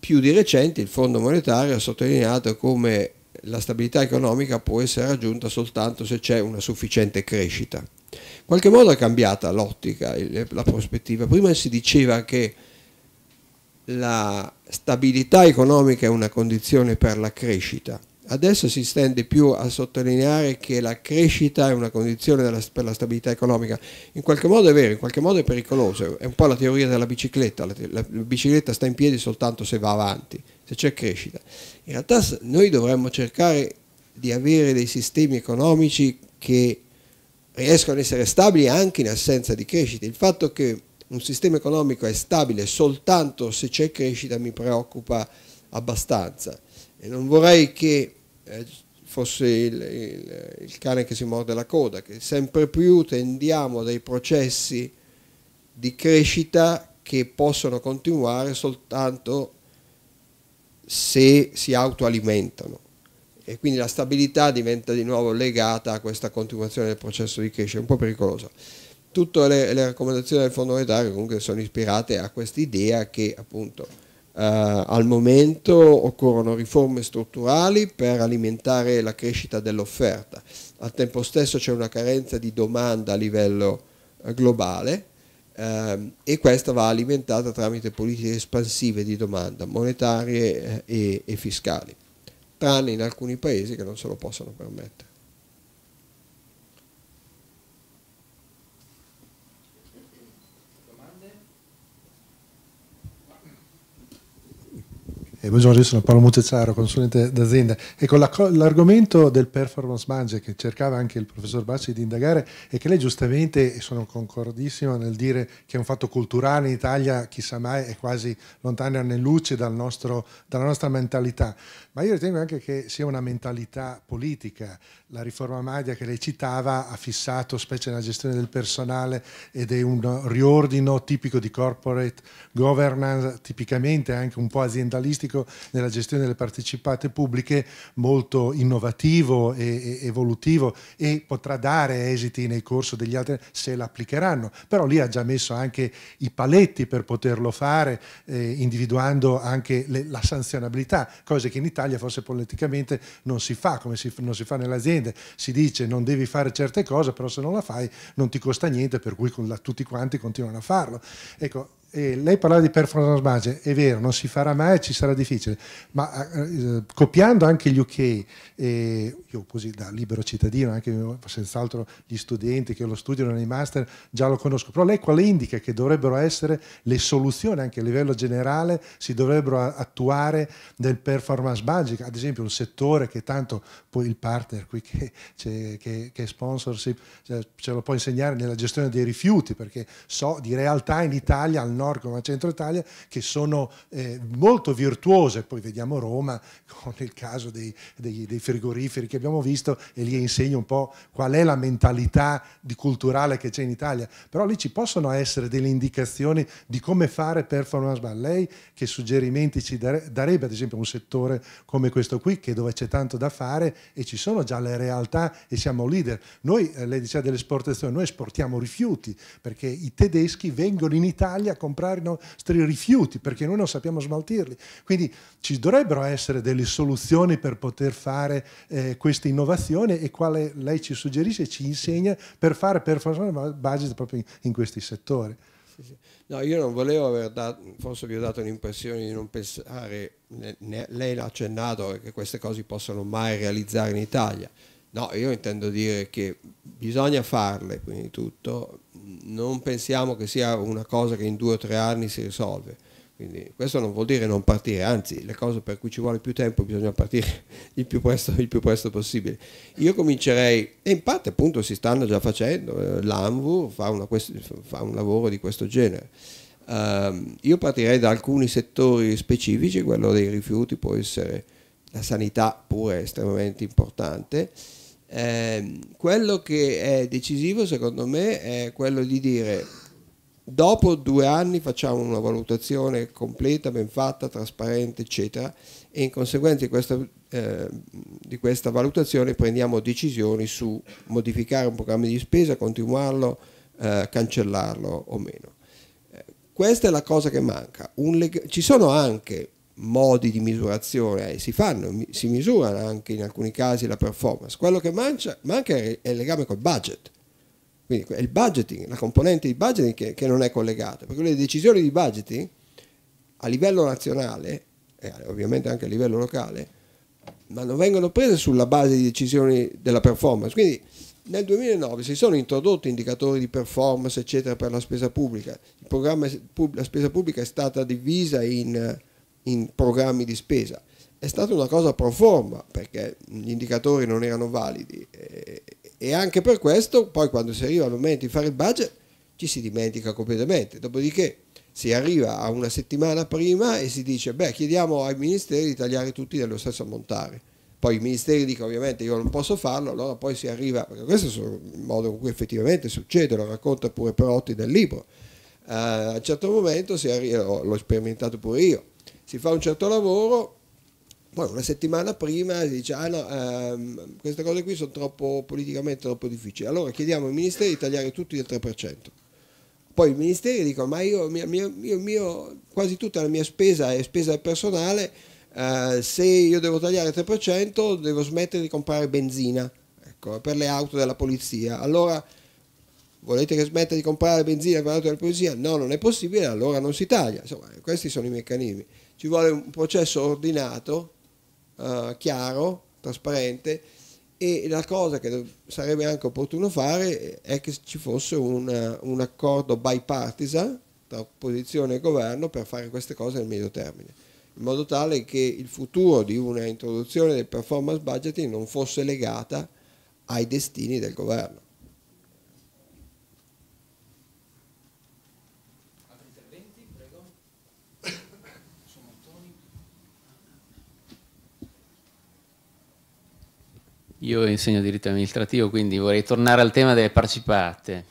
Più di recente il Fondo Monetario ha sottolineato come la stabilità economica può essere raggiunta soltanto se c'è una sufficiente crescita. In qualche modo è cambiata l'ottica, la prospettiva. Prima si diceva che la stabilità economica è una condizione per la crescita, adesso si tende più a sottolineare che la crescita è una condizione della, per la stabilità economica. In qualche modo è vero, in qualche modo è pericoloso, è un po' la teoria della bicicletta, la, la, la bicicletta sta in piedi soltanto se va avanti, se c'è crescita. In realtà noi dovremmo cercare di avere dei sistemi economici che riescono ad essere stabili anche in assenza di crescita. Il fatto che un sistema economico è stabile soltanto se c'è crescita mi preoccupa abbastanza, e non vorrei che fosse il, il, il cane che si morde la coda, che sempre più tendiamo a dei processi di crescita che possono continuare soltanto se si autoalimentano, e quindi la stabilità diventa di nuovo legata a questa continuazione del processo di crescita, un po' pericolosa. Tutte le, le raccomandazioni del Fondo Monetario comunque sono ispirate a quest'idea che appunto eh, al momento occorrono riforme strutturali per alimentare la crescita dell'offerta, al tempo stesso c'è una carenza di domanda a livello eh, globale, Um, e questa va alimentata tramite politiche espansive di domanda, monetarie eh, e, e fiscali, tranne in alcuni paesi che non se lo possono permettere. Domande? Eh, buongiorno, io sono Paolo Mucciaro, consulente d'azienda. Ecco, l'argomento del performance budget che cercava anche il professor Bracci di indagare, e che lei giustamente, e sono concordissimo nel dire che è un fatto culturale in Italia, chissà mai, è quasi lontana anni luce dal nostro, dalla nostra mentalità, ma io ritengo anche che sia una mentalità politica. La riforma Madia che lei citava ha fissato, specie nella gestione del personale, ed è un riordino tipico di corporate governance, tipicamente anche un po' aziendalistico, specifico nella gestione delle partecipate pubbliche molto innovativo e evolutivo, e potrà dare esiti nel corso degli altri se l'applicheranno, però lì ha già messo anche i paletti per poterlo fare, eh, individuando anche le, la sanzionabilità, cose che in Italia forse politicamente non si fa, come si, non si fa nelle aziende, si dice non devi fare certe cose, però se non la fai non ti costa niente, per cui con la, tutti quanti continuano a farlo. Ecco, eh, lei parlava di performance budget, è vero, non si farà mai, ci sarà difficile, ma eh, copiando anche gli U K, eh, io così da libero cittadino, anche senz'altro gli studenti che lo studiano nei master già lo conosco, però lei quale indica che dovrebbero essere le soluzioni anche a livello generale, si dovrebbero attuare del performance budget, ad esempio un settore che tanto poi il partner qui che, che, che sponsorship ce lo può insegnare nella gestione dei rifiuti, perché so di realtà in Italia, al nord come a centro Italia, che sono eh, molto virtuose, poi vediamo Roma con il caso dei, dei, dei frigoriferi che abbiamo visto, e lì insegno un po' qual è la mentalità di culturale che c'è in Italia, però lì ci possono essere delle indicazioni di come fare performance budget. Lei che suggerimenti ci dare, darebbe ad esempio un settore come questo qui, che dove c'è tanto da fare e ci sono già le realtà e siamo leader? Noi, eh, lei diceva dell'esportazione, noi esportiamo rifiuti perché i tedeschi vengono in Italia con comprare i nostri rifiuti perché noi non sappiamo smaltirli, quindi ci dovrebbero essere delle soluzioni per poter fare eh, questa innovazione, e quale lei ci suggerisce e ci insegna per fare performance budget proprio in questi settori? Sì, sì. No, io non volevo aver dato, forse vi ho dato l'impressione di non pensare, ne, ne, lei l'ha accennato, che queste cose possano mai realizzare in Italia. No, io intendo dire che bisogna farle, prima di tutto, non pensiamo che sia una cosa che in due o tre anni si risolve, quindi questo non vuol dire non partire, anzi le cose per cui ci vuole più tempo bisogna partire il più presto, il più presto possibile. Io comincerei, e in parte appunto si stanno già facendo, l'ANVUR fa, fa un lavoro di questo genere. Um, io partirei da alcuni settori specifici, quello dei rifiuti può essere, la sanità pure è estremamente importante. Eh, quello che è decisivo secondo me è quello di dire dopo due anni facciamo una valutazione completa, ben fatta, trasparente eccetera, e in conseguenza di questa, eh, di questa valutazione prendiamo decisioni su modificare un programma di spesa, continuarlo, eh, cancellarlo o meno. Eh, questa è la cosa che manca. Un ci sono anche modi di misurazione, eh, si fanno, si misurano anche in alcuni casi la performance, quello che manca, manca è il legame col budget, quindi è il budgeting, la componente di budgeting che, che non è collegata, perché le decisioni di budgeting a livello nazionale e ovviamente anche a livello locale, ma non vengono prese sulla base di decisioni della performance. Quindi nel duemilanove si sono introdotti indicatori di performance eccetera per la spesa pubblica, il programma, la spesa pubblica è stata divisa in in programmi di spesa, è stata una cosa pro forma perché gli indicatori non erano validi, e anche per questo poi quando si arriva al momento di fare il budget ci si dimentica completamente, dopodiché si arriva a una settimana prima e si dice beh, chiediamo ai ministeri di tagliare tutti dello stesso ammontare, poi i ministeri dicono ovviamente io non posso farlo, allora poi si arriva, perché questo è il modo con cui effettivamente succede, lo racconta pure Perotti nel libro, uh, a un certo momento si arriva, l'ho sperimentato pure io, si fa un certo lavoro, poi una settimana prima si dice ah no, ehm, queste cose qui sono troppo politicamente troppo difficili, allora chiediamo ai ministeri di tagliare tutti del tre per cento, poi i ministeri dicono ma io, mio, mio, mio, quasi tutta la mia spesa è spesa personale, eh, se io devo tagliare il tre per cento devo smettere di comprare benzina, ecco, per le auto della polizia, allora volete che smetta di comprare benzina per l'auto della polizia? No, non è possibile, allora non si taglia. Insomma, questi sono i meccanismi. Ci vuole un processo ordinato, eh, chiaro, trasparente, e la cosa che sarebbe anche opportuno fare è che ci fosse un, un accordo bipartisan tra opposizione e governo per fare queste cose nel medio termine, in modo tale che il futuro di una introduzione del performance budgeting non fosse legata ai destini del governo. Io insegno diritto amministrativo, quindi vorrei tornare al tema delle partecipate.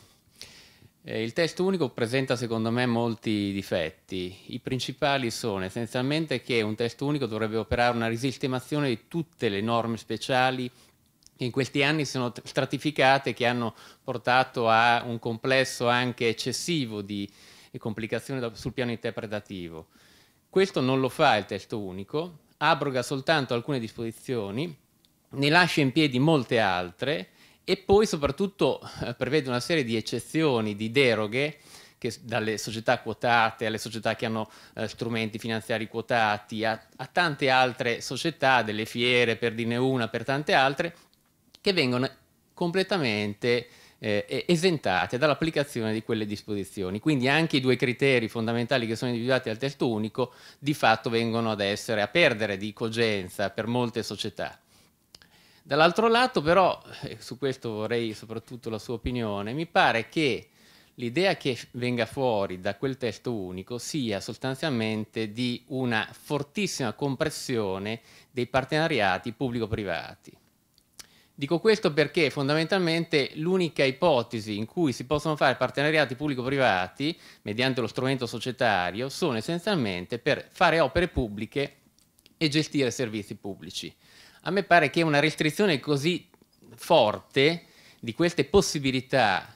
Eh, il testo unico presenta secondo me molti difetti. I principali sono essenzialmente che un testo unico dovrebbe operare una risistemazione di tutte le norme speciali che in questi anni sono stratificate, che hanno portato a un complesso anche eccessivo di complicazioni sul piano interpretativo. Questo non lo fa il testo unico, abroga soltanto alcune disposizioni, ne lascia in piedi molte altre e poi soprattutto eh, prevede una serie di eccezioni, di deroghe, che, dalle società quotate alle società che hanno eh, strumenti finanziari quotati, a, a tante altre società, delle fiere per dirne una, per tante altre, che vengono completamente eh, esentate dall'applicazione di quelle disposizioni. Quindi anche i due criteri fondamentali che sono individuati dal testo unico di fatto vengono ad essere, a perdere di cogenza per molte società. Dall'altro lato però, e su questo vorrei soprattutto la sua opinione, mi pare che l'idea che venga fuori da quel testo unico sia sostanzialmente di una fortissima compressione dei partenariati pubblico-privati. Dico questo perché fondamentalmente l'unica ipotesi in cui si possono fare partenariati pubblico-privati mediante lo strumento societario sono essenzialmente per fare opere pubbliche e gestire servizi pubblici. A me pare che una restrizione così forte di queste possibilità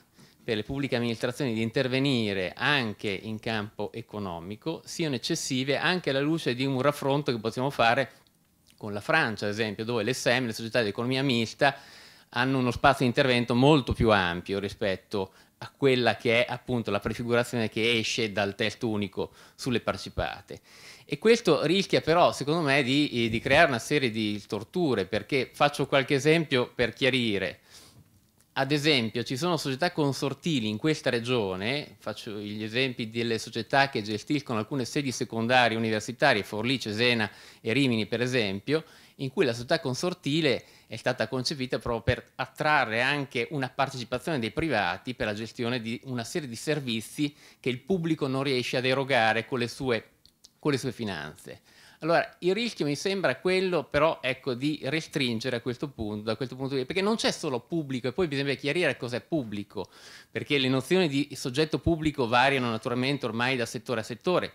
per le pubbliche amministrazioni di intervenire anche in campo economico siano eccessive, anche alla luce di un raffronto che possiamo fare con la Francia, ad esempio, dove le S E M, le società di economia mista, hanno uno spazio di intervento molto più ampio rispetto a quella che è appunto la prefigurazione che esce dal testo unico sulle partecipate. E questo rischia però, secondo me, di, di creare una serie di torture, perché faccio qualche esempio per chiarire. Ad esempio, ci sono società consortili in questa regione, faccio gli esempi delle società che gestiscono alcune sedi secondarie universitarie, Forlì, Cesena e Rimini per esempio, in cui la società consortile è stata concepita proprio per attrarre anche una partecipazione dei privati per la gestione di una serie di servizi che il pubblico non riesce ad erogare con le sue, con le sue finanze. Allora, il rischio mi sembra quello però, ecco, di restringere a questo punto, da questo punto di vista, perché non c'è solo pubblico e poi bisogna chiarire cos'è pubblico, perché le nozioni di soggetto pubblico variano naturalmente ormai da settore a settore,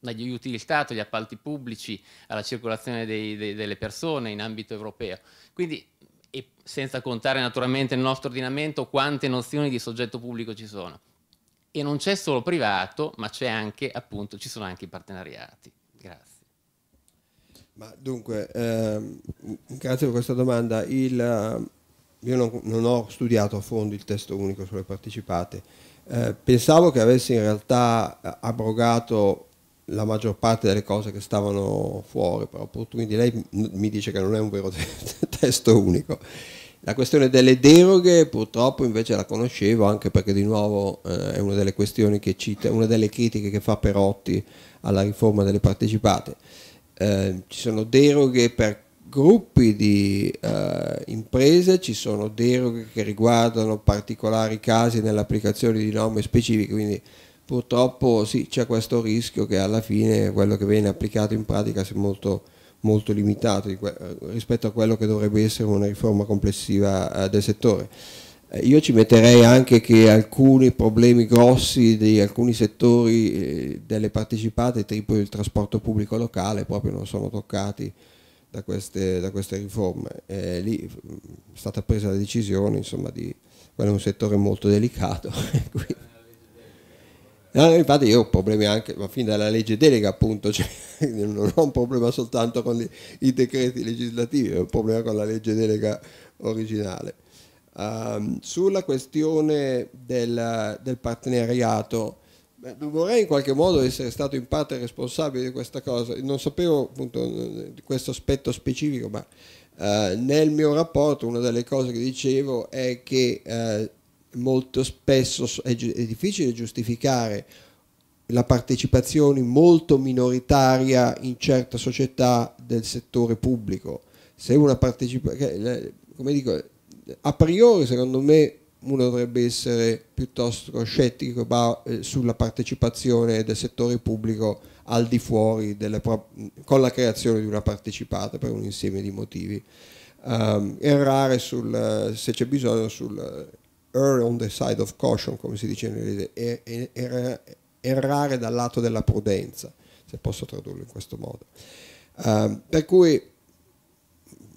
dagli aiuti di Stato, agli appalti pubblici, alla circolazione dei, dei, delle persone in ambito europeo. Quindi, e senza contare naturalmente nel nostro ordinamento quante nozioni di soggetto pubblico ci sono. E non c'è solo privato, ma c'è anche, appunto, ci sono anche i partenariati. Grazie. Ma dunque, ehm, grazie per questa domanda. Il, io non, non ho studiato a fondo il testo unico sulle partecipate. Eh, pensavo che avessi in realtà abrogato la maggior parte delle cose che stavano fuori, però quindi lei mi dice che non è un vero testo unico. La questione delle deroghe purtroppo invece la conoscevo, anche perché di nuovo eh, è una delle questioni che cita, una delle critiche che fa Perotti alla riforma delle partecipate. Eh, ci sono deroghe per gruppi di eh, imprese, ci sono deroghe che riguardano particolari casi nell'applicazione di norme specifiche, quindi purtroppo sì, c'è questo rischio che alla fine quello che viene applicato in pratica sia molto, molto limitato rispetto a quello che dovrebbe essere una riforma complessiva eh, del settore. Io ci metterei anche che alcuni problemi grossi di alcuni settori delle partecipate, tipo il trasporto pubblico locale, proprio non sono toccati da queste, da queste riforme. Eh, lì è stata presa la decisione, insomma, di quello è un settore molto delicato. No, infatti io ho problemi anche, ma fin dalla legge delega appunto, cioè, non ho un problema soltanto con i decreti legislativi, ho un problema con la legge delega originale. Um, sulla questione del, del partenariato, beh, vorrei in qualche modo essere stato in parte responsabile di questa cosa, non sapevo appunto di questo aspetto specifico, ma uh, nel mio rapporto una delle cose che dicevo è che uh, molto spesso è, è difficile giustificare la partecipazione molto minoritaria in certe società del settore pubblico. Se una partecipa, come dico, a priori secondo me uno dovrebbe essere piuttosto scettico sulla partecipazione del settore pubblico al di fuori delle pro- con la creazione di una partecipata per un insieme di motivi, um, errare sul, se c'è bisogno sul, err on the side of caution, come si dice in inglese, errare dal lato della prudenza, se posso tradurlo in questo modo. Uh, per cui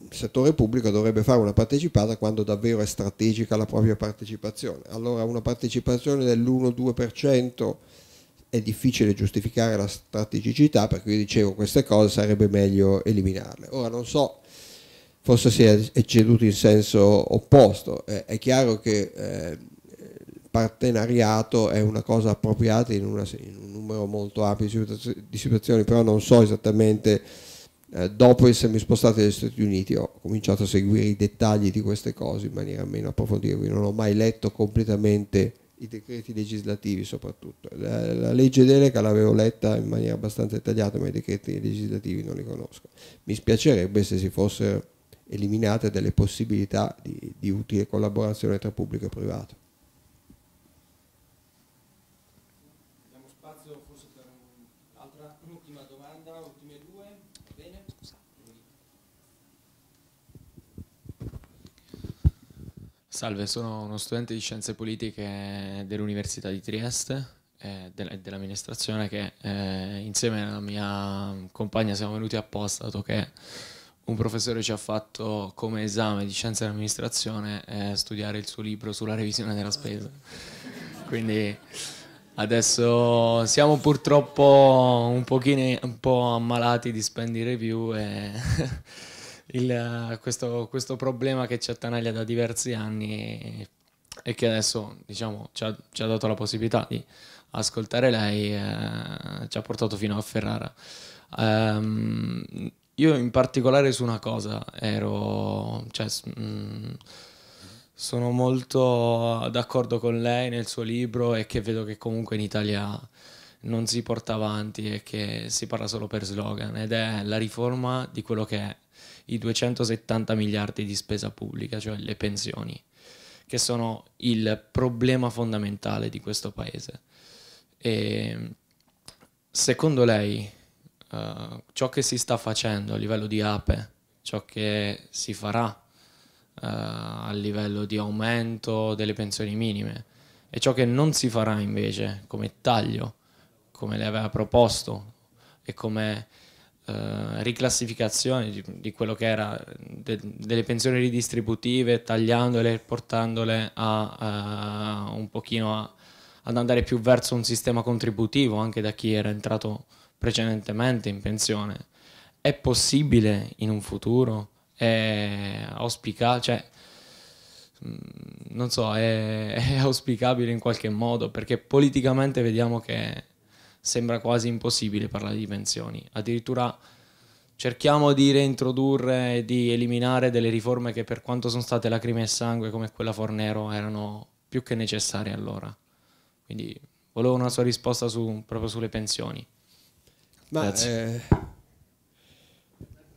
il settore pubblico dovrebbe fare una partecipata quando davvero è strategica la propria partecipazione. Allora una partecipazione dell'uno due per cento è difficile giustificare la strategicità, perché io dicevo queste cose sarebbe meglio eliminarle. Ora non so, forse si è ecceduto in senso opposto, eh, è chiaro che eh, il partenariato è una cosa appropriata in, una, in un numero molto ampio di situazioni, però non so esattamente, eh, dopo essermi spostato negli Stati Uniti ho cominciato a seguire i dettagli di queste cose in maniera meno approfondita, quindi non ho mai letto completamente i decreti legislativi soprattutto. La, la legge delega l'avevo letta in maniera abbastanza dettagliata, ma i decreti legislativi non li conosco. Mi spiacerebbe se si fossero eliminate delle possibilità di, di utile collaborazione tra pubblico e privato. Abbiamo spazio forse per un'altra, un'ultima domanda, ultime due, va bene? Salve, sono uno studente di scienze politiche dell'Università di Trieste e eh, dell'amministrazione, che eh, insieme alla mia compagna siamo venuti apposta, dato che un professore ci ha fatto come esame di scienze dell'amministrazione eh, studiare il suo libro sulla revisione della spesa. Quindi adesso siamo purtroppo un pochino, un po' ammalati di spending review e il, questo, questo problema che ci attanaglia da diversi anni e che adesso, diciamo, ci ha, ci ha dato la possibilità di ascoltare lei, eh, ci ha portato fino a Ferrara. Um, io in particolare su una cosa ero, cioè, mh, sono molto d'accordo con lei nel suo libro, e che vedo che comunque in Italia non si porta avanti e che si parla solo per slogan, ed è la riforma di quello che è i duecentosettanta miliardi di spesa pubblica, cioè le pensioni, che sono il problema fondamentale di questo paese. E secondo lei uh, ciò che si sta facendo a livello di A P E, ciò che si farà uh, a livello di aumento delle pensioni minime, e ciò che non si farà invece come taglio, come le aveva proposto, e come Uh, riclassificazione di, di quello che era de, delle pensioni ridistributive, tagliandole e portandole a, uh, un pochino a, ad andare più verso un sistema contributivo anche da chi era entrato precedentemente in pensione, è possibile in un futuro? È auspicabile? Cioè, non so, è, è auspicabile in qualche modo, perché politicamente vediamo che sembra quasi impossibile parlare di pensioni. Addirittura cerchiamo di reintrodurre e di eliminare delle riforme che, per quanto sono state lacrime e sangue, come quella Fornero, erano più che necessarie allora. Quindi volevo una sua risposta su, proprio sulle pensioni. Ma eh,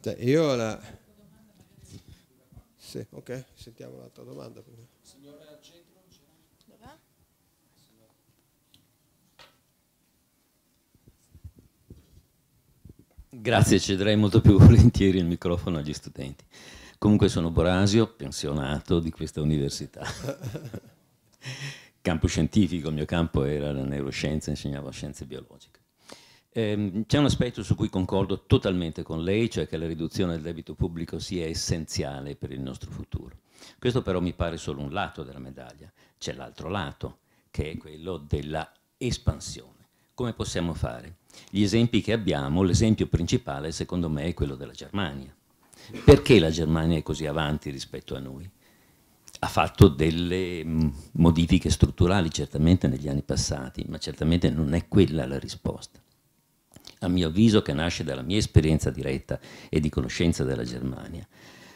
cioè io la... Sì, ok, sentiamo l'altra domanda. Signore al centro. Grazie, cederei molto più volentieri il microfono agli studenti. Comunque sono Borasio, pensionato di questa università. Campo scientifico, il mio campo era la neuroscienza, insegnavo scienze biologiche. Ehm, c'è un aspetto su cui concordo totalmente con lei, cioè che la riduzione del debito pubblico sia essenziale per il nostro futuro. Questo però mi pare solo un lato della medaglia, c'è l'altro lato, che è quello della espansione. Come possiamo fare? Gli esempi che abbiamo, l'esempio principale secondo me è quello della Germania. Perché la Germania è così avanti rispetto a noi? Ha fatto delle modifiche strutturali certamente negli anni passati, ma certamente non è quella la risposta. A mio avviso, che nasce dalla mia esperienza diretta e di conoscenza della Germania,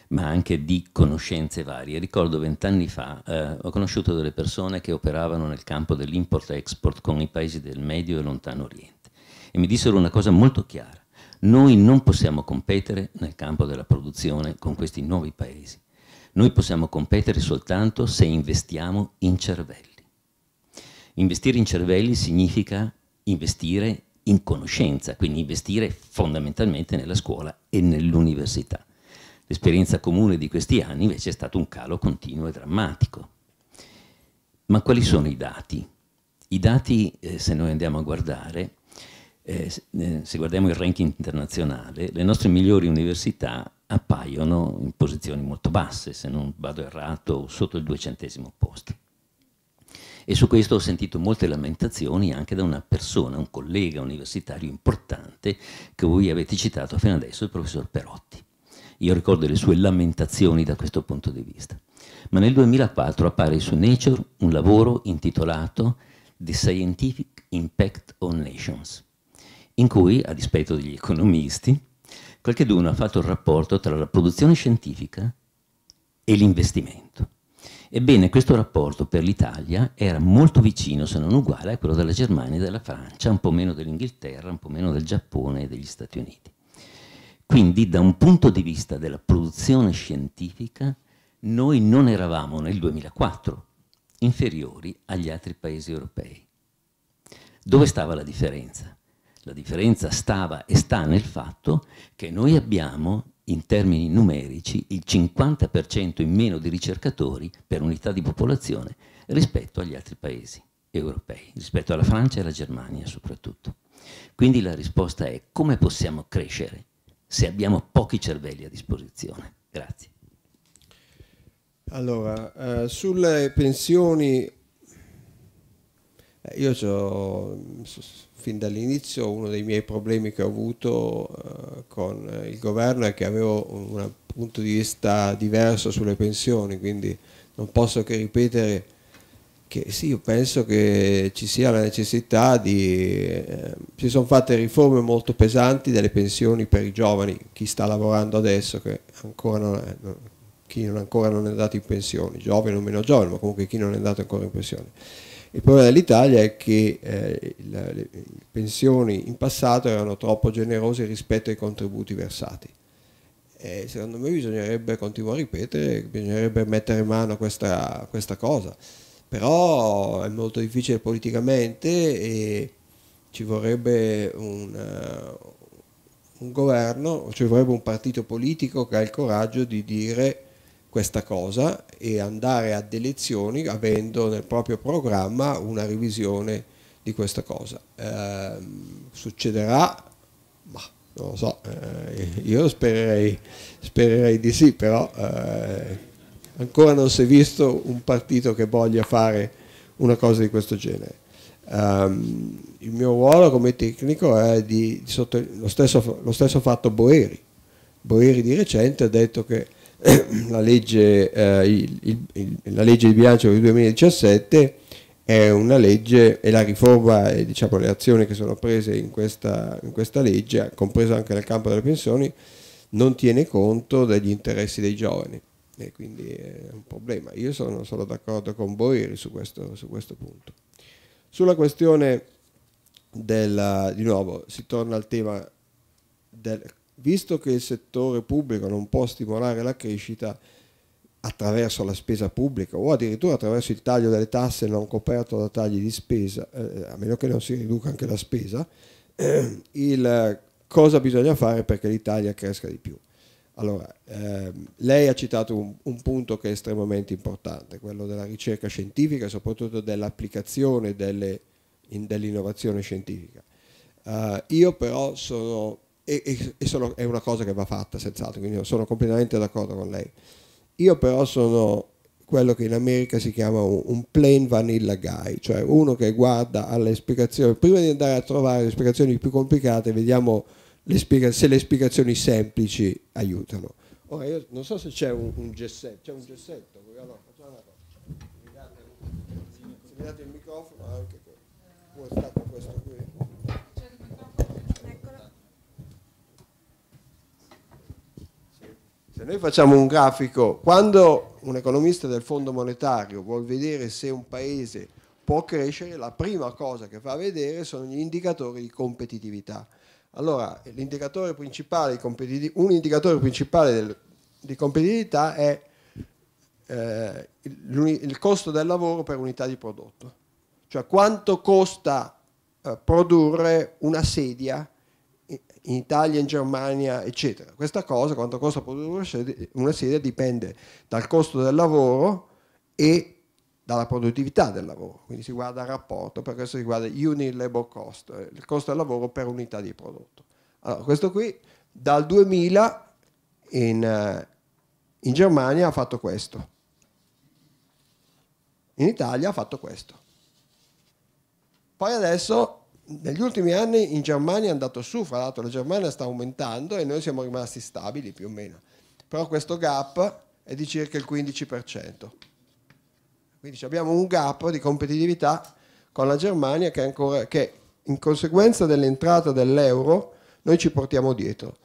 ma anche di conoscenze varie. Ricordo vent'anni fa eh, ho conosciuto delle persone che operavano nel campo dell'import-export con i paesi del Medio e Lontano Oriente, e mi dissero una cosa molto chiara: noi non possiamo competere nel campo della produzione con questi nuovi paesi, noi possiamo competere soltanto se investiamo in cervelli. Investire in cervelli significa investire in conoscenza, quindi investire fondamentalmente nella scuola e nell'università. L'esperienza comune di questi anni invece è stato un calo continuo e drammatico. Ma quali sono i dati? I dati, eh, se noi andiamo a guardare, eh, se guardiamo il ranking internazionale, le nostre migliori università appaiono in posizioni molto basse, se non vado errato, sotto il duecentesimo posto. E su questo ho sentito molte lamentazioni anche da una persona, un collega universitario importante che voi avete citato fino adesso, il professor Perotti. Io ricordo le sue lamentazioni da questo punto di vista. Ma nel duemilaquattro appare su Nature un lavoro intitolato The Scientific Impact on Nations, in cui, a dispetto degli economisti, qualcheduno ha fatto il rapporto tra la produzione scientifica e l'investimento. Ebbene, questo rapporto per l'Italia era molto vicino, se non uguale, a quello della Germania e della Francia, un po' meno dell'Inghilterra, un po' meno del Giappone e degli Stati Uniti. Quindi, da un punto di vista della produzione scientifica, noi non eravamo nel duemilaquattro inferiori agli altri paesi europei. Dove stava la differenza? La differenza stava e sta nel fatto che noi abbiamo, in termini numerici, il cinquanta per cento in meno di ricercatori per unità di popolazione rispetto agli altri paesi europei, rispetto alla Francia e alla Germania soprattutto. Quindi la risposta è: come possiamo crescere se abbiamo pochi cervelli a disposizione? Grazie. Allora, eh, sulle pensioni, eh, io ho, fin dall'inizio, uno dei miei problemi che ho avuto eh, con il governo è che avevo un, un punto di vista diverso sulle pensioni, quindi non posso che ripetere che sì, io penso che ci sia la necessità di... Eh, si sono fatte riforme molto pesanti delle pensioni per i giovani, chi sta lavorando adesso, che ancora non è... Non, chi non ancora non è andato in pensione, giovane o meno giovane, ma comunque chi non è andato ancora in pensione. Il problema dell'Italia è che eh, le, le pensioni in passato erano troppo generose rispetto ai contributi versati. E secondo me bisognerebbe, continuo a ripetere, bisognerebbe mettere mano a questa, questa cosa. Però è molto difficile politicamente e ci vorrebbe un, un governo, ci vorrebbe un partito politico che ha il coraggio di dire questa cosa e andare ad elezioni avendo nel proprio programma una revisione di questa cosa. Eh, succederà? Ma non lo so, eh, io spererei, spererei di sì, però eh, ancora non si è visto un partito che voglia fare una cosa di questo genere. Um, il mio ruolo come tecnico è di, di sotto, lo, stesso, lo stesso fatto Boeri. Boeri di recente ha detto che la legge, eh, il, il, la legge di bilancio del duemiladiciassette è una legge e la riforma e diciamo, le azioni che sono prese in questa, in questa legge, compresa anche nel campo delle pensioni, non tiene conto degli interessi dei giovani e quindi è un problema. Io sono, sono d'accordo con Boeri su questo, su questo punto. Sulla questione della, di nuovo si torna al tema del... Visto che il settore pubblico non può stimolare la crescita attraverso la spesa pubblica o addirittura attraverso il taglio delle tasse non coperto da tagli di spesa, eh, a meno che non si riduca anche la spesa, eh, il, cosa bisogna fare perché l'Italia cresca di più? Allora, ehm, lei ha citato un, un punto che è estremamente importante, quello della ricerca scientifica e soprattutto dell'applicazione dell'innovazione scientifica. Eh, io però sono... e, e sono, è una cosa che va fatta senz'altro, quindi sono completamente d'accordo con lei. Io però sono quello che in America si chiama un, un plain vanilla guy, cioè uno che guarda alle spiegazioni, prima di andare a trovare le spiegazioni più complicate vediamo le spiega, se le spiegazioni semplici aiutano. Ora io non so se c'è un, un gessetto, c'è un gessetto, no, facciamo una cosa, mi date, se mi date il microfono anche quello, può stare questo qui. Noi facciamo un grafico, quando un economista del Fondo Monetario vuol vedere se un paese può crescere, la prima cosa che fa vedere sono gli indicatori di competitività. Allora, l'indicatore principale, un indicatore principale del, di competitività è eh, il, il costo del lavoro per unità di prodotto, cioè quanto costa eh, produrre una sedia in Italia, in Germania, eccetera. Questa cosa, quanto costa produrre una sedia, dipende dal costo del lavoro e dalla produttività del lavoro, quindi si guarda il rapporto, per questo si guarda unit labor cost, il costo del lavoro per unità di prodotto. Allora, questo qui dal duemila in, in Germania ha fatto questo, in Italia ha fatto questo, poi adesso negli ultimi anni in Germania è andato su, fra l'altro la Germania sta aumentando e noi siamo rimasti stabili più o meno, però questo gap è di circa il quindici per cento. Quindi abbiamo un gap di competitività con la Germania che, ancora, che in conseguenza dell'entrata dell'euro noi ci portiamo dietro.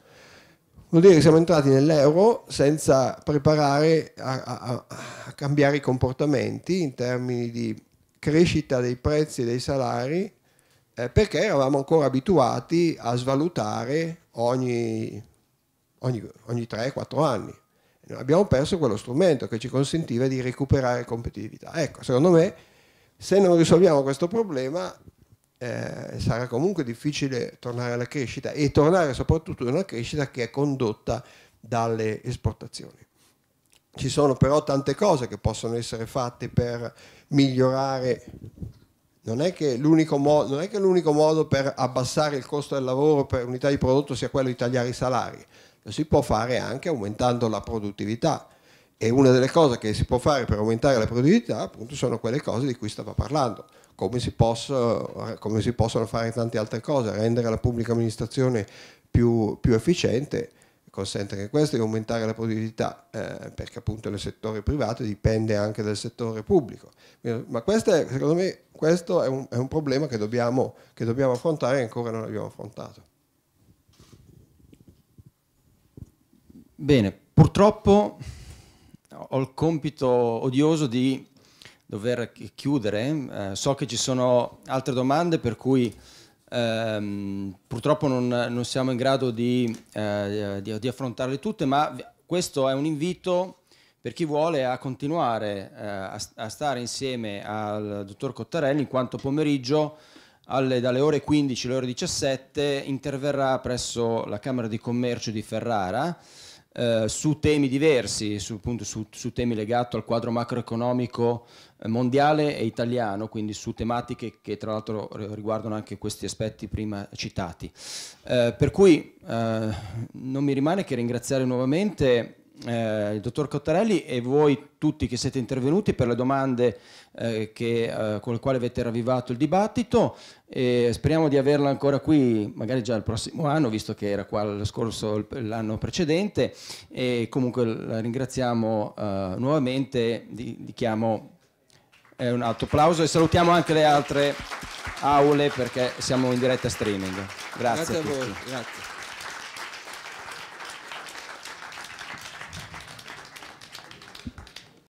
Vuol dire che siamo entrati nell'euro senza preparare a, a, a cambiare i comportamenti in termini di crescita dei prezzi e dei salari, eh, perché eravamo ancora abituati a svalutare ogni, ogni, ogni tre quattro anni. Abbiamo perso quello strumento che ci consentiva di recuperare competitività. Ecco, secondo me, se non risolviamo questo problema, eh, sarà comunque difficile tornare alla crescita e tornare soprattutto ad una crescita che è condotta dalle esportazioni. Ci sono però tante cose che possono essere fatte per migliorare. Non è che l'unico modo, non è che l'unico modo per abbassare il costo del lavoro per unità di prodotto sia quello di tagliare i salari. Lo si può fare anche aumentando la produttività, e una delle cose che si può fare per aumentare la produttività appunto sono quelle cose di cui stavo parlando, come si, posso, come si possono fare tante altre cose, rendere la pubblica amministrazione più, più efficiente, consente anche questo di aumentare la produttività, eh, perché appunto nel settore privato dipende anche dal settore pubblico. Ma questo è, secondo me questo è un, è un problema che dobbiamo, che dobbiamo affrontare e ancora non abbiamo affrontato. Bene, purtroppo ho il compito odioso di dover chiudere, eh, so che ci sono altre domande per cui ehm, purtroppo non, non siamo in grado di, eh, di, di affrontarle tutte, ma questo è un invito per chi vuole a continuare eh, a, a stare insieme al dottor Cottarelli, in quanto pomeriggio alle, dalle ore quindici alle ore diciassette interverrà presso la Camera di Commercio di Ferrara Eh, su temi diversi, su, appunto, su, su temi legati al quadro macroeconomico mondiale e italiano, quindi su tematiche che tra l'altro riguardano anche questi aspetti prima citati. Eh, per cui eh, non mi rimane che ringraziare nuovamente eh, il dottor Cottarelli e voi tutti che siete intervenuti per le domande eh, che, eh, con le quali avete ravvivato il dibattito, e speriamo di averla ancora qui magari già il prossimo anno, visto che era qua lo scorso, l'anno precedente, e comunque la ringraziamo uh, nuovamente, di, di chiamo eh, un alto applauso, e salutiamo anche le altre aule perché siamo in diretta streaming. Grazie, grazie a, a tutti. Voi, grazie.